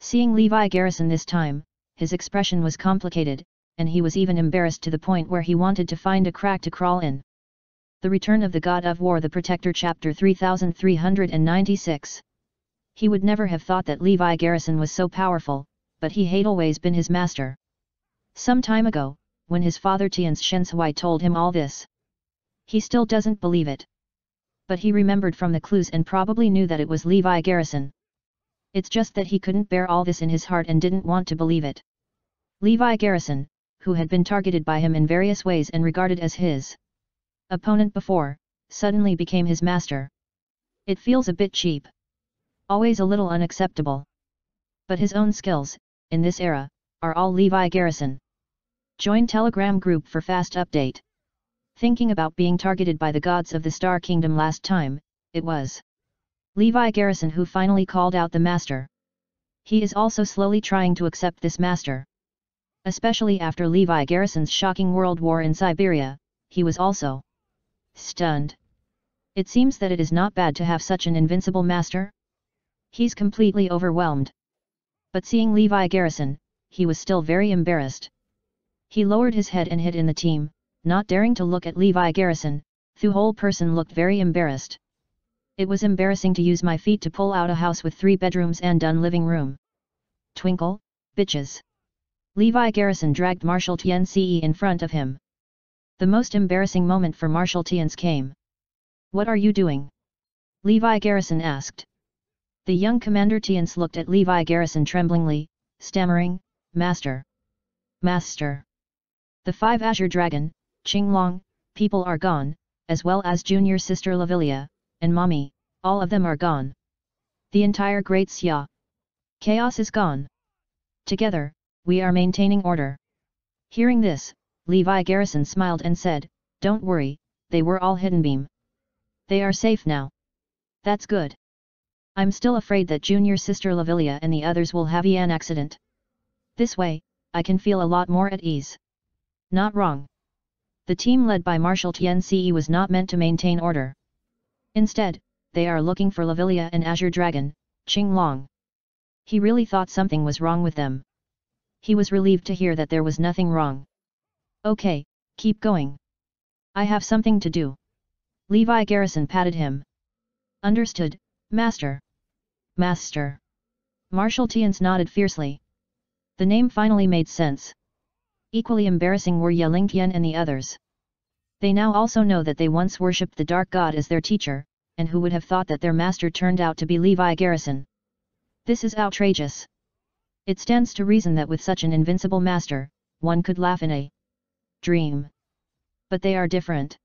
Seeing Levi Garrison this time, his expression was complicated, and he was even embarrassed to the point where he wanted to find a crack to crawl in. The Return of the God of War, The Protector, Chapter three thousand three hundred ninety-six. He would never have thought that Levi Garrison was so powerful, but he had always been his master. Some time ago, when his father Tian Shen Division told him all this, he still doesn't believe it. But he remembered from the clues and probably knew that it was Levi Garrison. It's just that he couldn't bear all this in his heart and didn't want to believe it. Levi Garrison, who had been targeted by him in various ways and regarded as his opponent before, suddenly became his master. It feels a bit cheap. Always a little unacceptable. But his own skills, in this era, are all Levi Garrison. Join Telegram group for fast update. Thinking about being targeted by the gods of the Star Kingdom last time, it was Levi Garrison who finally called out the master. He is also slowly trying to accept this master. Especially after Levi Garrison's shocking world war in Siberia, he was also stunned. It seems that it is not bad to have such an invincible master. He's completely overwhelmed. But seeing Levi Garrison, he was still very embarrassed. He lowered his head and hid in the team, not daring to look at Levi Garrison. The whole person looked very embarrassed. It was embarrassing to use my feet to pull out a house with three bedrooms and done living room. Twinkle, bitches. Levi Garrison dragged Marshal Tian Ce in front of him. The most embarrassing moment for Marshal Tian's came. What are you doing? Levi Garrison asked. The young commander Tian's looked at Levi Garrison tremblingly, stammering, Master. Master. The five Azure Dragon, Qinglong, people are gone, as well as junior sister Lavilia, and mommy, all of them are gone. The entire great Xia. Chaos is gone. Together, we are maintaining order. Hearing this, Levi Garrison smiled and said, Don't worry, they were all hidden beam. They are safe now. That's good. I'm still afraid that junior sister Lavilia and the others will have an accident. This way, I can feel a lot more at ease. Not wrong. The team led by Marshal Tian Ce was not meant to maintain order. Instead, they are looking for Lavilia and Azure Dragon, Qinglong. He really thought something was wrong with them. He was relieved to hear that there was nothing wrong. Okay, keep going. I have something to do. Levi Garrison patted him. Understood, Master. Master. Marshal Tian's nodded fiercely. The name finally made sense. Equally embarrassing were Ye Lingtian and the others. They now also know that they once worshipped the Dark God as their teacher, and who would have thought that their master turned out to be Levi Garrison. This is outrageous. It stands to reason that with such an invincible master, one could laugh in a dream. But they are different.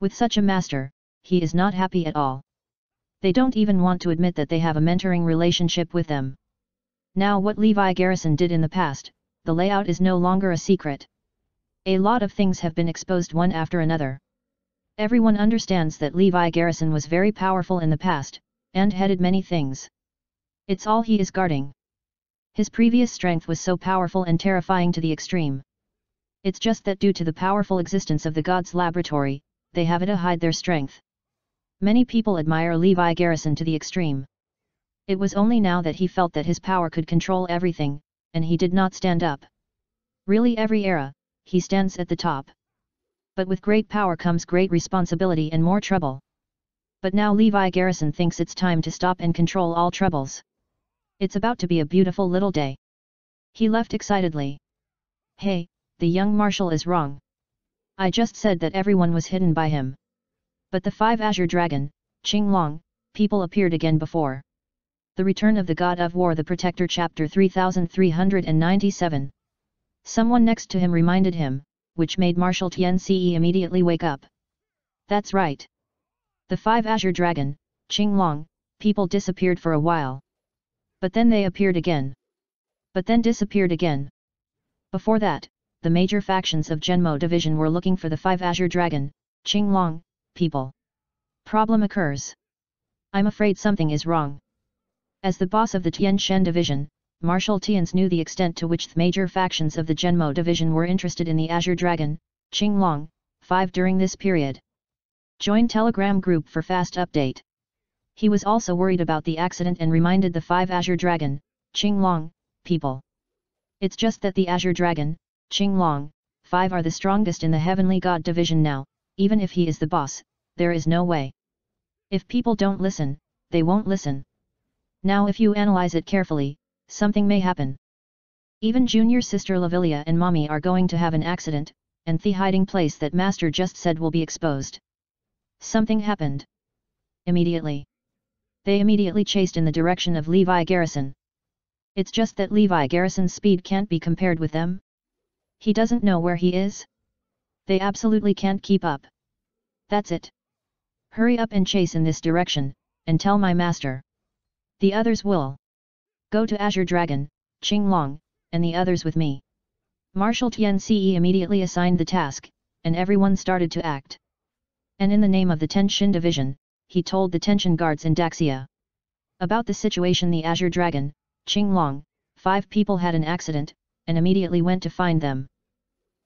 With such a master, he is not happy at all. They don't even want to admit that they have a mentoring relationship with them. Now what Levi Garrison did in the past, the layout is no longer a secret. A lot of things have been exposed one after another. Everyone understands that Levi Garrison was very powerful in the past, and headed many things. It's all he is guarding. His previous strength was so powerful and terrifying to the extreme. It's just that due to the powerful existence of the God's laboratory, they have it to hide their strength. Many people admire Levi Garrison to the extreme. It was only now that he felt that his power could control everything, and he did not stand up. Really every era, he stands at the top. But with great power comes great responsibility and more trouble. But now Levi Garrison thinks it's time to stop and control all troubles. It's about to be a beautiful little day. He left excitedly. Hey! The young marshal is wrong. I just said that everyone was hidden by him. But the five Azure Dragon, Qinglong, people appeared again before. The Return of the God of War, The Protector, Chapter three thousand three hundred ninety-seven. Someone next to him reminded him, which made Marshal Tian Ce immediately wake up. That's right. The five Azure Dragon, Qinglong, people disappeared for a while. But then they appeared again. But then disappeared again. Before that, the major factions of Genmo Division were looking for the five Azure Dragon, Qinglong, people. Problem occurs. I'm afraid something is wrong. As the boss of the Tian Shen Division, Marshal Tian's knew the extent to which the major factions of the Genmo Division were interested in the Azure Dragon, Qinglong, five during this period. Join Telegram group for fast update. He was also worried about the accident and reminded the five Azure Dragon, Qinglong, people. It's just that the Azure Dragon, Qinglong, five are the strongest in the Heavenly God Division now, even if he is the boss, there is no way. If people don't listen, they won't listen. Now if you analyze it carefully, something may happen. Even junior sister Lavilia and mommy are going to have an accident, and the hiding place that master just said will be exposed. Something happened. Immediately. They immediately chased in the direction of Levi Garrison. It's just that Levi Garrison's speed can't be compared with them. He doesn't know where he is. They absolutely can't keep up. That's it. Hurry up and chase in this direction, and tell my master. The others will go to Azure Dragon, Ching Long, and the others with me. Marshal Tian Ce immediately assigned the task, and everyone started to act. And in the name of the Tianchen Division, he told the Tianchen guards in Daxia about the situation. The Azure Dragon, Ching Long, five people had an accident, and immediately went to find them.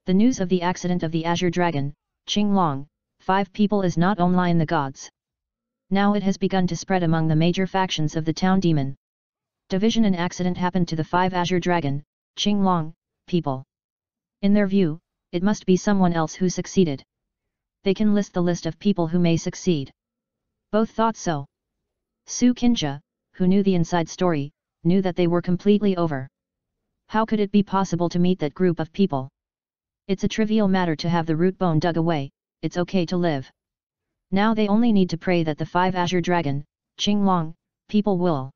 The news of the accident of the Azure Dragon, Ching Long, five people is not only in the gods. Now it has begun to spread among the major factions of the Town Demon Division. An accident happened to the five Azure Dragon, Ching Long, people. In their view, it must be someone else who succeeded. They can list the list of people who may succeed. Both thought so. Su Kinja, who knew the inside story, knew that they were completely over. How could it be possible to meet that group of people? It's a trivial matter to have the root bone dug away, it's okay to live. Now they only need to pray that the five Azure Dragon, Ching Long, people will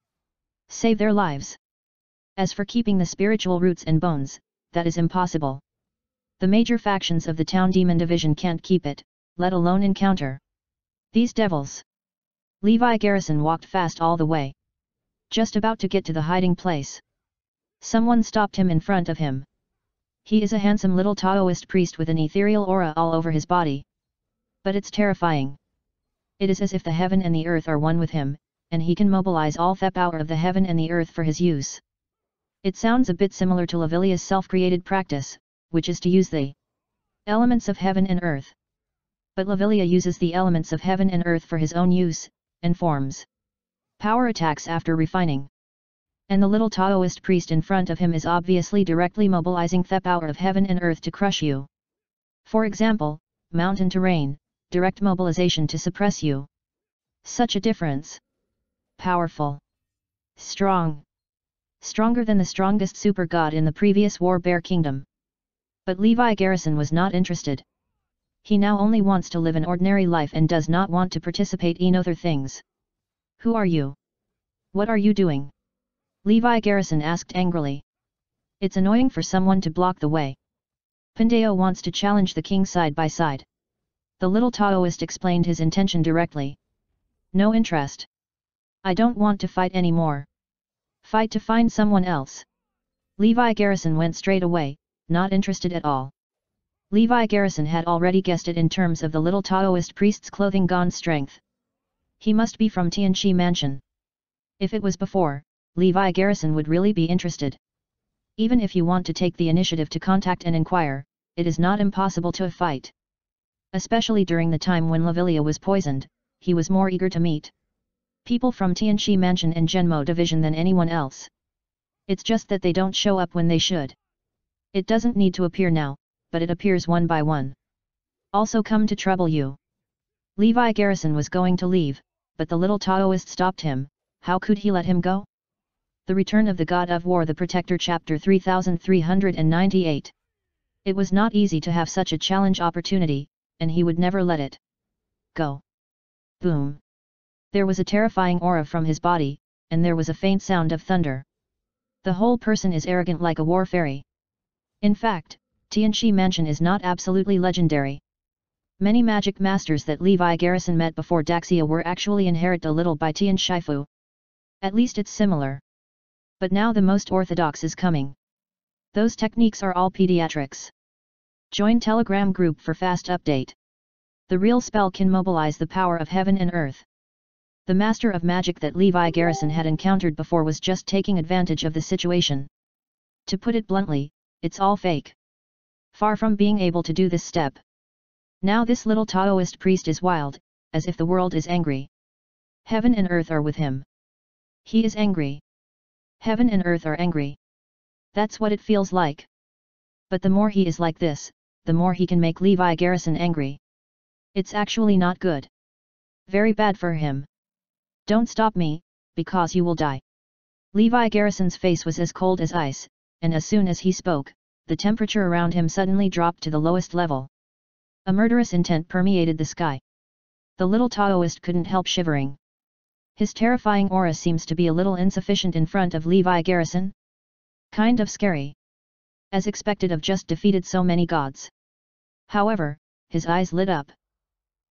save their lives. As for keeping the spiritual roots and bones, that is impossible. The major factions of the Town Demon Division can't keep it, let alone encounter these devils. Levi Garrison walked fast all the way. Just about to get to the hiding place. Someone stopped him in front of him. He is a handsome little Taoist priest with an ethereal aura all over his body. But it's terrifying. It is as if the heaven and the earth are one with him, and he can mobilize all the power of the heaven and the earth for his use. It sounds a bit similar to Lavilia's self-created practice, which is to use the elements of heaven and earth. But Lavilia uses the elements of heaven and earth for his own use, and forms power attacks after refining. And the little Taoist priest in front of him is obviously directly mobilizing the power of heaven and earth to crush you. For example, mountain terrain, direct mobilization to suppress you. Such a difference. Powerful. Strong. Stronger than the strongest super god in the previous War Bear Kingdom. But Levi Garrison was not interested. He now only wants to live an ordinary life and does not want to participate in other things. Who are you? What are you doing? Levi Garrison asked angrily. It's annoying for someone to block the way. Pandeo wants to challenge the king side by side. The little Taoist explained his intention directly. No interest. I don't want to fight anymore. Fight to find someone else. Levi Garrison went straight away, not interested at all. Levi Garrison had already guessed it in terms of the little Taoist priest's clothing gone strength. He must be from Tian Shi Mansion. If it was before, Levi Garrison would really be interested. Even if you want to take the initiative to contact and inquire, it is not impossible to a fight. Especially during the time when Lavilia was poisoned, he was more eager to meet people from Tian Shi Mansion and Genmo Division than anyone else. It's just that they don't show up when they should. It doesn't need to appear now, but it appears one by one. Also come to trouble you. Levi Garrison was going to leave, but the little Taoist stopped him. How could he let him go? The Return of the God of War, the Protector, Chapter three thousand three hundred ninety-eight. It was not easy to have such a challenge opportunity, and he would never let it go. Boom. There was a terrifying aura from his body, and there was a faint sound of thunder. The whole person is arrogant like a war fairy. In fact, Tian Shi Mansion is not absolutely legendary. Many magic masters that Levi Garrison met before Daxia were actually inherited a little by Tian Shifu. At least it's similar. But now the most orthodox is coming. Those techniques are all pediatrics. Join Telegram group for fast update. The real spell can mobilize the power of heaven and earth. The master of magic that Levi Garrison had encountered before was just taking advantage of the situation. To put it bluntly, it's all fake. Far from being able to do this step. Now this little Taoist priest is wild, as if the world is angry. Heaven and earth are with him. He is angry. Heaven and earth are angry. That's what it feels like. But the more he is like this, the more he can make Levi Garrison angry. It's actually not good. Very bad for him. Don't stop me, because you will die." Levi Garrison's face was as cold as ice, and as soon as he spoke, the temperature around him suddenly dropped to the lowest level. A murderous intent permeated the sky. The little Taoist couldn't help shivering. His terrifying aura seems to be a little insufficient in front of Levi Garrison. Kind of scary. As expected of just defeated so many gods. However, his eyes lit up.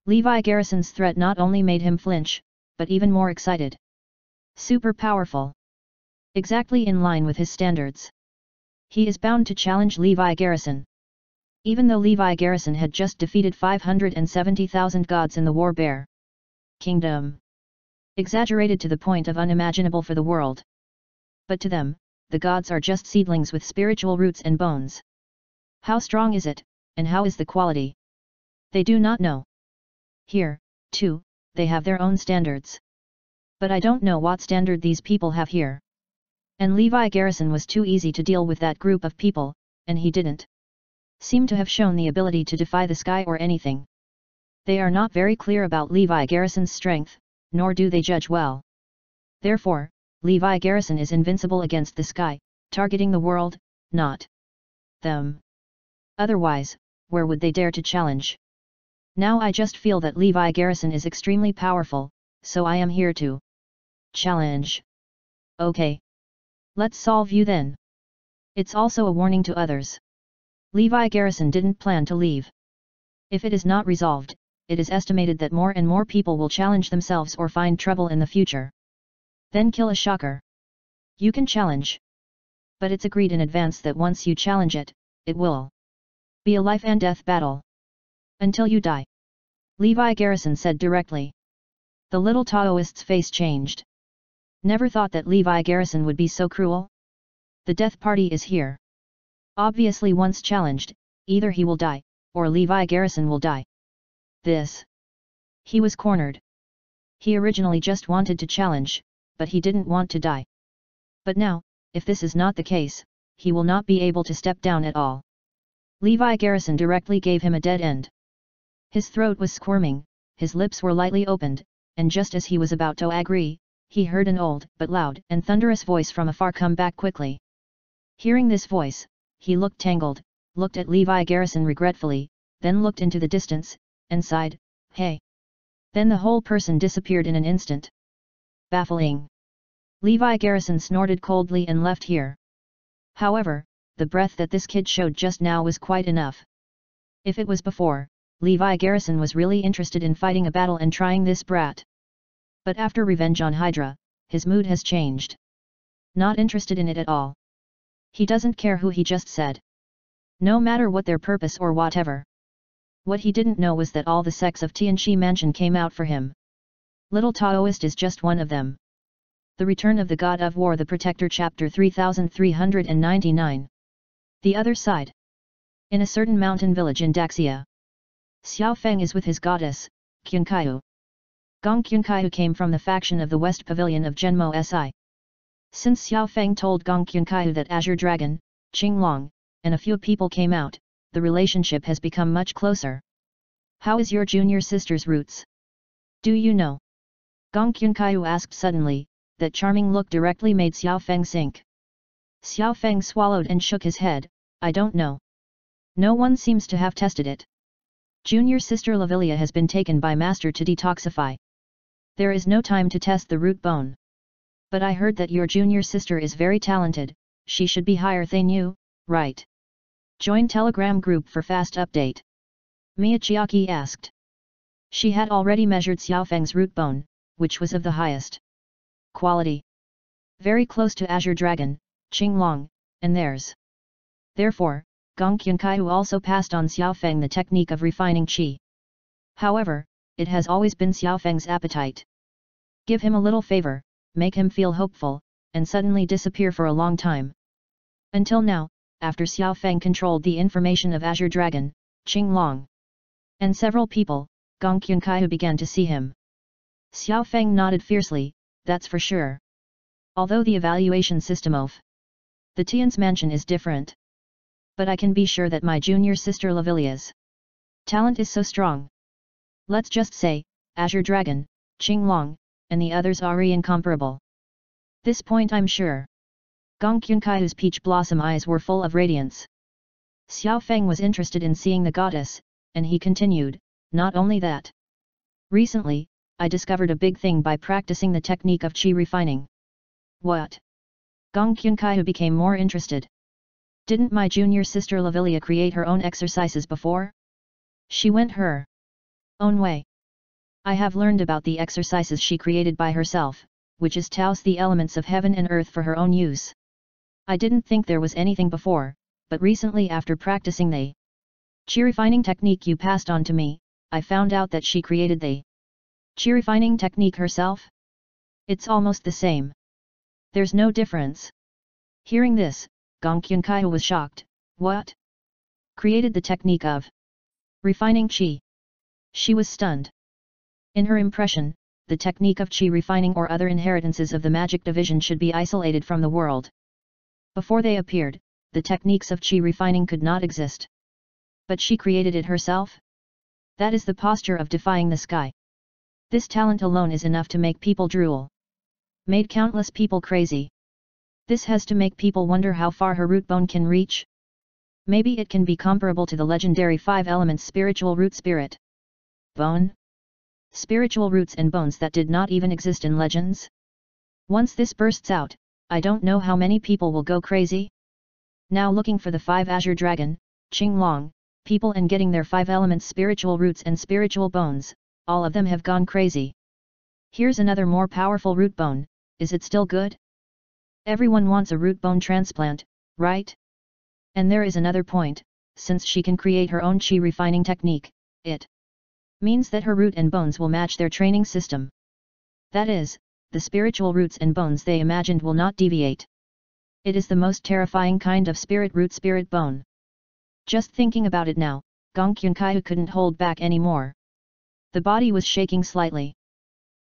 Levi Garrison's threat not only made him flinch, but even more excited. Super powerful. Exactly in line with his standards. He is bound to challenge Levi Garrison. Even though Levi Garrison had just defeated five hundred seventy thousand gods in the War Bear Kingdom. Exaggerated to the point of unimaginable for the world. But to them, the gods are just seedlings with spiritual roots and bones. How strong is it, and how is the quality? They do not know. Here, too, they have their own standards. But I don't know what standard these people have here. And Levi Garrison was too easy to deal with that group of people, and he didn't seem to have shown the ability to defy the sky or anything. They are not very clear about Levi Garrison's strength, nor do they judge well. Therefore, Levi Garrison is invincible against the sky, targeting the world, not them. Otherwise, where would they dare to challenge? Now I just feel that Levi Garrison is extremely powerful, so I am here to challenge. Okay. Let's solve you then. It's also a warning to others. Levi Garrison didn't plan to leave. If it is not resolved, it is estimated that more and more people will challenge themselves or find trouble in the future. Then kill a shocker. You can challenge. But it's agreed in advance that once you challenge it, it will be a life and death battle. Until you die. Levi Garrison said directly. The little Taoist's face changed. Never thought that Levi Garrison would be so cruel. The death party is here. Obviously once challenged, either he will die, or Levi Garrison will die. This. He was cornered. He originally just wanted to challenge, but he didn't want to die. But now, if this is not the case, he will not be able to step down at all. Levi Garrison directly gave him a dead end. His throat was squirming, his lips were lightly opened, and just as he was about to agree, he heard an old but loud and thunderous voice from afar come back quickly. Hearing this voice, he looked tangled, looked at Levi Garrison regretfully, then looked into the distance, and sighed, "Hey." Then the whole person disappeared in an instant. Baffling. Levi Garrison snorted coldly and left here. However, the breath that this kid showed just now was quite enough. If it was before, Levi Garrison was really interested in fighting a battle and trying this brat. But after revenge on Hydra, his mood has changed. Not interested in it at all. He doesn't care who he just said. No matter what their purpose or whatever. What he didn't know was that all the sects of Tian Shi Mansion came out for him. Little Taoist is just one of them. The Return of the God of War, The Protector, Chapter three thousand three hundred ninety-nine. The Other Side. In a certain mountain village in Daxia, Xiao Feng is with his goddess, Kyun Kaihu. Gong Kyun Kaihu came from the faction of the West Pavilion of Genmo S I. Since Xiao Feng told Gong Kyun Kaihu that Azure Dragon, Ching Long, and a few people came out, the relationship has become much closer. How is your junior sister's roots? Do you know? Gong Kyun Kaihu asked suddenly, that charming look directly made Xiao Feng sink. Xiao Feng swallowed and shook his head, I don't know. No one seems to have tested it. Junior sister Lavilia has been taken by Master to detoxify. There is no time to test the root bone. But I heard that your junior sister is very talented, she should be higher than you, right? Join Telegram group for fast update. Mia Chiaki asked. She had already measured Xiao Feng's root bone, which was of the highest quality. Very close to Azure Dragon, Ching Long, and theirs. Therefore, Gong Kyun Kaihu also passed on Xiao Feng the technique of refining qi. However, it has always been Xiao Feng's appetite. Give him a little favor, make him feel hopeful, and suddenly disappear for a long time. Until now, after Xiao Feng controlled the information of Azure Dragon, Ching Long, and several people, Gong Kyun Kaihu began to see him. Xiao Feng nodded fiercely, that's for sure. Although the evaluation system of the Tian's mansion is different. But I can be sure that my junior sister Lavilia's talent is so strong. Let's just say, Azure Dragon, Qing Long, and the others are incomparable. This point I'm sure. Gong Kyun Kaihu's peach blossom eyes were full of radiance. Xiao Feng was interested in seeing the goddess, and he continued, not only that. Recently, I discovered a big thing by practicing the technique of qi refining. What? Gong Kyun Kaihu became more interested. Didn't my junior sister Lavilia create her own exercises before? She went her own way. I have learned about the exercises she created by herself, which is Taos the elements of heaven and earth for her own use. I didn't think there was anything before, but recently after practicing the qi refining technique you passed on to me, I found out that she created the qi refining technique herself. It's almost the same. There's no difference. Hearing this, Gong Kyun Kaihu was shocked. What? Created the technique of refining qi. She was stunned. In her impression, the technique of qi refining or other inheritances of the magic division should be isolated from the world. Before they appeared, the techniques of qi refining could not exist. But she created it herself? That is the posture of defying the sky. This talent alone is enough to make people drool. Made countless people crazy. This has to make people wonder how far her root bone can reach. Maybe it can be comparable to the legendary five elements spiritual root spirit. Bone? Spiritual roots and bones that did not even exist in legends? Once this bursts out, I don't know how many people will go crazy. Now looking for the five Azure Dragon, Qing Long, people and getting their five elements spiritual roots and spiritual bones, all of them have gone crazy. Here's another more powerful root bone, is it still good? Everyone wants a root bone transplant, right? And there is another point, since she can create her own qi refining technique, it means that her root and bones will match their training system. That is, the spiritual roots and bones they imagined will not deviate. It is the most terrifying kind of spirit root spirit bone. Just thinking about it now, Gong Kyun Kaihu couldn't hold back anymore. The body was shaking slightly.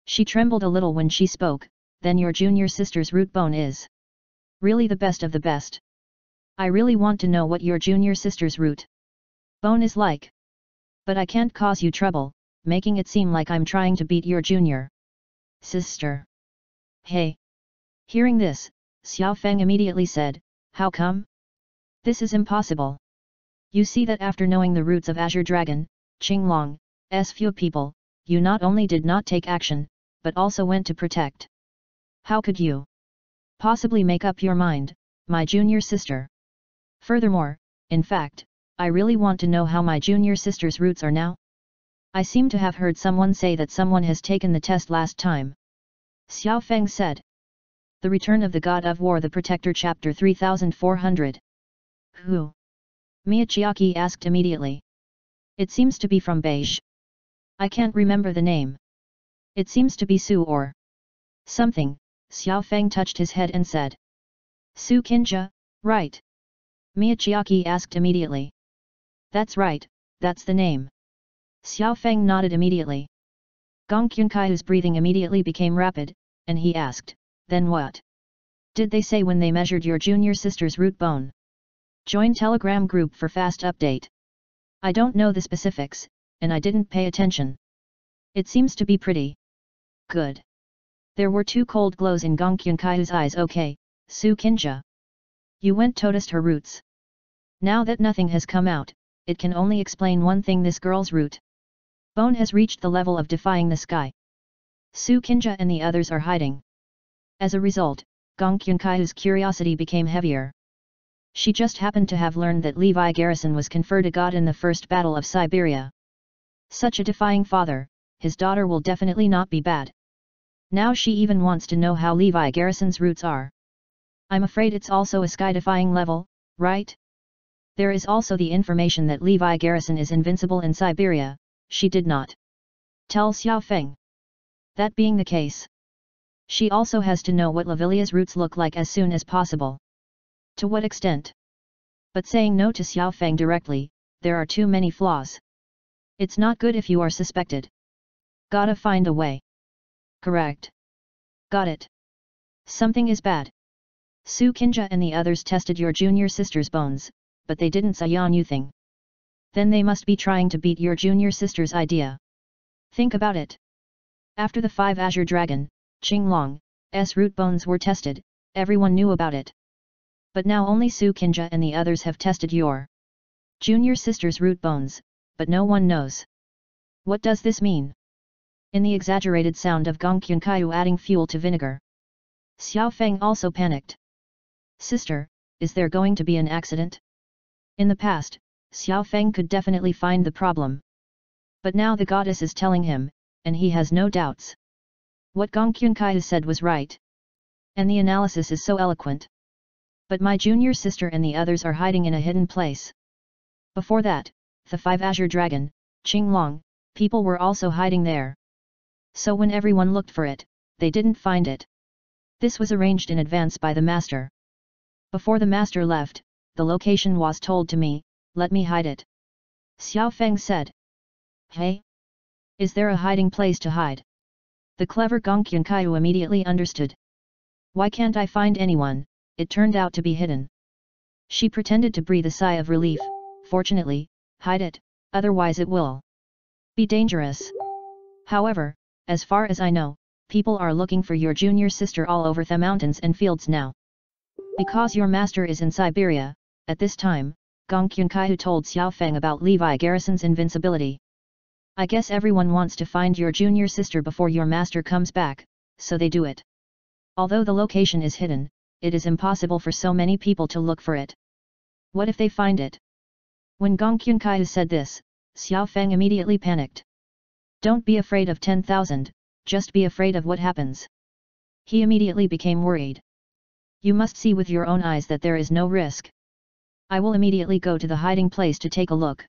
She trembled a little when she spoke, then your junior sister's root bone is really the best of the best. I really want to know what your junior sister's root bone is like. But I can't cause you trouble, making it seem like I'm trying to beat your junior sister. Hey! Hearing this, Xiao Feng immediately said, how come? This is impossible. You see that after knowing the roots of Azure Dragon, Qing Long's few people, you not only did not take action, but also went to protect. How could you possibly make up your mind, my junior sister? Furthermore, in fact, I really want to know how my junior sister's roots are now. I seem to have heard someone say that someone has taken the test last time. Xiao Feng said. The Return of the God of War, The Protector, Chapter three thousand four hundred. Who? Miyachiaki asked immediately. It seems to be from Beige. I can't remember the name. It seems to be Su or something. Xiao Feng touched his head and said. Su Kinja, right? Miyachiaki asked immediately. That's right, that's the name. Xiao Feng nodded immediately. Gong Kyun Kaihu's breathing immediately became rapid, and he asked, then what did they say when they measured your junior sister's root bone? Join Telegram group for fast update. I don't know the specifics, and I didn't pay attention. It seems to be pretty good. There were two cold glows in Gong Kyun Kaihu's eyes. Okay, Su Kinja. You went totist her roots. Now that nothing has come out, it can only explain one thing: this girl's root bone has reached the level of defying the sky. Su Kinja and the others are hiding. As a result, Gong Kyun Kaihu's curiosity became heavier. She just happened to have learned that Levi Garrison was conferred a god in the first battle of Siberia. Such a defying father, his daughter will definitely not be bad. Now she even wants to know how Levi Garrison's roots are. I'm afraid it's also a sky-defying level, right? There is also the information that Levi Garrison is invincible in Siberia. She did not tell Xiao Feng. That being the case, she also has to know what Lavilia's roots look like as soon as possible. To what extent? But saying no to Xiao Feng directly, there are too many flaws. It's not good if you are suspected. Gotta find a way. Correct. Got it. Something is bad. Su Kinja and the others tested your junior sister's bones, but they didn't say a new thing. Then they must be trying to beat your junior sister's idea. Think about it. After the five Azure Dragon, Qinglong's root bones were tested, everyone knew about it. But now only Su Kinja and the others have tested your junior sister's root bones, but no one knows. What does this mean? In the exaggerated sound of Gong Kyun Kaihu adding fuel to vinegar, Xiao Feng also panicked. Sister, is there going to be an accident? In the past, Xiao Feng could definitely find the problem. But now the goddess is telling him, and he has no doubts. What Gong Kyun Kaihu said was right. And the analysis is so eloquent. But my junior sister and the others are hiding in a hidden place. Before that, the five Azure Dragon, Qinglong, people were also hiding there. So when everyone looked for it, they didn't find it. This was arranged in advance by the master. Before the master left, the location was told to me, let me hide it. Xiao Feng said. Hey? Is there a hiding place to hide? The clever Gong Kyun Kaihu immediately understood. Why can't I find anyone? It turned out to be hidden. She pretended to breathe a sigh of relief. Fortunately, hide it, otherwise it will be dangerous. However, as far as I know, people are looking for your junior sister all over the mountains and fields now. Because your master is in Siberia, at this time, Gong Kyun Kaihu told Xiao Feng about Levi Garrison's invincibility. I guess everyone wants to find your junior sister before your master comes back, so they do it. Although the location is hidden, it is impossible for so many people to look for it. What if they find it? When Gong Kyun Kaihu said this, Xiao Feng immediately panicked. Don't be afraid of ten thousand, just be afraid of what happens. He immediately became worried. You must see with your own eyes that there is no risk. I will immediately go to the hiding place to take a look.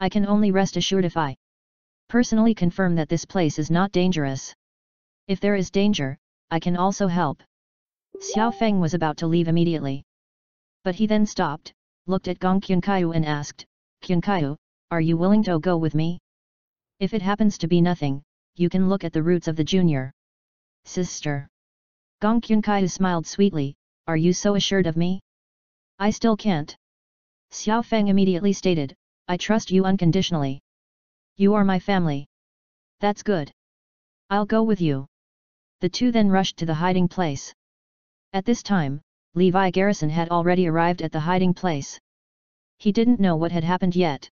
I can only rest assured if I personally confirm that this place is not dangerous. If there is danger, I can also help. Xiao Feng was about to leave immediately. But he then stopped, looked at Gong Kyun Kaihu and asked, Kyun Kaihu, are you willing to go with me? If it happens to be nothing, you can look at the roots of the junior sister. Gong Kyun Kaihu smiled sweetly, are you so assured of me? I still can't. Xiao Feng immediately stated, I trust you unconditionally. You are my family. That's good. I'll go with you. The two then rushed to the hiding place. At this time, Levi Garrison had already arrived at the hiding place. He didn't know what had happened yet.